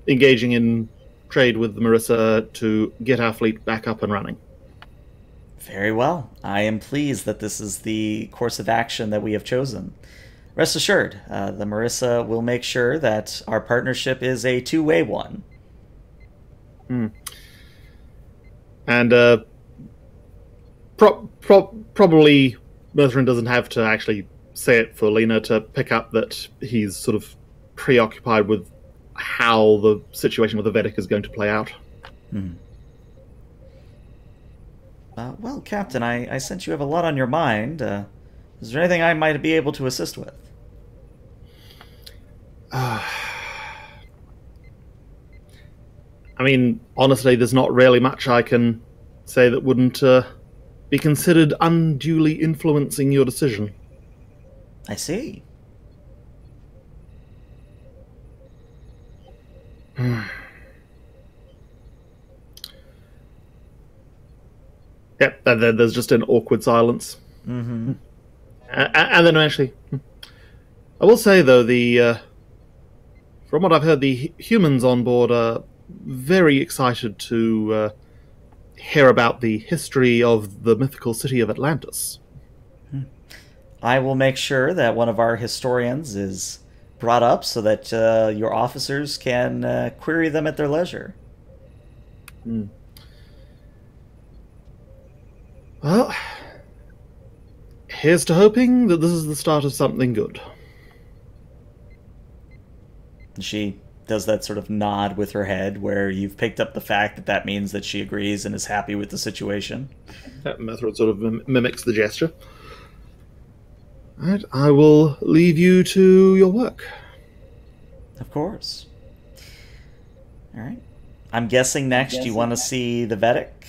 engaging in trade with the Marissa to get our fleet back up and running. Very well. I am pleased that this is the course of action that we have chosen. Rest assured, uh, the Marissa will make sure that our partnership is a two-way one. Mm. And uh, pro pro probably Merthrin doesn't have to actually say it for Lena to pick up that he's sort of preoccupied with how the situation with the Vedic is going to play out. Hmm. Uh, well, Captain, I, I sense you have a lot on your mind. Uh, is there anything I might be able to assist with? Uh, I mean, honestly, there's not really much I can say that wouldn't uh, be considered unduly influencing your decision. I see. Yep, there's just an awkward silence. Mm-hmm. And then actually, I will say though, the uh, from what I've heard, the humans on board are very excited to uh, hear about the history of the mythical city of Atlantis. I will make sure that one of our historians is brought up so that uh, your officers can uh, query them at their leisure. Mm. Well, here's to hoping that this is the start of something good. She does that sort of nod with her head where you've picked up the fact that that means that she agrees and is happy with the situation. That method sort of mim mimics the gesture. Right, I will leave you to your work. Of course. All right. I'm guessing next I'm guessing you want to see the Vedic?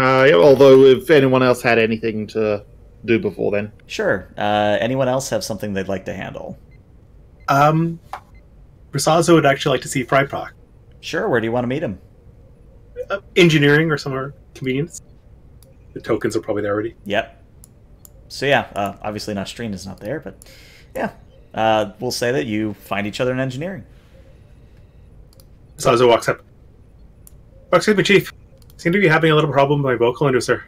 Uh, yeah, although if anyone else had anything to do before then. Sure. Uh, anyone else have something they'd like to handle? Um, Rizazzo would actually like to see Freepok. Sure. Where do you want to meet him? Uh, engineering or somewhere convenience. The tokens are probably there already. Yep. So yeah, uh, obviously Nostrine is not there, but yeah, uh, we'll say that you find each other in engineering. Rizazzo walks up. Oh, excuse me, Chief. Seem to be having a little problem with my vocal inducer.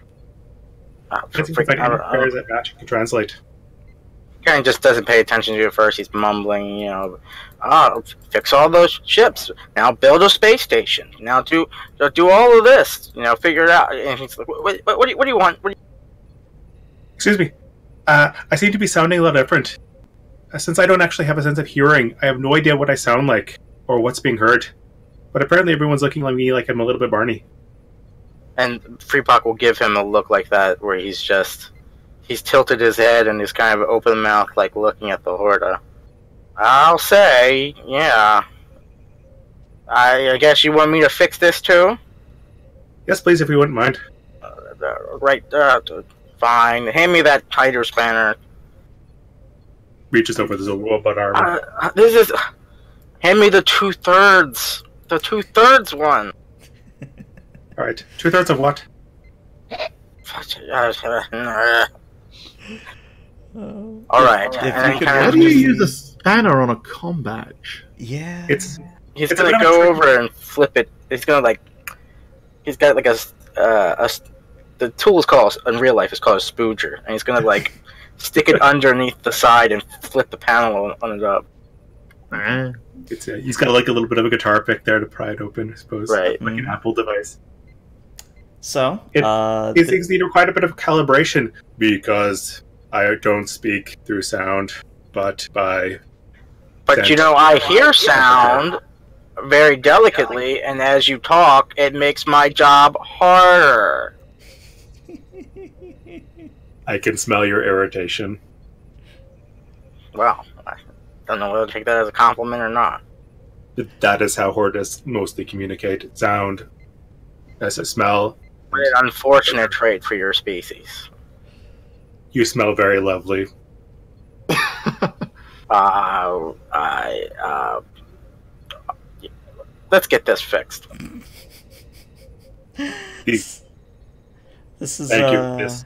Uh, I think if I can repair that match, you can translate. Karen just doesn't pay attention to you at first. He's mumbling, you know, oh, fix all those ships. Now build a space station. Now do do all of this. You know, figure it out. And he's like, what, what, what, do, you, what do you want? What do you Excuse me, uh, I seem to be sounding a little different. Uh, since I don't actually have a sense of hearing, I have no idea what I sound like, or what's being heard. But apparently everyone's looking at me like I'm a little bit Barney. And Freepok will give him a look like that, where he's just... He's tilted his head and he's kind of open-mouthed, like looking at the Horda. I'll say, yeah. I, I guess you want me to fix this too? Yes, please, if you wouldn't mind. Uh, right, uh... Fine. Hand me that tighter spanner. Reaches over his robot arm. Uh, this is. Uh, hand me the two thirds. The two thirds one. All right. Two thirds of what? All right. How do you use a spanner on a comm badge? Yeah. It's. He's it's gonna go over and flip it. He's gonna like. He's got like a uh, a. The tool is called, in real life, it's called a spooger, and he's gonna like stick it underneath the side and flip the panel on it up. It's a, he's got like a little bit of a guitar pick there to pry it open, I suppose. Right, like mm. an Apple device. So it, uh, these things need quite a bit of calibration because I don't speak through sound, but by. But sense. You know, I hear sound very delicately, and as you talk, it makes my job harder. I can smell your irritation. Well, I don't know whether to take that as a compliment or not. That is how Hordas mostly communicate. Sound, as a smell. What an unfortunate trait for your species. You smell very lovely. uh, I, uh, let's get this fixed. This is, Thank uh... you. This.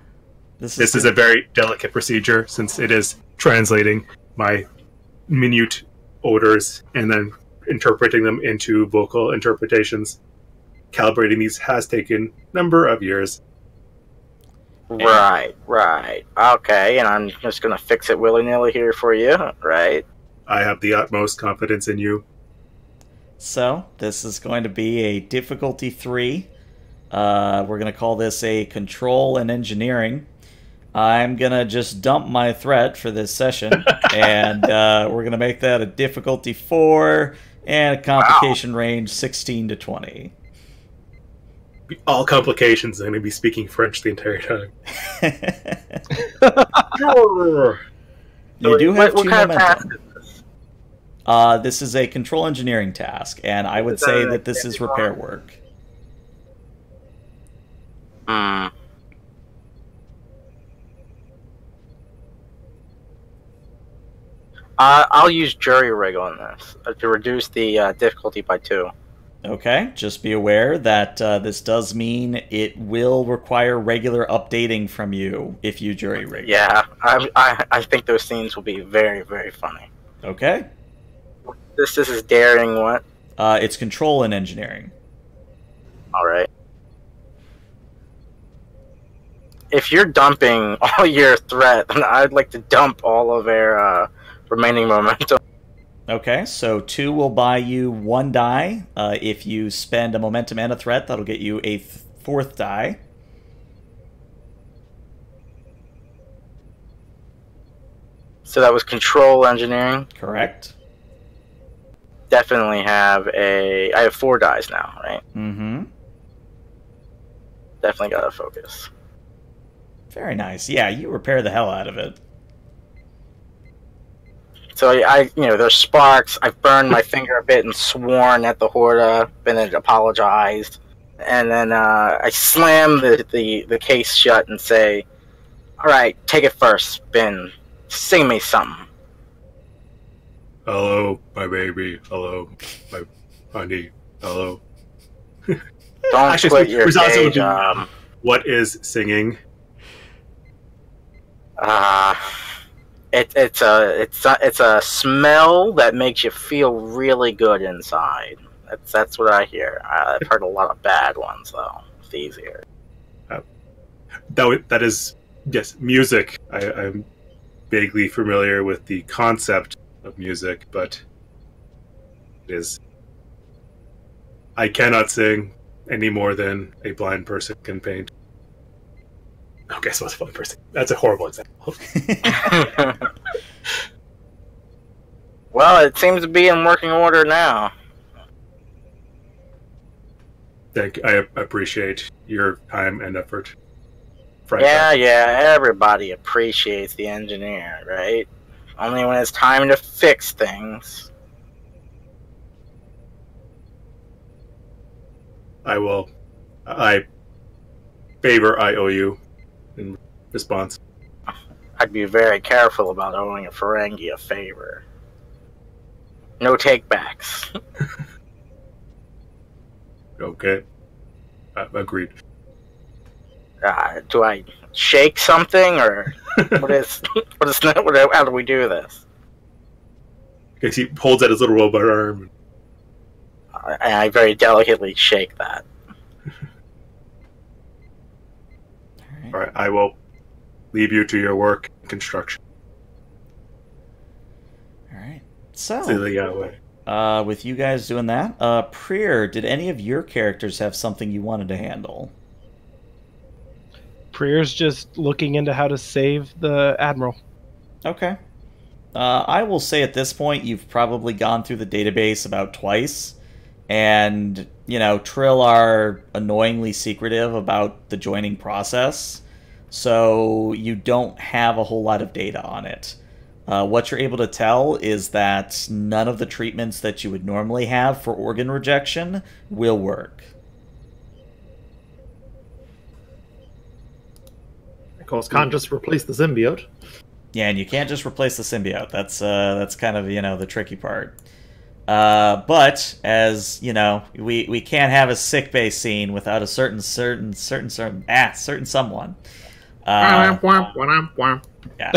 This is, this is a very delicate procedure, since it is translating my minute orders and then interpreting them into vocal interpretations. Calibrating these has taken a number of years. Right, right. Okay, and I'm just going to fix it willy-nilly here for you, right? I have the utmost confidence in you. So, this is going to be a difficulty three. Uh, we're going to call this a control and engineering. I'm going to just dump my threat for this session, and uh, we're going to make that a difficulty four and a complication wow. range sixteen to twenty. All complications. I'm going to be speaking French the entire time. You do have what, two what kind of task is this? Uh, this is a control engineering task, and I would is say that, that this is repair on? work. Mm. Uh, I'll use jury rig on this uh, to reduce the uh, difficulty by two. Okay, just be aware that uh, this does mean it will require regular updating from you if you jury rig. Yeah, I, I, I think those scenes will be very, very funny. Okay. This, this is daring what? Uh, it's control and engineering. All right. If you're dumping all your threat, then I'd like to dump all of our uh, remaining momentum. Okay, so two will buy you one die. Uh, if you spend a momentum and a threat, that'll get you a th fourth die. So that was control engineering? Correct. Definitely have a... I have four dies now, right? Mm-hmm. Definitely gotta focus. Very nice. Yeah, you repair the hell out of it. So I, you know, there's sparks. I've burned my finger a bit and sworn at the Horda, and then apologized, and then uh, I slam the, the the case shut and say, "All right, take it first, Ben. Sing me something." Hello, my baby. Hello, my honey. Hello. Don't Actually, quit your day job. What is singing? Ah. Uh, It, it's a it's a, it's a smell that makes you feel really good inside. That's that's what I hear. I've heard a lot of bad ones though. It's easier. Uh, that that is yes, music. I, I'm vaguely familiar with the concept of music, but it is. I cannot sing any more than a blind person can paint. Oh, guess what's a blind person? That's a horrible example. Well, it seems to be in working order now. Thank you. I appreciate your time and effort. Frank yeah, out. yeah. Everybody appreciates the engineer, right? Only when it's time to fix things. I will. I favor I owe you. In response, I'd be very careful about owing a Ferengi a favor. No takebacks. Okay, uh, agreed. Uh, do I shake something, or what is what is what, how do we do this? Because he holds out his little robot arm, and I, I very delicately shake that. All right, I will leave you to your work in construction. All right. So, uh, with you guys doing that, uh, Prier, did any of your characters have something you wanted to handle? Prier's just looking into how to save the Admiral. Okay. Uh, I will say at this point, you've probably gone through the database about twice, and, you know, Trill are annoyingly secretive about the joining process. So you don't have a whole lot of data on it. Uh, what you're able to tell is that none of the treatments that you would normally have for organ rejection will work. Of course, can't just replace the symbiote. Yeah, and you can't just replace the symbiote. That's uh, that's kind of, you know, the tricky part. Uh, but as you know, we we can't have a sickbay scene without a certain certain certain certain ah certain someone. Uh, yeah.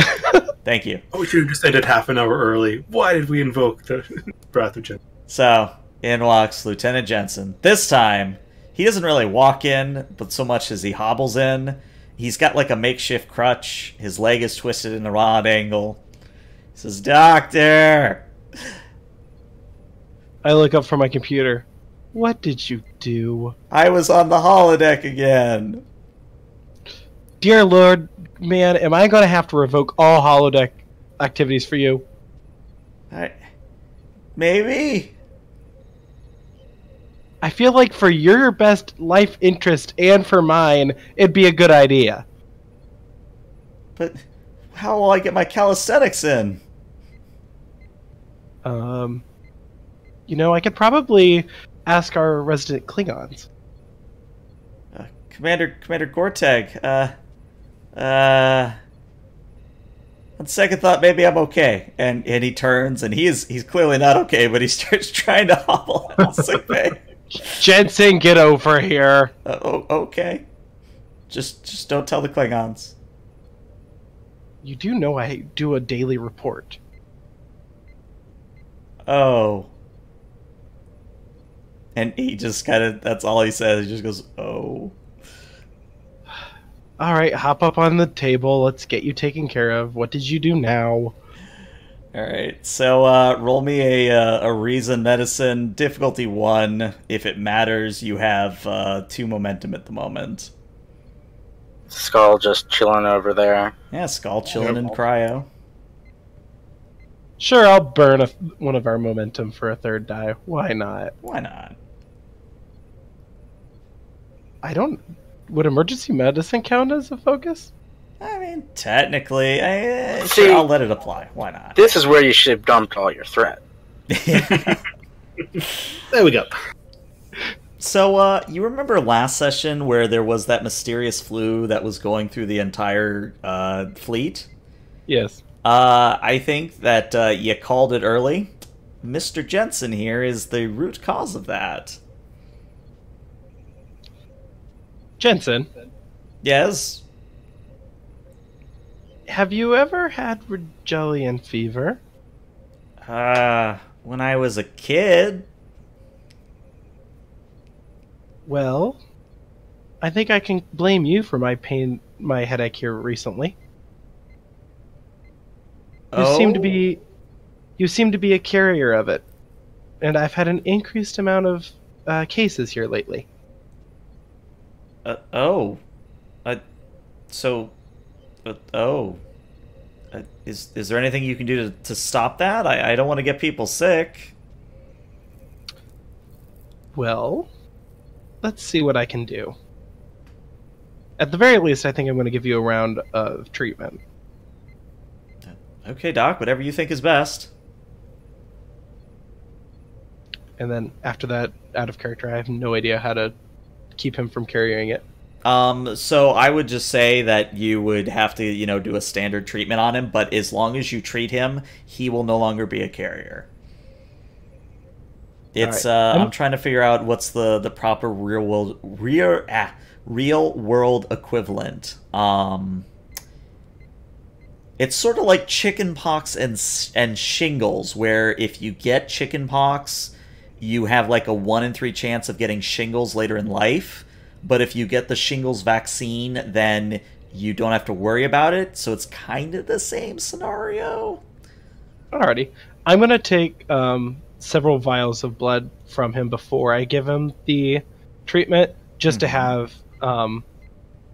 Thank you. Oh, we should have just ended half an hour early. Why did we invoke the Wrath of Jensen? So in walks Lieutenant Jensen. This time, he doesn't really walk in, but so much as he hobbles in. He's got like a makeshift crutch. His leg is twisted in a odd angle. He says, "Doctor!" I look up from my computer. What did you do? I was on the holodeck again. Dear Lord, man, am I going to have to revoke all holodeck activities for you? I, maybe. I feel like for your best life interest and for mine, it'd be a good idea. But how will I get my calisthenics in? Um, you know, I could probably ask our resident Klingons. Uh, Commander, Commander Gortag, uh... Uh, on second thought, maybe I'm okay. And and he turns, and he is he's clearly not okay, but he starts trying to hobble. I was like, hey. Jensen, get over here. Uh, oh, okay. Just just don't tell the Klingons. You do know I do a daily report. Oh. And he just kind of, that's all he says. He just goes, oh. All right, hop up on the table. Let's get you taken care of. What did you do now? All right, so uh, roll me a, uh, a reason medicine. Difficulty one. If it matters, you have uh, two momentum at the moment. Skull just chilling over there. Yeah, Skull chilling in cryo. Sure, I'll burn a, one of our momentum for a third die. Why not? Why not? I don't... Would emergency medicine count as a focus? I mean, technically, I, See, sure, I'll let it apply. Why not? This is where you should have dumped all your threat. There we go. So, uh, you remember last session where there was that mysterious flu that was going through the entire uh, fleet? Yes. Uh, I think that uh, you called it early. Mister Jensen here is the root cause of that. Jensen. Yes? Have you ever had Rigellian fever? Uh, when I was a kid. Well, I think I can blame you for my pain, my headache here recently. You oh. seem to be, you seem to be a carrier of it, and I've had an increased amount of uh, cases here lately. Uh, oh, uh, so, uh, oh, uh, is is there anything you can do to, to stop that? I, I don't want to get people sick. Well, let's see what I can do. At the very least, I think I'm going to give you a round of treatment. Okay, Doc, whatever you think is best. And then after that, out of character, I have no idea how to keep him from carrying it. Um, so I would just say that you would have to, you know, do a standard treatment on him, but as long as you treat him, he will no longer be a carrier. It's right. uh, I'm trying to figure out what's the the proper real world real ah, real world equivalent. Um, it's sort of like chickenpox and and shingles, where if you get chickenpox, you have like a one in three chance of getting shingles later in life. But if you get the shingles vaccine, then you don't have to worry about it. So it's kind of the same scenario. Alrighty. I'm going to take um, several vials of blood from him before I give him the treatment, just mm-hmm. to have, um,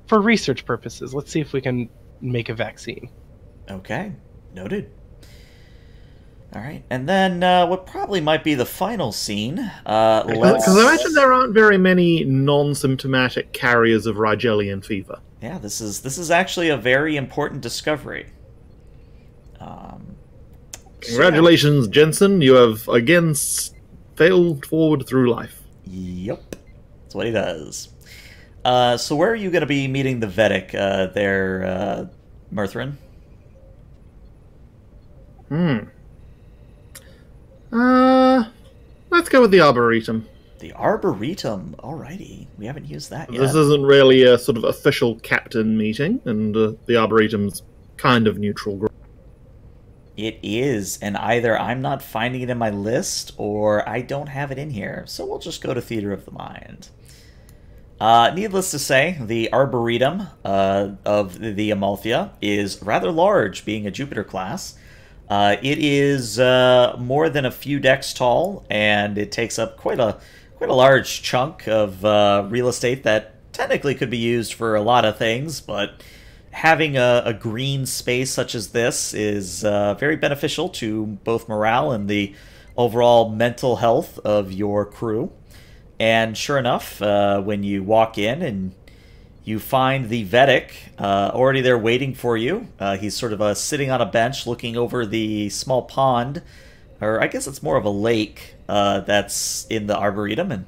for research purposes. Let's see if we can make a vaccine. Okay. Noted. All right, and then uh, what probably might be the final scene. Because uh, I imagine there aren't very many non-symptomatic carriers of Rigellian fever. Yeah, this is this is actually a very important discovery. Um, Congratulations, so... Jensen! You have again failed forward through life. Yep, that's what he does. Uh, so where are you going to be meeting the Vedic uh, there, uh, Merthrin? Hmm. Uh, let's go with the Arboretum. The Arboretum. Alrighty. We haven't used that yet. This isn't really a sort of official captain meeting, and uh, the Arboretum's kind of neutral ground. It is, and either I'm not finding it in my list, or I don't have it in here. So we'll just go to Theater of the Mind. Uh, needless to say, the Arboretum uh, of the Amalthea is rather large, being a Jupiter class. Uh, it is uh, more than a few decks tall, and it takes up quite a quite a large chunk of uh, real estate that technically could be used for a lot of things, but having a, a green space such as this is uh, very beneficial to both morale and the overall mental health of your crew. And sure enough, uh, when you walk in and you find the Vedic uh, already there waiting for you, uh, he's sort of uh, sitting on a bench looking over the small pond, or I guess it's more of a lake uh, that's in the Arboretum, and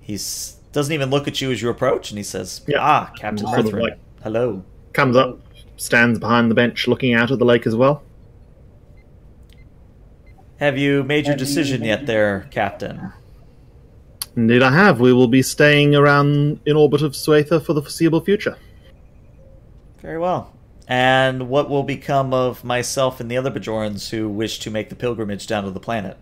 he doesn't even look at you as you approach, and he says, yeah. Ah, Captain Merthrin, like, hello. Comes up, stands behind the bench looking out at the lake as well. Have you made your decision yet there, Captain? Indeed I have. We will be staying around in orbit of Suathia for the foreseeable future. Very well. And what will become of myself and the other Bajorans who wish to make the pilgrimage down to the planet?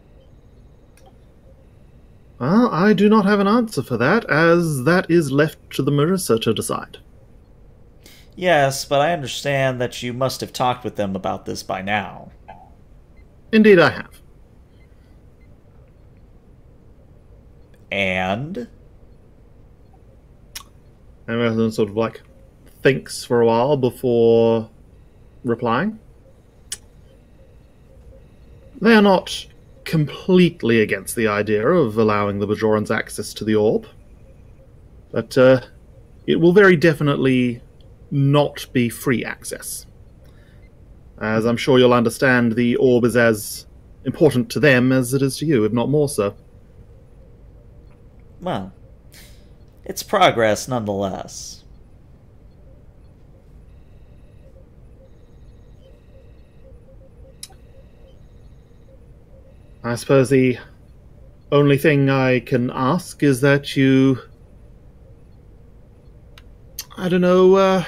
Well, I do not have an answer for that, as that is left to the Marissa to decide. Yes, but I understand that you must have talked with them about this by now. Indeed I have. And? And Merthrin sort of like thinks for a while before replying. They are not completely against the idea of allowing the Bajorans access to the orb, but uh, it will very definitely not be free access. As I'm sure you'll understand, the orb is as important to them as it is to you, if not more so. Well, it's progress nonetheless. I suppose the only thing I can ask is that you, I don't know, uh,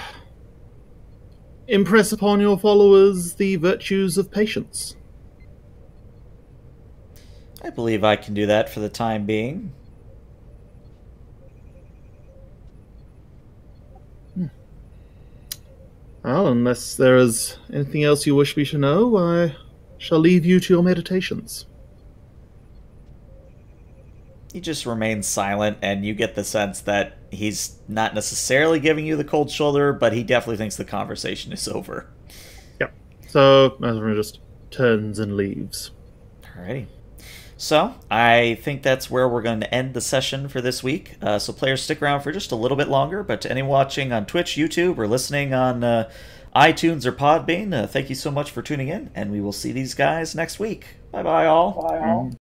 impress upon your followers the virtues of patience. I believe I can do that for the time being. Well, unless there is anything else you wish me to know, I shall leave you to your meditations. He just remains silent, and you get the sense that he's not necessarily giving you the cold shoulder, but he definitely thinks the conversation is over. Yep. So, Merthrin just turns and leaves. Alrighty. So, I think that's where we're going to end the session for this week. Uh, so players, stick around for just a little bit longer, but to anyone watching on Twitch, YouTube, or listening on uh, iTunes or Podbean, uh, thank you so much for tuning in, and we will see these guys next week. Bye-bye, all. Bye, all.